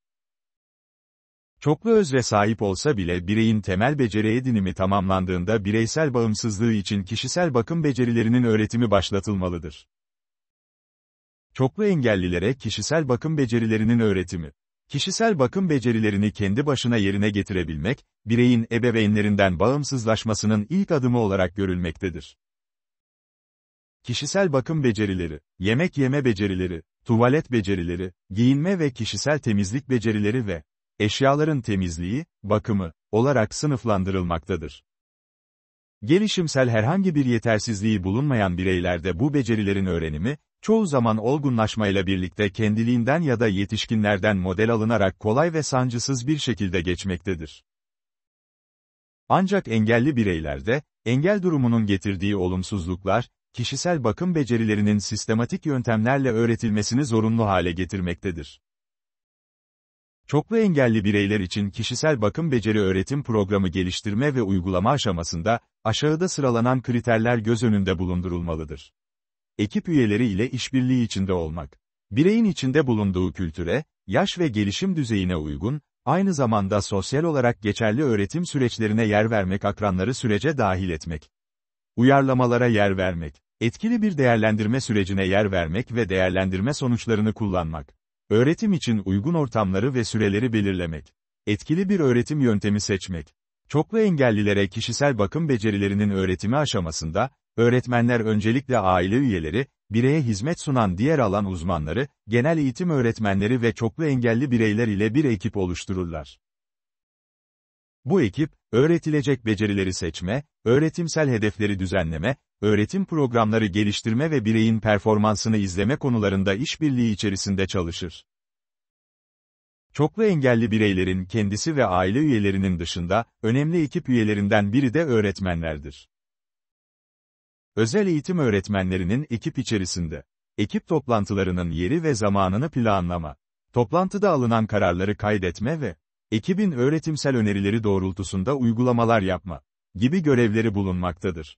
Çoklu özre sahip olsa bile bireyin temel beceri edinimi tamamlandığında bireysel bağımsızlığı için kişisel bakım becerilerinin öğretimi başlatılmalıdır. Çoklu engellilere kişisel bakım becerilerinin öğretimi. Kişisel bakım becerilerini kendi başına yerine getirebilmek, bireyin ebeveynlerinden bağımsızlaşmasının ilk adımı olarak görülmektedir. Kişisel bakım becerileri, yemek yeme becerileri, tuvalet becerileri, giyinme ve kişisel temizlik becerileri ve eşyaların temizliği, bakımı olarak sınıflandırılmaktadır. Gelişimsel herhangi bir yetersizliği bulunmayan bireylerde bu becerilerin öğrenimi, çoğu zaman olgunlaşmayla birlikte kendiliğinden ya da yetişkinlerden model alınarak kolay ve sancısız bir şekilde geçmektedir. Ancak engelli bireylerde, engel durumunun getirdiği olumsuzluklar, kişisel bakım becerilerinin sistematik yöntemlerle öğretilmesini zorunlu hale getirmektedir. Çoklu engelli bireyler için kişisel bakım beceri öğretim programı geliştirme ve uygulama aşamasında, aşağıda sıralanan kriterler göz önünde bulundurulmalıdır. Ekip üyeleri ile işbirliği içinde olmak. Bireyin içinde bulunduğu kültüre, yaş ve gelişim düzeyine uygun, aynı zamanda sosyal olarak geçerli öğretim süreçlerine yer vermek, akranları sürece dahil etmek. Uyarlamalara yer vermek. Etkili bir değerlendirme sürecine yer vermek ve değerlendirme sonuçlarını kullanmak. Öğretim için uygun ortamları ve süreleri belirlemek. Etkili bir öğretim yöntemi seçmek. Çoklu engellilere kişisel bakım becerilerinin öğretimi aşamasında, öğretmenler öncelikle aile üyeleri, bireye hizmet sunan diğer alan uzmanları, genel eğitim öğretmenleri ve çoklu engelli bireyler ile bir ekip oluştururlar. Bu ekip, öğretilecek becerileri seçme, öğretimsel hedefleri düzenleme, öğretim programları geliştirme ve bireyin performansını izleme konularında işbirliği içerisinde çalışır. Çoklu engelli bireylerin kendisi ve aile üyelerinin dışında, önemli ekip üyelerinden biri de öğretmenlerdir. Özel eğitim öğretmenlerinin ekip içerisinde, ekip toplantılarının yeri ve zamanını planlama, toplantıda alınan kararları kaydetme ve ekibin öğretimsel önerileri doğrultusunda uygulamalar yapma gibi görevleri bulunmaktadır.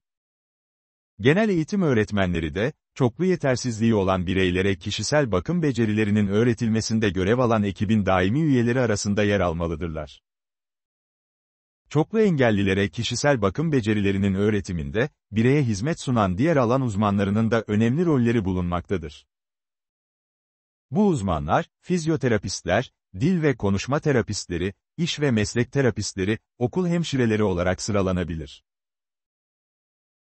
Genel eğitim öğretmenleri de, çoklu yetersizliği olan bireylere kişisel bakım becerilerinin öğretilmesinde görev alan ekibin daimi üyeleri arasında yer almalıdırlar. Çoklu engellilere kişisel bakım becerilerinin öğretiminde, bireye hizmet sunan diğer alan uzmanlarının da önemli rolleri bulunmaktadır. Bu uzmanlar, fizyoterapistler, dil ve konuşma terapistleri, iş ve meslek terapistleri, okul hemşireleri olarak sıralanabilir.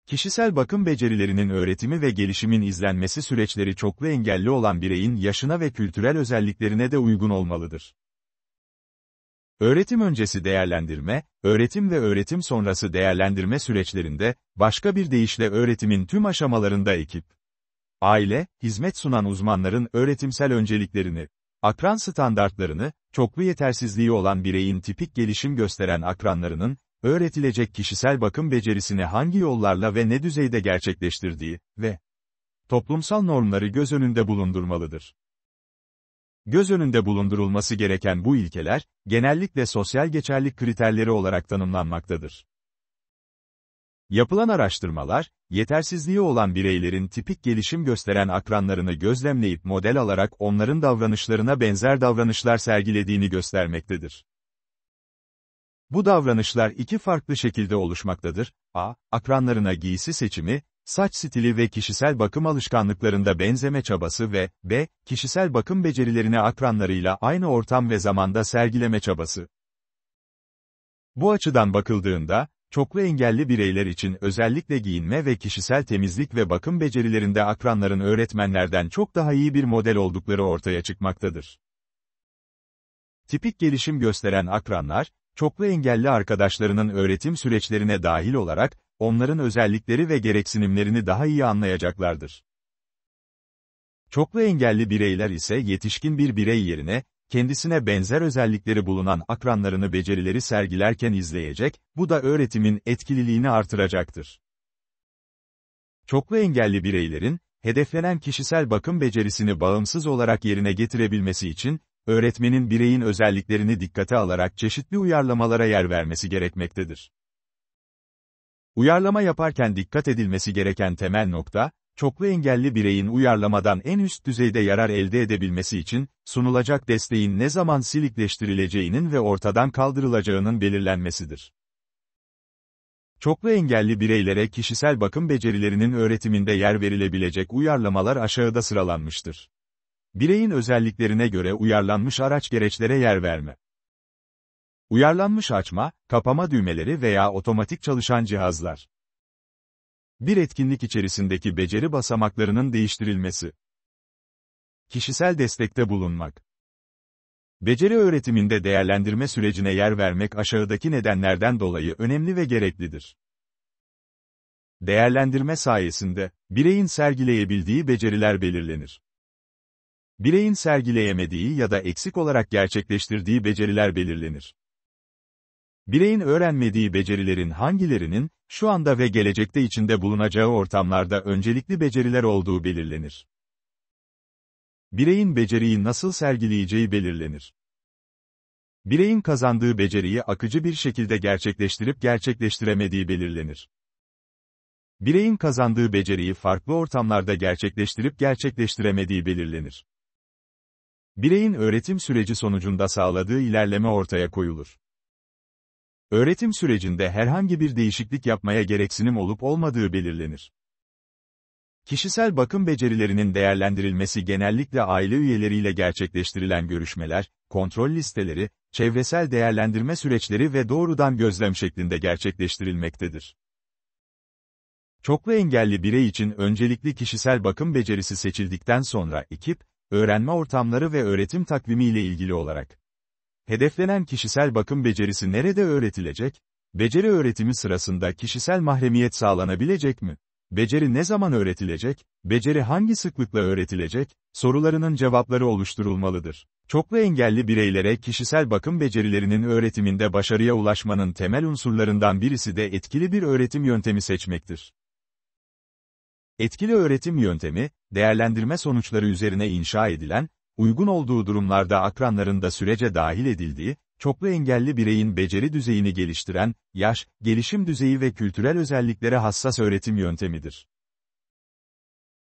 Kişisel bakım becerilerinin öğretimi ve gelişimin izlenmesi süreçleri çoklu engelli olan bireyin yaşına ve kültürel özelliklerine de uygun olmalıdır. Öğretim öncesi değerlendirme, öğretim ve öğretim sonrası değerlendirme süreçlerinde, başka bir deyişle öğretimin tüm aşamalarında ekip, aile, hizmet sunan uzmanların öğretimsel önceliklerini, akran standartlarını, çoklu yetersizliği olan bireyin tipik gelişim gösteren akranlarının, öğretilecek kişisel bakım becerisini hangi yollarla ve ne düzeyde gerçekleştirdiği ve toplumsal normları göz önünde bulundurmalıdır. Göz önünde bulundurulması gereken bu ilkeler, genellikle sosyal geçerlilik kriterleri olarak tanımlanmaktadır. Yapılan araştırmalar, yetersizliği olan bireylerin tipik gelişim gösteren akranlarını gözlemleyip model alarak onların davranışlarına benzer davranışlar sergilediğini göstermektedir. Bu davranışlar iki farklı şekilde oluşmaktadır. A. Akranlarına giysi seçimi, saç stili ve kişisel bakım alışkanlıklarında benzeme çabası ve B. Kişisel bakım becerilerini akranlarıyla aynı ortam ve zamanda sergileme çabası. Bu açıdan bakıldığında, çoklu engelli bireyler için özellikle giyinme ve kişisel temizlik ve bakım becerilerinde akranların öğretmenlerden çok daha iyi bir model oldukları ortaya çıkmaktadır. Tipik gelişim gösteren akranlar, çoklu engelli arkadaşlarının öğretim süreçlerine dahil olarak, onların özellikleri ve gereksinimlerini daha iyi anlayacaklardır. Çoklu engelli bireyler ise yetişkin bir birey yerine, kendisine benzer özellikleri bulunan akranlarını becerileri sergilerken izleyecek, bu da öğretimin etkililiğini artıracaktır. Çoklu engelli bireylerin, hedeflenen kişisel bakım becerisini bağımsız olarak yerine getirebilmesi için, öğretmenin bireyin özelliklerini dikkate alarak çeşitli uyarlamalara yer vermesi gerekmektedir. Uyarlama yaparken dikkat edilmesi gereken temel nokta, çoklu engelli bireyin uyarlamadan en üst düzeyde yarar elde edebilmesi için, sunulacak desteğin ne zaman silikleştirileceğinin ve ortadan kaldırılacağının belirlenmesidir. Çoklu engelli bireylere kişisel bakım becerilerinin öğretiminde yer verilebilecek uyarlamalar aşağıda sıralanmıştır. Bireyin özelliklerine göre uyarlanmış araç gereçlere yer verme. Uyarlanmış açma, kapama düğmeleri veya otomatik çalışan cihazlar. Bir etkinlik içerisindeki beceri basamaklarının değiştirilmesi. Kişisel destekte bulunmak. Beceri öğretiminde değerlendirme sürecine yer vermek aşağıdaki nedenlerden dolayı önemli ve gereklidir. Değerlendirme sayesinde, bireyin sergileyebildiği beceriler belirlenir. Bireyin sergileyemediği ya da eksik olarak gerçekleştirdiği beceriler belirlenir. Bireyin öğrenmediği becerilerin hangilerinin, şu anda ve gelecekte içinde bulunacağı ortamlarda öncelikli beceriler olduğu belirlenir. Bireyin beceriyi nasıl sergileyeceği belirlenir. Bireyin kazandığı beceriyi akıcı bir şekilde gerçekleştirip gerçekleştiremediği belirlenir. Bireyin kazandığı beceriyi farklı ortamlarda gerçekleştirip gerçekleştiremediği belirlenir. Bireyin öğretim süreci sonucunda sağladığı ilerleme ortaya koyulur. Öğretim sürecinde herhangi bir değişiklik yapmaya gereksinim olup olmadığı belirlenir. Kişisel bakım becerilerinin değerlendirilmesi genellikle aile üyeleriyle gerçekleştirilen görüşmeler, kontrol listeleri, çevresel değerlendirme süreçleri ve doğrudan gözlem şeklinde gerçekleştirilmektedir. Çoklu engelli birey için öncelikli kişisel bakım becerisi seçildikten sonra ekip, öğrenme ortamları ve öğretim takvimi ile ilgili olarak. Hedeflenen kişisel bakım becerisi nerede öğretilecek? Beceri öğretimi sırasında kişisel mahremiyet sağlanabilecek mi? Beceri ne zaman öğretilecek? Beceri hangi sıklıkla öğretilecek? Sorularının cevapları oluşturulmalıdır. Çoklu engelli bireylere kişisel bakım becerilerinin öğretiminde başarıya ulaşmanın temel unsurlarından birisi de etkili bir öğretim yöntemi seçmektir. Etkili öğretim yöntemi, değerlendirme sonuçları üzerine inşa edilen, uygun olduğu durumlarda akranların da sürece dahil edildiği, çoklu engelli bireyin beceri düzeyini geliştiren, yaş, gelişim düzeyi ve kültürel özelliklere hassas öğretim yöntemidir.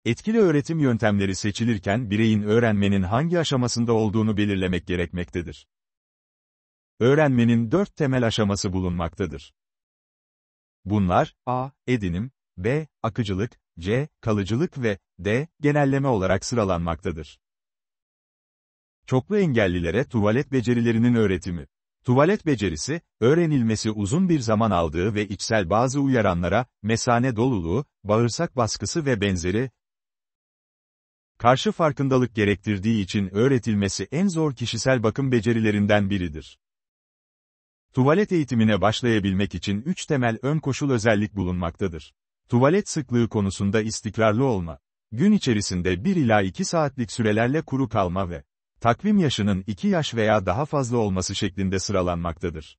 Etkili öğretim yöntemleri seçilirken bireyin öğrenmenin hangi aşamasında olduğunu belirlemek gerekmektedir. Öğrenmenin 4 temel aşaması bulunmaktadır. Bunlar, A. Edinim, B. Akıcılık, C. Kalıcılık ve D. Genelleme olarak sıralanmaktadır. Çoklu engellilere tuvalet becerilerinin öğretimi. Tuvalet becerisi, öğrenilmesi uzun bir zaman aldığı ve içsel bazı uyaranlara, mesane doluluğu, bağırsak baskısı ve benzeri karşı farkındalık gerektirdiği için öğretilmesi en zor kişisel bakım becerilerinden biridir. Tuvalet eğitimine başlayabilmek için 3 temel ön koşul özellik bulunmaktadır. Tuvalet sıklığı konusunda istikrarlı olma, gün içerisinde 1 ila 2 saatlik sürelerle kuru kalma ve takvim yaşının 2 yaş veya daha fazla olması şeklinde sıralanmaktadır.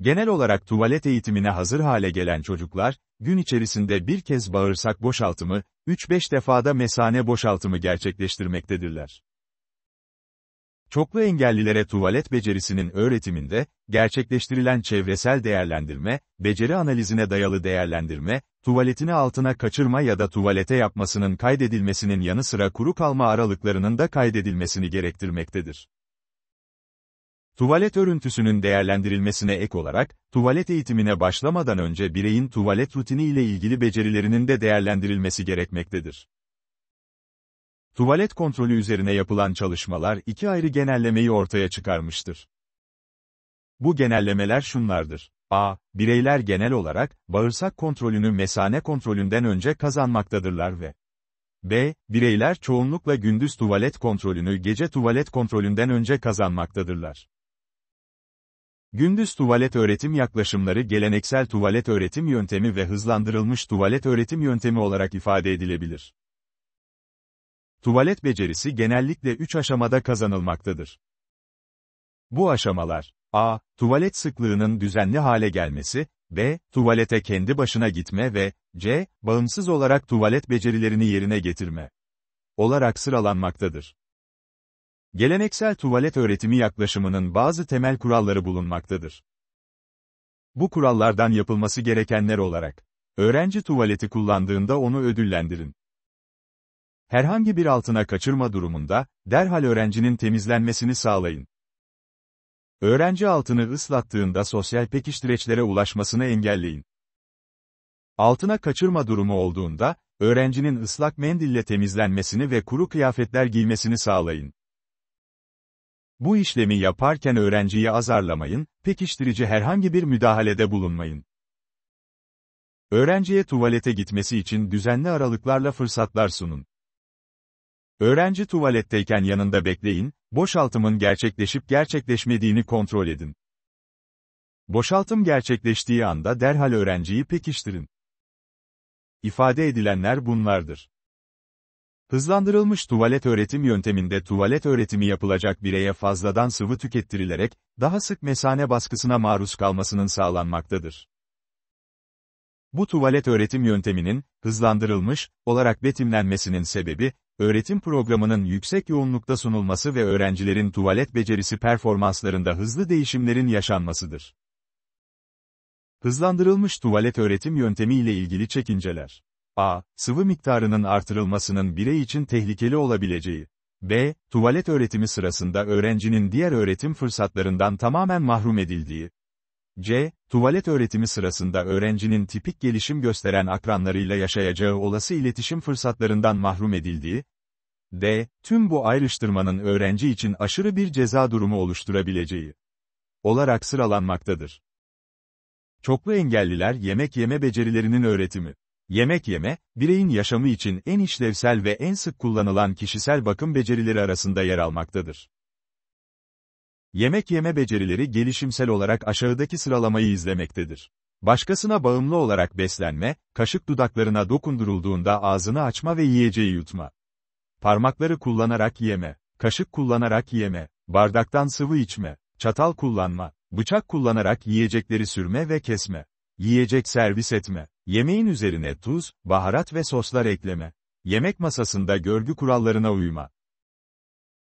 Genel olarak tuvalet eğitimine hazır hale gelen çocuklar, gün içerisinde bir kez bağırsak boşaltımı, 3-5 defada mesane boşaltımı gerçekleştirmektedirler. Çoklu engellilere tuvalet becerisinin öğretiminde, gerçekleştirilen çevresel değerlendirme, beceri analizine dayalı değerlendirme, tuvaletini altına kaçırma ya da tuvalete yapmasının kaydedilmesinin yanı sıra kuru kalma aralıklarının da kaydedilmesini gerektirmektedir. Tuvalet örüntüsünün değerlendirilmesine ek olarak, tuvalet eğitimine başlamadan önce bireyin tuvalet rutini ile ilgili becerilerinin de değerlendirilmesi gerekmektedir. Tuvalet kontrolü üzerine yapılan çalışmalar iki ayrı genellemeyi ortaya çıkarmıştır. Bu genellemeler şunlardır. A. Bireyler genel olarak, bağırsak kontrolünü mesane kontrolünden önce kazanmaktadırlar ve B. Bireyler çoğunlukla gündüz tuvalet kontrolünü gece tuvalet kontrolünden önce kazanmaktadırlar. Gündüz tuvalet öğretim yaklaşımları geleneksel tuvalet öğretim yöntemi ve hızlandırılmış tuvalet öğretim yöntemi olarak ifade edilebilir. Tuvalet becerisi genellikle 3 aşamada kazanılmaktadır. Bu aşamalar: A. Tuvalet sıklığının düzenli hale gelmesi, B. Tuvalete kendi başına gitme ve C. Bağımsız olarak tuvalet becerilerini yerine getirme olarak sıralanmaktadır. Geleneksel tuvalet öğretimi yaklaşımının bazı temel kuralları bulunmaktadır. Bu kurallardan yapılması gerekenler olarak: Öğrenci tuvaleti kullandığında onu ödüllendirin. Herhangi bir altına kaçırma durumunda, derhal öğrencinin temizlenmesini sağlayın. Öğrenci altını ıslattığında sosyal pekiştireçlere ulaşmasını engelleyin. Altına kaçırma durumu olduğunda, öğrencinin ıslak mendille temizlenmesini ve kuru kıyafetler giymesini sağlayın. Bu işlemi yaparken öğrenciyi azarlamayın, pekiştirici herhangi bir müdahalede bulunmayın. Öğrenciye tuvalete gitmesi için düzenli aralıklarla fırsatlar sunun. Öğrenci tuvaletteyken yanında bekleyin, boşaltımın gerçekleşip gerçekleşmediğini kontrol edin. Boşaltım gerçekleştiği anda derhal öğrenciyi pekiştirin. İfade edilenler bunlardır. Hızlandırılmış tuvalet öğretim yönteminde tuvalet öğretimi yapılacak bireye fazladan sıvı tükettirilerek, daha sık mesane baskısına maruz kalmasının sağlanmaktadır. Bu tuvalet öğretim yönteminin, hızlandırılmış olarak betimlenmesinin sebebi, öğretim programının yüksek yoğunlukta sunulması ve öğrencilerin tuvalet becerisi performanslarında hızlı değişimlerin yaşanmasıdır. Hızlandırılmış tuvalet öğretim yöntemi ile ilgili çekinceler: A. Sıvı miktarının artırılmasının birey için tehlikeli olabileceği. B. Tuvalet öğretimi sırasında öğrencinin diğer öğretim fırsatlarından tamamen mahrum edildiği. C. Tuvalet öğretimi sırasında öğrencinin tipik gelişim gösteren akranlarıyla yaşayacağı olası iletişim fırsatlarından mahrum edildiği. D. Tüm bu ayrıştırmanın öğrenci için aşırı bir ceza durumu oluşturabileceği olarak sıralanmaktadır. Çoklu engelliler yemek yeme becerilerinin öğretimi. Yemek yeme, bireyin yaşamı için en işlevsel ve en sık kullanılan kişisel bakım becerileri arasında yer almaktadır. Yemek yeme becerileri gelişimsel olarak aşağıdaki sıralamayı izlemektedir. Başkasına bağımlı olarak beslenme, kaşık dudaklarına dokundurulduğunda ağzını açma ve yiyeceği yutma. Parmakları kullanarak yeme, kaşık kullanarak yeme, bardaktan sıvı içme, çatal kullanma, bıçak kullanarak yiyecekleri sürme ve kesme, yiyecek servis etme, yemeğin üzerine tuz, baharat ve soslar ekleme, yemek masasında görgü kurallarına uyma.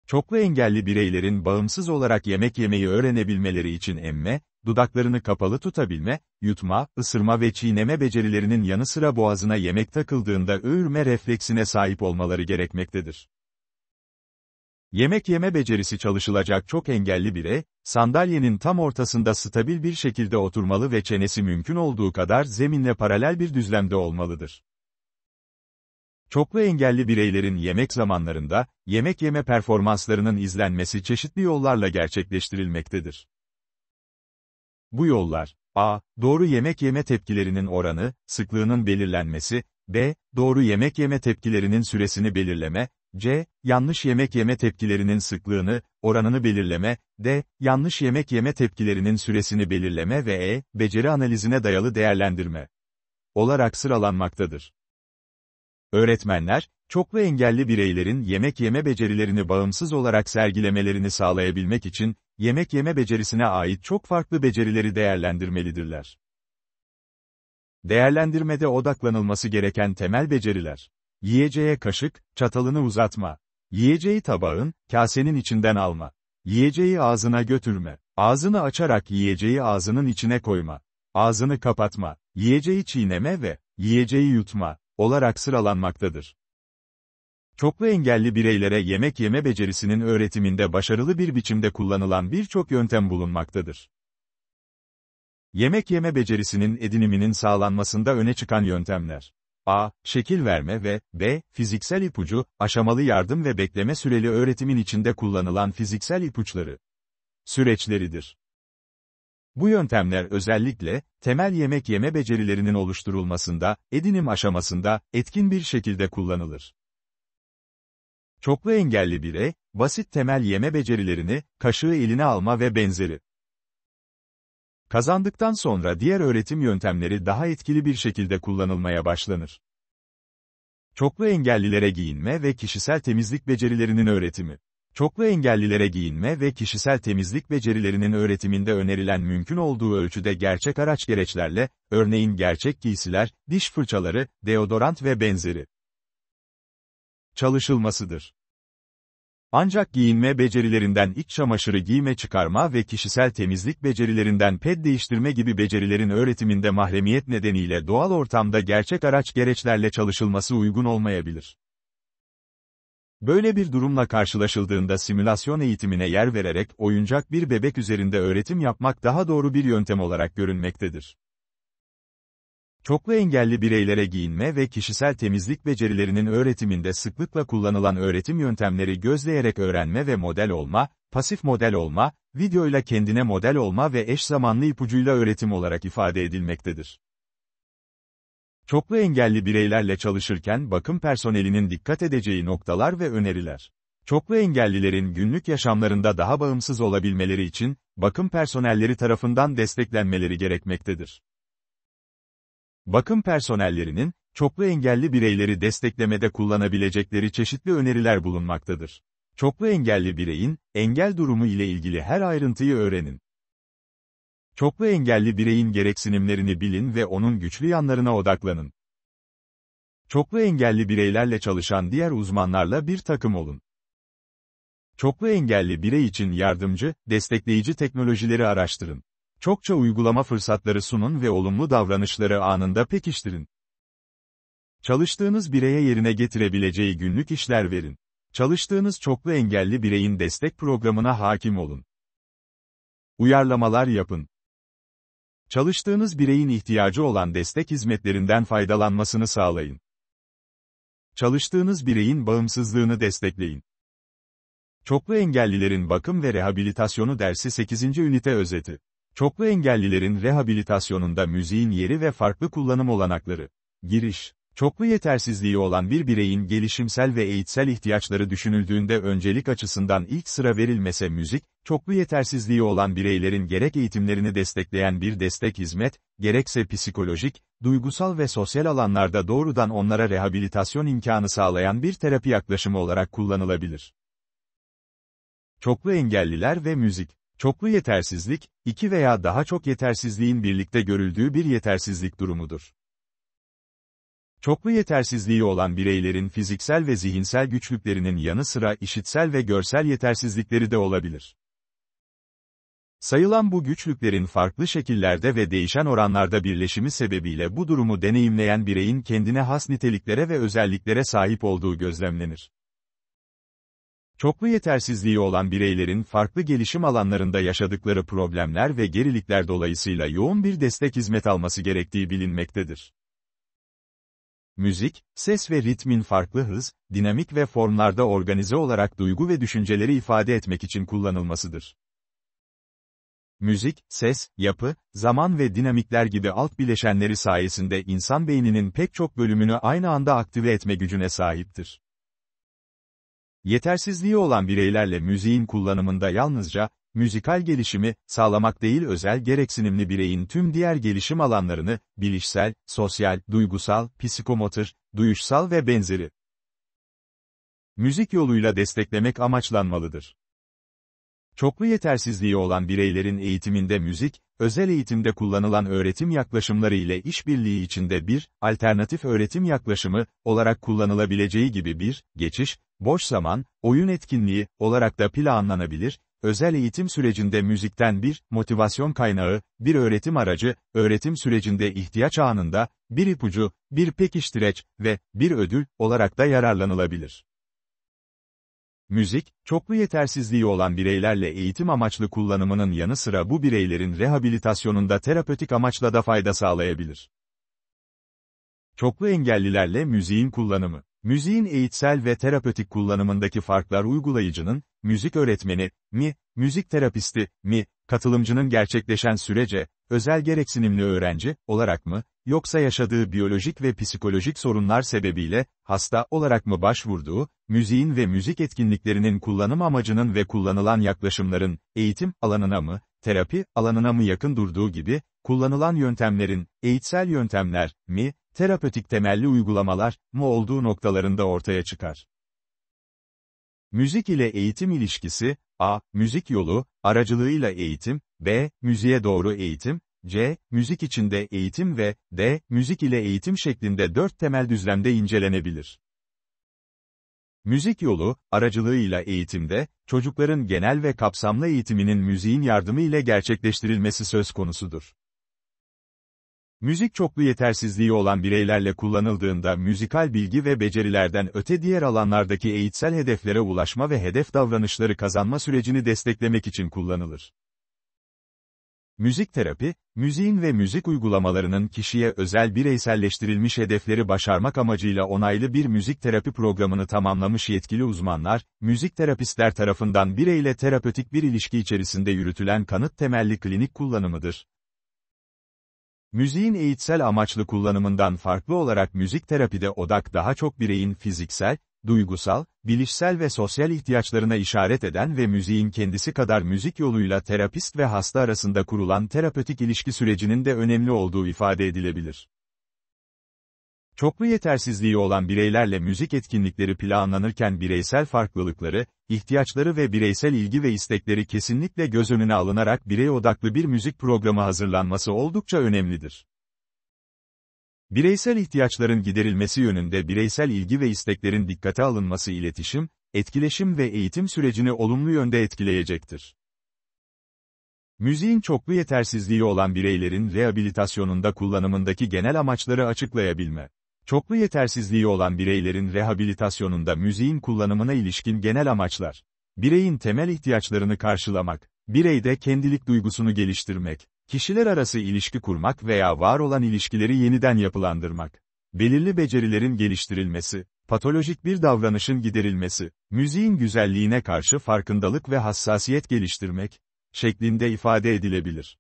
Çoklu engelli bireylerin bağımsız olarak yemek yemeyi öğrenebilmeleri için emme, dudaklarını kapalı tutabilme, yutma, ısırma ve çiğneme becerilerinin yanı sıra boğazına yemek takıldığında öğürme refleksine sahip olmaları gerekmektedir. Yemek yeme becerisi çalışılacak çok engelli birey, sandalyenin tam ortasında stabil bir şekilde oturmalı ve çenesi mümkün olduğu kadar zeminle paralel bir düzlemde olmalıdır. Çoklu engelli bireylerin yemek zamanlarında, yemek yeme performanslarının izlenmesi çeşitli yollarla gerçekleştirilmektedir. Bu yollar: A. Doğru yemek yeme tepkilerinin oranı, sıklığının belirlenmesi, B. Doğru yemek yeme tepkilerinin süresini belirleme, C. Yanlış yemek yeme tepkilerinin sıklığını, oranını belirleme, D. Yanlış yemek yeme tepkilerinin süresini belirleme ve E. Beceri analizine dayalı değerlendirme olarak sıralanmaktadır. Öğretmenler, çoklu engelli bireylerin yemek yeme becerilerini bağımsız olarak sergilemelerini sağlayabilmek için, yemek yeme becerisine ait çok farklı becerileri değerlendirmelidirler. Değerlendirmede odaklanılması gereken temel beceriler: Yiyeceğe kaşık, çatalını uzatma. Yiyeceği tabağın, kasenin içinden alma. Yiyeceği ağzına götürme. Ağzını açarak yiyeceği ağzının içine koyma. Ağzını kapatma. Yiyeceği çiğneme ve yiyeceği yutma olarak sıralanmaktadır. Çoklu engelli bireylere yemek yeme becerisinin öğretiminde başarılı bir biçimde kullanılan birçok yöntem bulunmaktadır. Yemek yeme becerisinin ediniminin sağlanmasında öne çıkan yöntemler: A. Şekil verme ve B. Fiziksel ipucu, aşamalı yardım ve bekleme süreli öğretimin içinde kullanılan fiziksel ipuçları süreçleridir. Bu yöntemler özellikle, temel yemek yeme becerilerinin oluşturulmasında, edinim aşamasında, etkin bir şekilde kullanılır. Çoklu engelli birey, basit temel yeme becerilerini, kaşığı eline alma ve benzeri kazandıktan sonra diğer öğretim yöntemleri daha etkili bir şekilde kullanılmaya başlanır. Çoklu engellilere giyinme ve kişisel temizlik becerilerinin öğretimi. Çoklu engellilere giyinme ve kişisel temizlik becerilerinin öğretiminde önerilen mümkün olduğu ölçüde gerçek araç gereçlerle, örneğin gerçek giysiler, diş fırçaları, deodorant ve benzeri çalışılmasıdır. Ancak giyinme becerilerinden iç çamaşırı giyme çıkarma ve kişisel temizlik becerilerinden ped değiştirme gibi becerilerin öğretiminde mahremiyet nedeniyle doğal ortamda gerçek araç gereçlerle çalışılması uygun olmayabilir. Böyle bir durumla karşılaşıldığında simülasyon eğitimine yer vererek oyuncak bir bebek üzerinde öğretim yapmak daha doğru bir yöntem olarak görünmektedir. Çoklu engelli bireylere giyinme ve kişisel temizlik becerilerinin öğretiminde sıklıkla kullanılan öğretim yöntemleri gözleyerek öğrenme ve model olma, pasif model olma, videoyla kendine model olma ve eş zamanlı ipucuyla öğretim olarak ifade edilmektedir. Çoklu engelli bireylerle çalışırken bakım personelinin dikkat edeceği noktalar ve öneriler. Çoklu engellilerin günlük yaşamlarında daha bağımsız olabilmeleri için, bakım personelleri tarafından desteklenmeleri gerekmektedir. Bakım personellerinin, çoklu engelli bireyleri desteklemede kullanabilecekleri çeşitli öneriler bulunmaktadır. Çoklu engelli bireyin, engel durumu ile ilgili her ayrıntıyı öğrenin. Çoklu engelli bireyin gereksinimlerini bilin ve onun güçlü yanlarına odaklanın. Çoklu engelli bireylerle çalışan diğer uzmanlarla bir takım olun. Çoklu engelli birey için yardımcı, destekleyici teknolojileri araştırın. Çokça uygulama fırsatları sunun ve olumlu davranışları anında pekiştirin. Çalıştığınız bireye yerine getirebileceği günlük işler verin. Çalıştığınız çoklu engelli bireyin destek programına hakim olun. Uyarlamalar yapın. Çalıştığınız bireyin ihtiyacı olan destek hizmetlerinden faydalanmasını sağlayın. Çalıştığınız bireyin bağımsızlığını destekleyin. Çoklu engellilerin bakım ve rehabilitasyonu dersi 8. ünite özeti. Çoklu engellilerin rehabilitasyonunda müziğin yeri ve farklı kullanım olanakları. Giriş. Çoklu yetersizliği olan bir bireyin gelişimsel ve eğitsel ihtiyaçları düşünüldüğünde öncelik açısından ilk sıra verilmese müzik, çoklu yetersizliği olan bireylerin gerek eğitimlerini destekleyen bir destek hizmet, gerekse psikolojik, duygusal ve sosyal alanlarda doğrudan onlara rehabilitasyon imkanı sağlayan bir terapi yaklaşımı olarak kullanılabilir. Çoklu engelliler ve müzik. Çoklu yetersizlik, iki veya daha çok yetersizliğin birlikte görüldüğü bir yetersizlik durumudur. Çoklu yetersizliği olan bireylerin fiziksel ve zihinsel güçlüklerinin yanı sıra işitsel ve görsel yetersizlikleri de olabilir. Sayılan bu güçlüklerin farklı şekillerde ve değişen oranlarda birleşimi sebebiyle bu durumu deneyimleyen bireyin kendine has niteliklere ve özelliklere sahip olduğu gözlemlenir. Çoklu yetersizliği olan bireylerin farklı gelişim alanlarında yaşadıkları problemler ve gerilikler dolayısıyla yoğun bir destek hizmet alması gerektiği bilinmektedir. Müzik, ses ve ritmin farklı hız, dinamik ve formlarda organize olarak duygu ve düşünceleri ifade etmek için kullanılmasıdır. Müzik, ses, yapı, zaman ve dinamikler gibi alt bileşenleri sayesinde insan beyninin pek çok bölümünü aynı anda aktive etme gücüne sahiptir. Yetersizliği olan bireylerle müziğin kullanımında yalnızca, müzikal gelişimi sağlamak değil özel gereksinimli bireyin tüm diğer gelişim alanlarını, bilişsel, sosyal, duygusal, psikomotor, duyuşsal ve benzeri müzik yoluyla desteklemek amaçlanmalıdır. Çoklu yetersizliği olan bireylerin eğitiminde müzik, özel eğitimde kullanılan öğretim yaklaşımları ile işbirliği içinde bir, alternatif öğretim yaklaşımı olarak kullanılabileceği gibi bir, geçiş, boş zaman, oyun etkinliği olarak da planlanabilir, özel eğitim sürecinde müzikten bir, motivasyon kaynağı, bir öğretim aracı, öğretim sürecinde ihtiyaç anında, bir ipucu, bir pekiştireç ve bir ödül olarak da yararlanılabilir. müzik, çoklu yetersizliği olan bireylerle eğitim amaçlı kullanımının yanı sıra bu bireylerin rehabilitasyonunda terapötik amaçla da fayda sağlayabilir. Çoklu engellilerle müziğin kullanımı. Müziğin eğitsel ve terapötik kullanımındaki farklar uygulayıcının, müzik öğretmeni, müzik terapisti, katılımcının gerçekleşen sürece, özel gereksinimli öğrenci, olarak mı, yoksa yaşadığı biyolojik ve psikolojik sorunlar sebebiyle, hasta olarak mı başvurduğu, müziğin ve müzik etkinliklerinin kullanım amacının ve kullanılan yaklaşımların, eğitim alanına mı, terapi alanına mı yakın durduğu gibi, kullanılan yöntemlerin, eğitsel yöntemler, terapötik temelli uygulamalar, olduğu noktalarında ortaya çıkar. Müzik ile eğitim ilişkisi, a. Müzik yolu, aracılığıyla eğitim, b. Müziğe doğru eğitim, c. Müzik içinde eğitim ve d. Müzik ile eğitim şeklinde 4 temel düzlemde incelenebilir. Müzik yolu, aracılığıyla eğitimde, çocukların genel ve kapsamlı eğitiminin müziğin yardımı ile gerçekleştirilmesi söz konusudur. Müzik çoklu yetersizliği olan bireylerle kullanıldığında müzikal bilgi ve becerilerden öte diğer alanlardaki eğitsel hedeflere ulaşma ve hedef davranışları kazanma sürecini desteklemek için kullanılır. Müzik terapi, müziğin ve müzik uygulamalarının kişiye özel bireyselleştirilmiş hedefleri başarmak amacıyla onaylı bir müzik terapi programını tamamlamış yetkili uzmanlar, müzik terapistler tarafından bireyle terapötik bir ilişki içerisinde yürütülen kanıt temelli klinik kullanımıdır. Müziğin eğitsel amaçlı kullanımından farklı olarak müzik terapide odak daha çok bireyin fiziksel, duygusal, bilişsel ve sosyal ihtiyaçlarına işaret eden ve müziğin kendisi kadar müzik yoluyla terapist ve hasta arasında kurulan terapötik ilişki sürecinin de önemli olduğu ifade edilebilir. Çoklu yetersizliği olan bireylerle müzik etkinlikleri planlanırken bireysel farklılıkları, ihtiyaçları ve bireysel ilgi ve istekleri kesinlikle göz önüne alınarak birey odaklı bir müzik programı hazırlanması oldukça önemlidir. Bireysel ihtiyaçların giderilmesi yönünde bireysel ilgi ve isteklerin dikkate alınması iletişim, etkileşim ve eğitim sürecini olumlu yönde etkileyecektir. Müziğin çoklu yetersizliği olan bireylerin rehabilitasyonunda kullanımındaki genel amaçları açıklayabilme. Çoklu yetersizliği olan bireylerin rehabilitasyonunda müziğin kullanımına ilişkin genel amaçlar. Bireyin temel ihtiyaçlarını karşılamak, bireyde kendilik duygusunu geliştirmek, kişiler arası ilişki kurmak veya var olan ilişkileri yeniden yapılandırmak, belirli becerilerin geliştirilmesi, patolojik bir davranışın giderilmesi, müziğin güzelliğine karşı farkındalık ve hassasiyet geliştirmek şeklinde ifade edilebilir.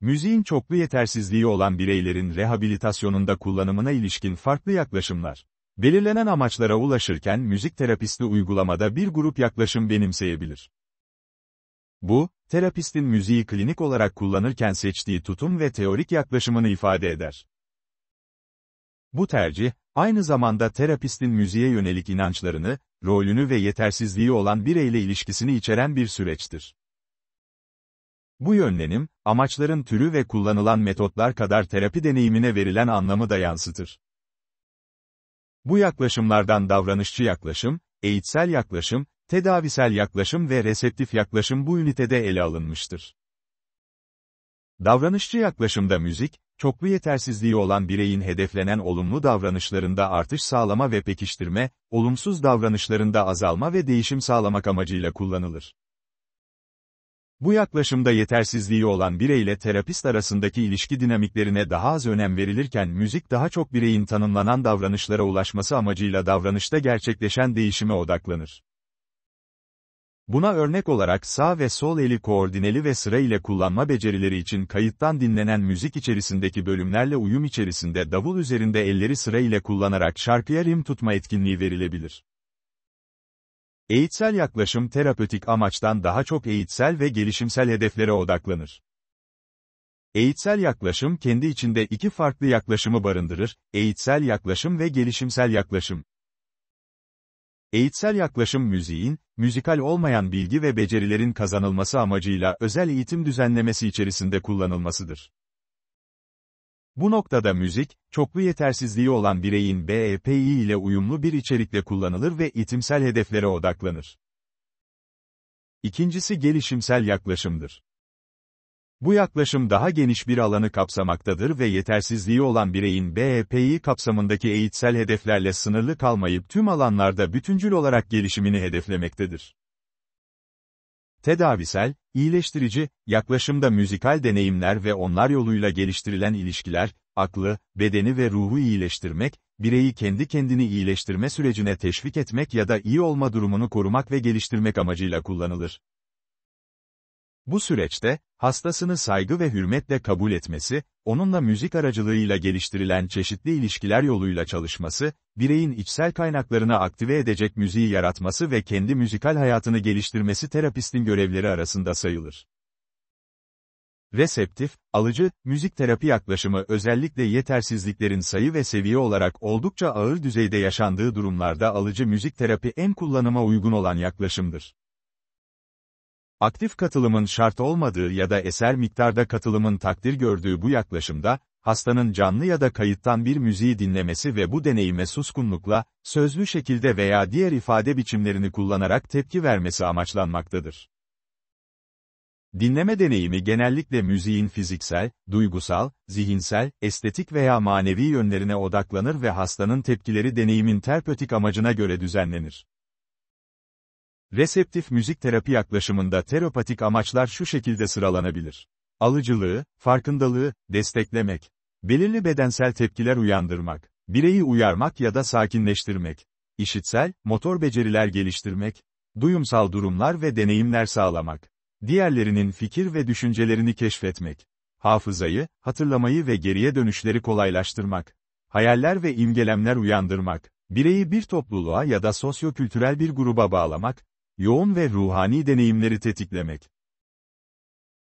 Müziğin çoklu yetersizliği olan bireylerin rehabilitasyonunda kullanımına ilişkin farklı yaklaşımlar. Belirlenen amaçlara ulaşırken müzik terapisti uygulamada bir grup yaklaşım benimseyebilir. Bu, terapistin müziği klinik olarak kullanırken seçtiği tutum ve teorik yaklaşımını ifade eder. Bu tercih, aynı zamanda terapistin müziğe yönelik inançlarını, rolünü ve yetersizliği olan bireyle ilişkisini içeren bir süreçtir. Bu yönlenim, amaçların türü ve kullanılan metotlar kadar terapi deneyimine verilen anlamı da yansıtır. Bu yaklaşımlardan davranışçı yaklaşım, eğitsel yaklaşım, tedavisel yaklaşım ve reseptif yaklaşım bu ünitede ele alınmıştır. Davranışçı yaklaşımda müzik, çoklu yetersizliği olan bireyin hedeflenen olumlu davranışlarında artış sağlama ve pekiştirme, olumsuz davranışlarında azalma ve değişim sağlamak amacıyla kullanılır. Bu yaklaşımda yetersizliği olan bireyle terapist arasındaki ilişki dinamiklerine daha az önem verilirken müzik daha çok bireyin tanımlanan davranışlara ulaşması amacıyla davranışta gerçekleşen değişime odaklanır. Buna örnek olarak sağ ve sol eli koordineli ve sıra ile kullanma becerileri için kayıttan dinlenen müzik içerisindeki bölümlerle uyum içerisinde davul üzerinde elleri sıra ile kullanarak şarkıya ritim tutma etkinliği verilebilir. Eğitsel yaklaşım terapötik amaçtan daha çok eğitsel ve gelişimsel hedeflere odaklanır. Eğitsel yaklaşım kendi içinde iki farklı yaklaşımı barındırır, eğitsel yaklaşım ve gelişimsel yaklaşım. Eğitsel yaklaşım müziğin, müzikal olmayan bilgi ve becerilerin kazanılması amacıyla özel eğitim düzenlemesi içerisinde kullanılmasıdır. Bu noktada müzik, çoklu yetersizliği olan bireyin BEPI ile uyumlu bir içerikle kullanılır ve eğitimsel hedeflere odaklanır. İkincisi gelişimsel yaklaşımdır. Bu yaklaşım daha geniş bir alanı kapsamaktadır ve yetersizliği olan bireyin BEPI kapsamındaki eğitsel hedeflerle sınırlı kalmayıp tüm alanlarda bütüncül olarak gelişimini hedeflemektedir. Tedavisel, iyileştirici, yaklaşımda müzikal deneyimler ve onlar yoluyla geliştirilen ilişkiler, aklı, bedeni ve ruhu iyileştirmek, bireyi kendi kendini iyileştirme sürecine teşvik etmek ya da iyi olma durumunu korumak ve geliştirmek amacıyla kullanılır. Bu süreçte, hastasını saygı ve hürmetle kabul etmesi, onunla müzik aracılığıyla geliştirilen çeşitli ilişkiler yoluyla çalışması, bireyin içsel kaynaklarını aktive edecek müziği yaratması ve kendi müzikal hayatını geliştirmesi terapistin görevleri arasında sayılır. Reseptif, alıcı, müzik terapi yaklaşımı özellikle yetersizliklerin sayı ve seviye olarak oldukça ağır düzeyde yaşandığı durumlarda alıcı müzik terapi en kullanıma uygun olan yaklaşımdır. Aktif katılımın şart olmadığı ya da eser miktarda katılımın takdir gördüğü bu yaklaşımda, hastanın canlı ya da kayıttan bir müziği dinlemesi ve bu deneyime suskunlukla, sözlü şekilde veya diğer ifade biçimlerini kullanarak tepki vermesi amaçlanmaktadır. Dinleme deneyimi genellikle müziğin fiziksel, duygusal, zihinsel, estetik veya manevi yönlerine odaklanır ve hastanın tepkileri deneyimin terapötik amacına göre düzenlenir. Reseptif müzik terapi yaklaşımında terapatik amaçlar şu şekilde sıralanabilir. Alıcılığı, farkındalığı, desteklemek, belirli bedensel tepkiler uyandırmak, bireyi uyarmak ya da sakinleştirmek, işitsel, motor beceriler geliştirmek, duyumsal durumlar ve deneyimler sağlamak, diğerlerinin fikir ve düşüncelerini keşfetmek, hafızayı, hatırlamayı ve geriye dönüşleri kolaylaştırmak, hayaller ve imgelemler uyandırmak, bireyi bir topluluğa ya da sosyo-kültürel bir gruba bağlamak, yoğun ve ruhani deneyimleri tetiklemek.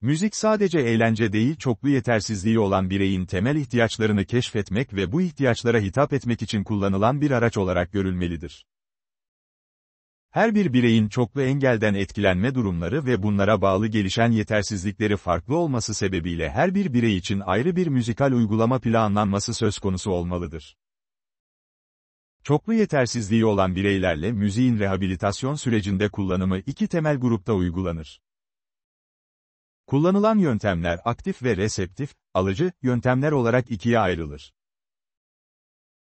Müzik sadece eğlence değil, çoklu yetersizliği olan bireyin temel ihtiyaçlarını keşfetmek ve bu ihtiyaçlara hitap etmek için kullanılan bir araç olarak görülmelidir. Her bir bireyin çoklu engelden etkilenme durumları ve bunlara bağlı gelişen yetersizlikleri farklı olması sebebiyle her bir birey için ayrı bir müzikal uygulama planlanması söz konusu olmalıdır. Çoklu yetersizliği olan bireylerle müziğin rehabilitasyon sürecinde kullanımı iki temel grupta uygulanır. Kullanılan yöntemler aktif ve reseptif, alıcı, yöntemler olarak ikiye ayrılır.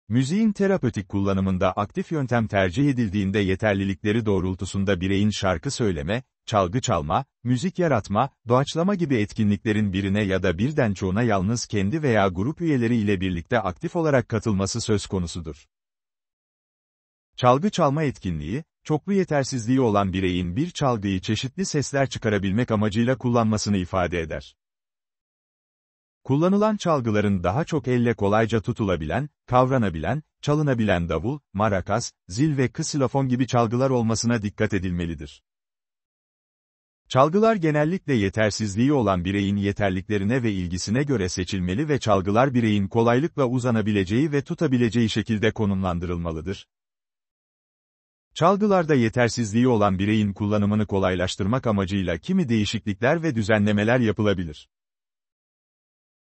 Müziğin terapötik kullanımında aktif yöntem tercih edildiğinde yeterlilikleri doğrultusunda bireyin şarkı söyleme, çalgı çalma, müzik yaratma, doğaçlama gibi etkinliklerin birine ya da birden çoğuna yalnız kendi veya grup üyeleri ile birlikte aktif olarak katılması söz konusudur. Çalgı çalma etkinliği, çoklu yetersizliği olan bireyin bir çalgıyı çeşitli sesler çıkarabilmek amacıyla kullanmasını ifade eder. Kullanılan çalgıların daha çok elle kolayca tutulabilen, kavranabilen, çalınabilen davul, marakas, zil ve ksilofon gibi çalgılar olmasına dikkat edilmelidir. Çalgılar genellikle yetersizliği olan bireyin yeterliklerine ve ilgisine göre seçilmeli ve çalgılar bireyin kolaylıkla uzanabileceği ve tutabileceği şekilde konumlandırılmalıdır. Çalgılarda yetersizliği olan bireyin kullanımını kolaylaştırmak amacıyla kimi değişiklikler ve düzenlemeler yapılabilir.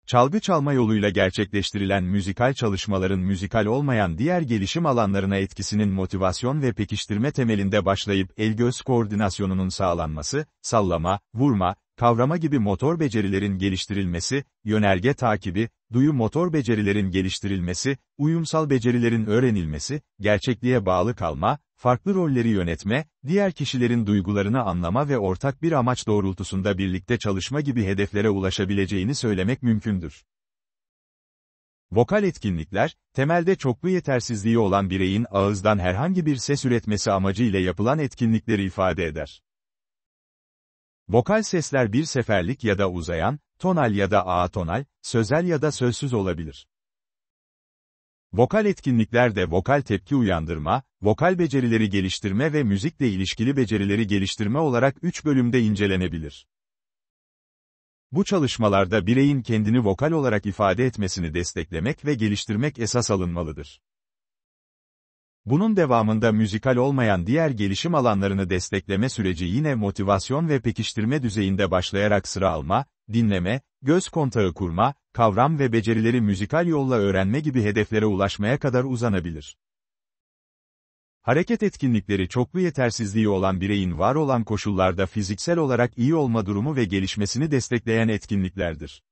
Çalgı çalma yoluyla gerçekleştirilen müzikal çalışmaların müzikal olmayan diğer gelişim alanlarına etkisinin motivasyon ve pekiştirme temelinde başlayıp el-göz koordinasyonunun sağlanması, sallama, vurma, kavrama gibi motor becerilerin geliştirilmesi, yönerge takibi, duyu motor becerilerin geliştirilmesi, uyumsal becerilerin öğrenilmesi, gerçekliğe bağlı kalma, farklı rolleri yönetme, diğer kişilerin duygularını anlama ve ortak bir amaç doğrultusunda birlikte çalışma gibi hedeflere ulaşabileceğini söylemek mümkündür. Vokal etkinlikler, temelde çoklu yetersizliği olan bireyin ağızdan herhangi bir ses üretmesi amacıyla yapılan etkinlikleri ifade eder. Vokal sesler bir seferlik ya da uzayan, tonal ya da atonal, sözel ya da sözsüz olabilir. Vokal etkinliklerde vokal tepki uyandırma, vokal becerileri geliştirme ve müzikle ilişkili becerileri geliştirme olarak 3 bölümde incelenebilir. Bu çalışmalarda bireyin kendini vokal olarak ifade etmesini desteklemek ve geliştirmek esas alınmalıdır. Bunun devamında müzikal olmayan diğer gelişim alanlarını destekleme süreci yine motivasyon ve pekiştirme düzeyinde başlayarak sıra alma, dinleme, göz kontağı kurma, kavram ve becerileri müzikal yolla öğrenme gibi hedeflere ulaşmaya kadar uzanabilir. Hareket etkinlikleri çoklu yetersizliği olan bireyin var olan koşullarda fiziksel olarak iyi olma durumu ve gelişmesini destekleyen etkinliklerdir.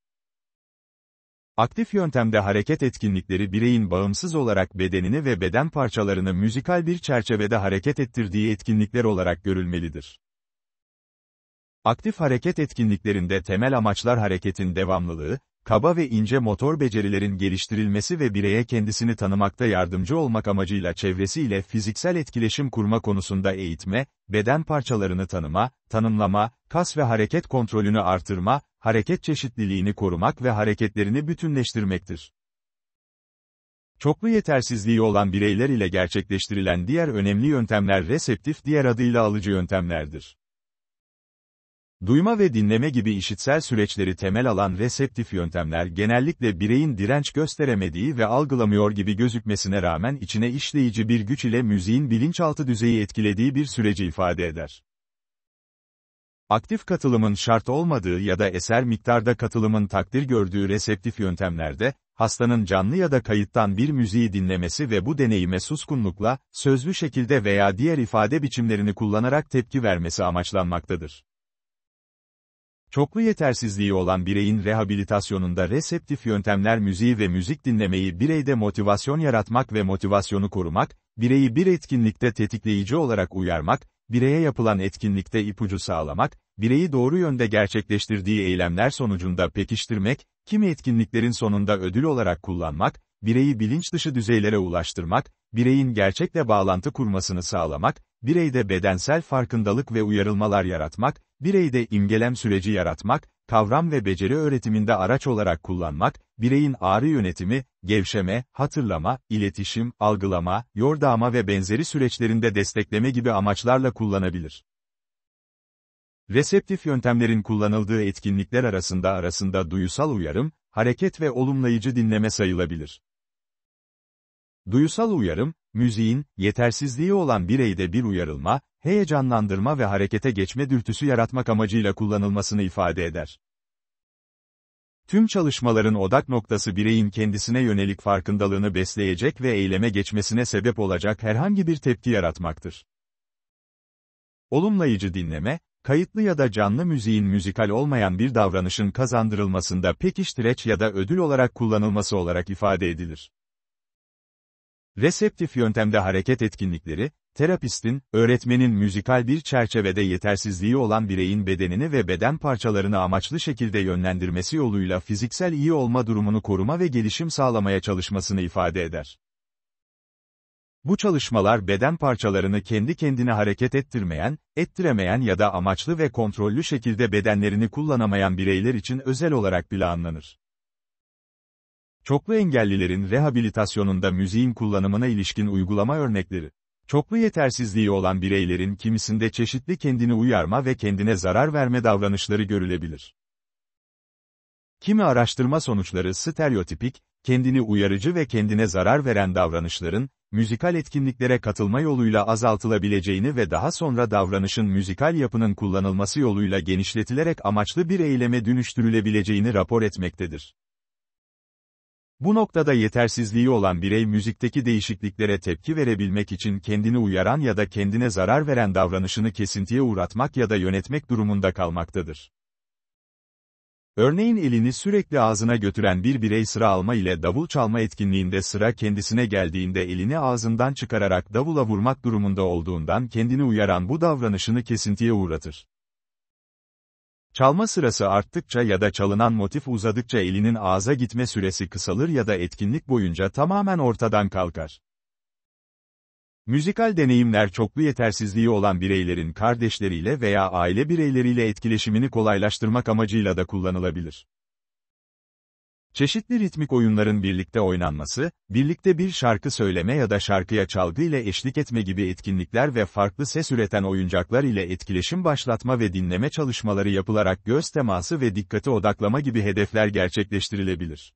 Aktif yöntemde hareket etkinlikleri bireyin bağımsız olarak bedenini ve beden parçalarını müzikal bir çerçevede hareket ettirdiği etkinlikler olarak görülmelidir. Aktif hareket etkinliklerinde temel amaçlar hareketin devamlılığı, kaba ve ince motor becerilerin geliştirilmesi ve bireye kendisini tanımakta yardımcı olmak amacıyla çevresiyle fiziksel etkileşim kurma konusunda eğitme, beden parçalarını tanıma, tanımlama, kas ve hareket kontrolünü artırma, hareket çeşitliliğini korumak ve hareketlerini bütünleştirmektir. Çoklu yetersizliği olan bireyler ile gerçekleştirilen diğer önemli yöntemler reseptif, diğer adıyla alıcı yöntemlerdir. Duyma ve dinleme gibi işitsel süreçleri temel alan reseptif yöntemler genellikle bireyin direnç gösteremediği ve algılamıyor gibi gözükmesine rağmen içine işleyici bir güç ile müziğin bilinçaltı düzeyi etkilediği bir süreci ifade eder. Aktif katılımın şart olmadığı ya da eser miktarda katılımın takdir gördüğü reseptif yöntemlerde, hastanın canlı ya da kayıttan bir müziği dinlemesi ve bu deneyime suskunlukla, sözlü şekilde veya diğer ifade biçimlerini kullanarak tepki vermesi amaçlanmaktadır. Çoklu yetersizliği olan bireyin rehabilitasyonunda reseptif yöntemler müziği ve müzik dinlemeyi bireyde motivasyon yaratmak ve motivasyonu korumak, bireyi bir etkinlikte tetikleyici olarak uyarmak, bireye yapılan etkinlikte ipucu sağlamak, bireyi doğru yönde gerçekleştirdiği eylemler sonucunda pekiştirmek, kimi etkinliklerin sonunda ödül olarak kullanmak, bireyi bilinç dışı düzeylere ulaştırmak, bireyin gerçekle bağlantı kurmasını sağlamak, bireyde bedensel farkındalık ve uyarılmalar yaratmak, bireyde imgelem süreci yaratmak, kavram ve beceri öğretiminde araç olarak kullanmak, bireyin ağrı yönetimi, gevşeme, hatırlama, iletişim, algılama, yordama ve benzeri süreçlerinde destekleme gibi amaçlarla kullanabilir. Reseptif yöntemlerin kullanıldığı etkinlikler arasında duyusal uyarım, hareket ve olumlayıcı dinleme sayılabilir. Duyusal uyarım, müziğin, yetersizliği olan bireyde bir uyarılma, heyecanlandırma ve harekete geçme dürtüsü yaratmak amacıyla kullanılmasını ifade eder. Tüm çalışmaların odak noktası bireyin kendisine yönelik farkındalığını besleyecek ve eyleme geçmesine sebep olacak herhangi bir tepki yaratmaktır. Olumlayıcı dinleme, kayıtlı ya da canlı müziğin müzikal olmayan bir davranışın kazandırılmasında pekiştireç ya da ödül olarak kullanılması olarak ifade edilir. Reseptif yöntemde hareket etkinlikleri, terapistin, öğretmenin müzikal bir çerçevede yetersizliği olan bireyin bedenini ve beden parçalarını amaçlı şekilde yönlendirmesi yoluyla fiziksel iyi olma durumunu koruma ve gelişim sağlamaya çalışmasını ifade eder. Bu çalışmalar beden parçalarını kendi kendine hareket ettirmeyen, ettiremeyen ya da amaçlı ve kontrollü şekilde bedenlerini kullanamayan bireyler için özel olarak planlanır. Çoklu engellilerin rehabilitasyonunda müziğin kullanımına ilişkin uygulama örnekleri. Çoklu yetersizliği olan bireylerin kimisinde çeşitli kendini uyarma ve kendine zarar verme davranışları görülebilir. Kimi araştırma sonuçları stereotipik, kendini uyarıcı ve kendine zarar veren davranışların, müzikal etkinliklere katılma yoluyla azaltılabileceğini ve daha sonra davranışın müzikal yapının kullanılması yoluyla genişletilerek amaçlı bir eyleme dönüştürülebileceğini rapor etmektedir. Bu noktada yetersizliği olan birey müzikteki değişikliklere tepki verebilmek için kendini uyaran ya da kendine zarar veren davranışını kesintiye uğratmak ya da yönetmek durumunda kalmaktadır. Örneğin elini sürekli ağzına götüren bir birey sıra alma ile davul çalma etkinliğinde sıra kendisine geldiğinde elini ağzından çıkararak davula vurmak durumunda olduğundan kendini uyaran bu davranışını kesintiye uğratır. Çalma sırası arttıkça ya da çalınan motif uzadıkça elinin ağza gitme süresi kısalır ya da etkinlik boyunca tamamen ortadan kalkar. Müzikal deneyimler çoklu yetersizliği olan bireylerin kardeşleriyle veya aile bireyleriyle etkileşimini kolaylaştırmak amacıyla da kullanılabilir. Çeşitli ritmik oyunların birlikte oynanması, birlikte bir şarkı söyleme ya da şarkıya çalgı ile eşlik etme gibi etkinlikler ve farklı ses üreten oyuncaklar ile etkileşim başlatma ve dinleme çalışmaları yapılarak göz teması ve dikkati odaklama gibi hedefler gerçekleştirilebilir.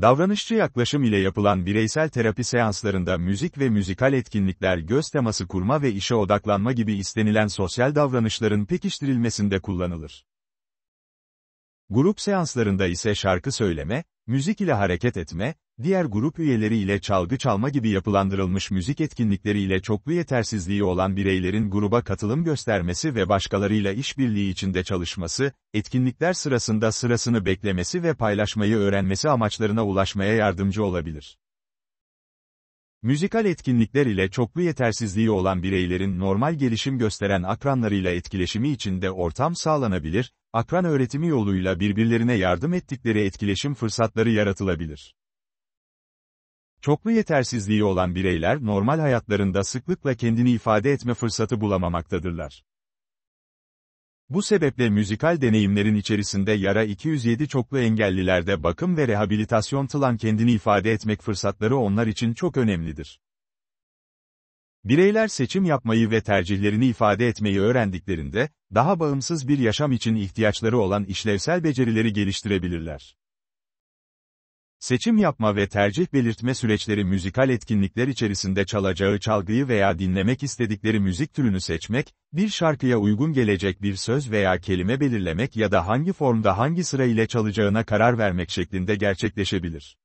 Davranışçı yaklaşım ile yapılan bireysel terapi seanslarında müzik ve müzikal etkinlikler göz teması kurma ve işe odaklanma gibi istenilen sosyal davranışların pekiştirilmesinde kullanılır. Grup seanslarında ise şarkı söyleme, müzik ile hareket etme, Diğer grup üyeleriyle çalgı çalma gibi yapılandırılmış müzik etkinlikleriyle çoklu yetersizliği olan bireylerin gruba katılım göstermesi ve başkalarıyla işbirliği içinde çalışması, etkinlikler sırasında sırasını beklemesi ve paylaşmayı öğrenmesi amaçlarına ulaşmaya yardımcı olabilir. Müzikal etkinlikler ile çoklu yetersizliği olan bireylerin normal gelişim gösteren akranlarıyla etkileşimi içinde ortam sağlanabilir, akran öğretimi yoluyla birbirlerine yardım ettikleri etkileşim fırsatları yaratılabilir. Çoklu yetersizliği olan bireyler normal hayatlarında sıklıkla kendini ifade etme fırsatı bulamamaktadırlar. Bu sebeple müzikal deneyimlerin içerisinde yara 207 çoklu engellilerde bakım ve rehabilitasyon tılan kendini ifade etmek fırsatları onlar için çok önemlidir. Bireyler seçim yapmayı ve tercihlerini ifade etmeyi öğrendiklerinde, daha bağımsız bir yaşam için ihtiyaçları olan işlevsel becerileri geliştirebilirler. Seçim yapma ve tercih belirtme süreçleri müzikal etkinlikler içerisinde çalacağı çalgıyı veya dinlemek istedikleri müzik türünü seçmek, bir şarkıya uygun gelecek bir söz veya kelime belirlemek ya da hangi formda hangi sıra ile çalacağına karar vermek şeklinde gerçekleşebilir.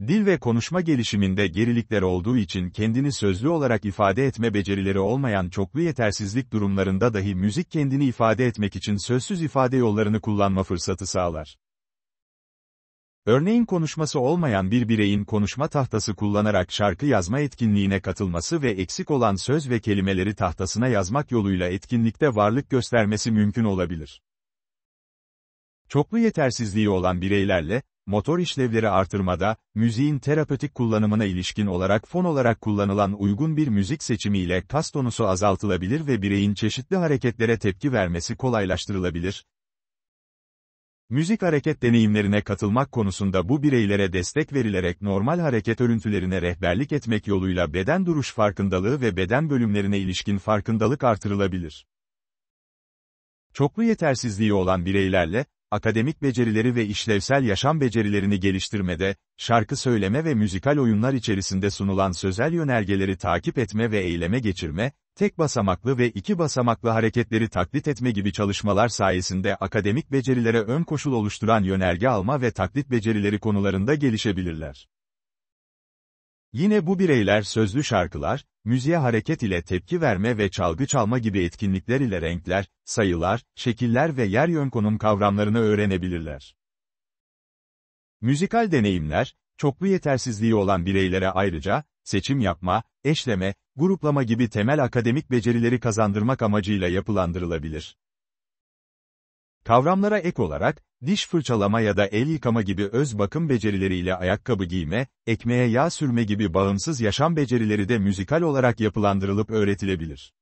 Dil ve konuşma gelişiminde gerilikler olduğu için kendini sözlü olarak ifade etme becerileri olmayan çoklu yetersizlik durumlarında dahi müzik kendini ifade etmek için sözsüz ifade yollarını kullanma fırsatı sağlar. Örneğin konuşması olmayan bir bireyin konuşma tahtası kullanarak şarkı yazma etkinliğine katılması ve eksik olan söz ve kelimeleri tahtasına yazmak yoluyla etkinlikte varlık göstermesi mümkün olabilir. Çoklu yetersizliği olan bireylerle, motor işlevleri artırmada, müziğin terapötik kullanımına ilişkin olarak fon olarak kullanılan uygun bir müzik seçimiyle kas tonusu azaltılabilir ve bireyin çeşitli hareketlere tepki vermesi kolaylaştırılabilir. Müzik hareket deneyimlerine katılmak konusunda bu bireylere destek verilerek normal hareket örüntülerine rehberlik etmek yoluyla beden duruş farkındalığı ve beden bölümlerine ilişkin farkındalık artırılabilir. Çoklu yetersizliği olan bireylerle, akademik becerileri ve işlevsel yaşam becerilerini geliştirmede, şarkı söyleme ve müzikal oyunlar içerisinde sunulan sözel yönergeleri takip etme ve eyleme geçirme, tek basamaklı ve iki basamaklı hareketleri taklit etme gibi çalışmalar sayesinde akademik becerilere ön koşul oluşturan yönerge alma ve taklit becerileri konularında gelişebilirler. Yine bu bireyler sözlü şarkılar, müziğe hareket ile tepki verme ve çalgı çalma gibi etkinlikler ile renkler, sayılar, şekiller ve yer yön konum kavramlarını öğrenebilirler. Müzikal deneyimler, çoklu yetersizliği olan bireylere ayrıca, seçim yapma, eşleme, gruplama gibi temel akademik becerileri kazandırmak amacıyla yapılandırılabilir. Kavramlara ek olarak, diş fırçalama ya da el yıkama gibi öz bakım becerileriyle ayakkabı giyme, ekmeğe yağ sürme gibi bağımsız yaşam becerileri de müzikal olarak yapılandırılıp öğretilebilir.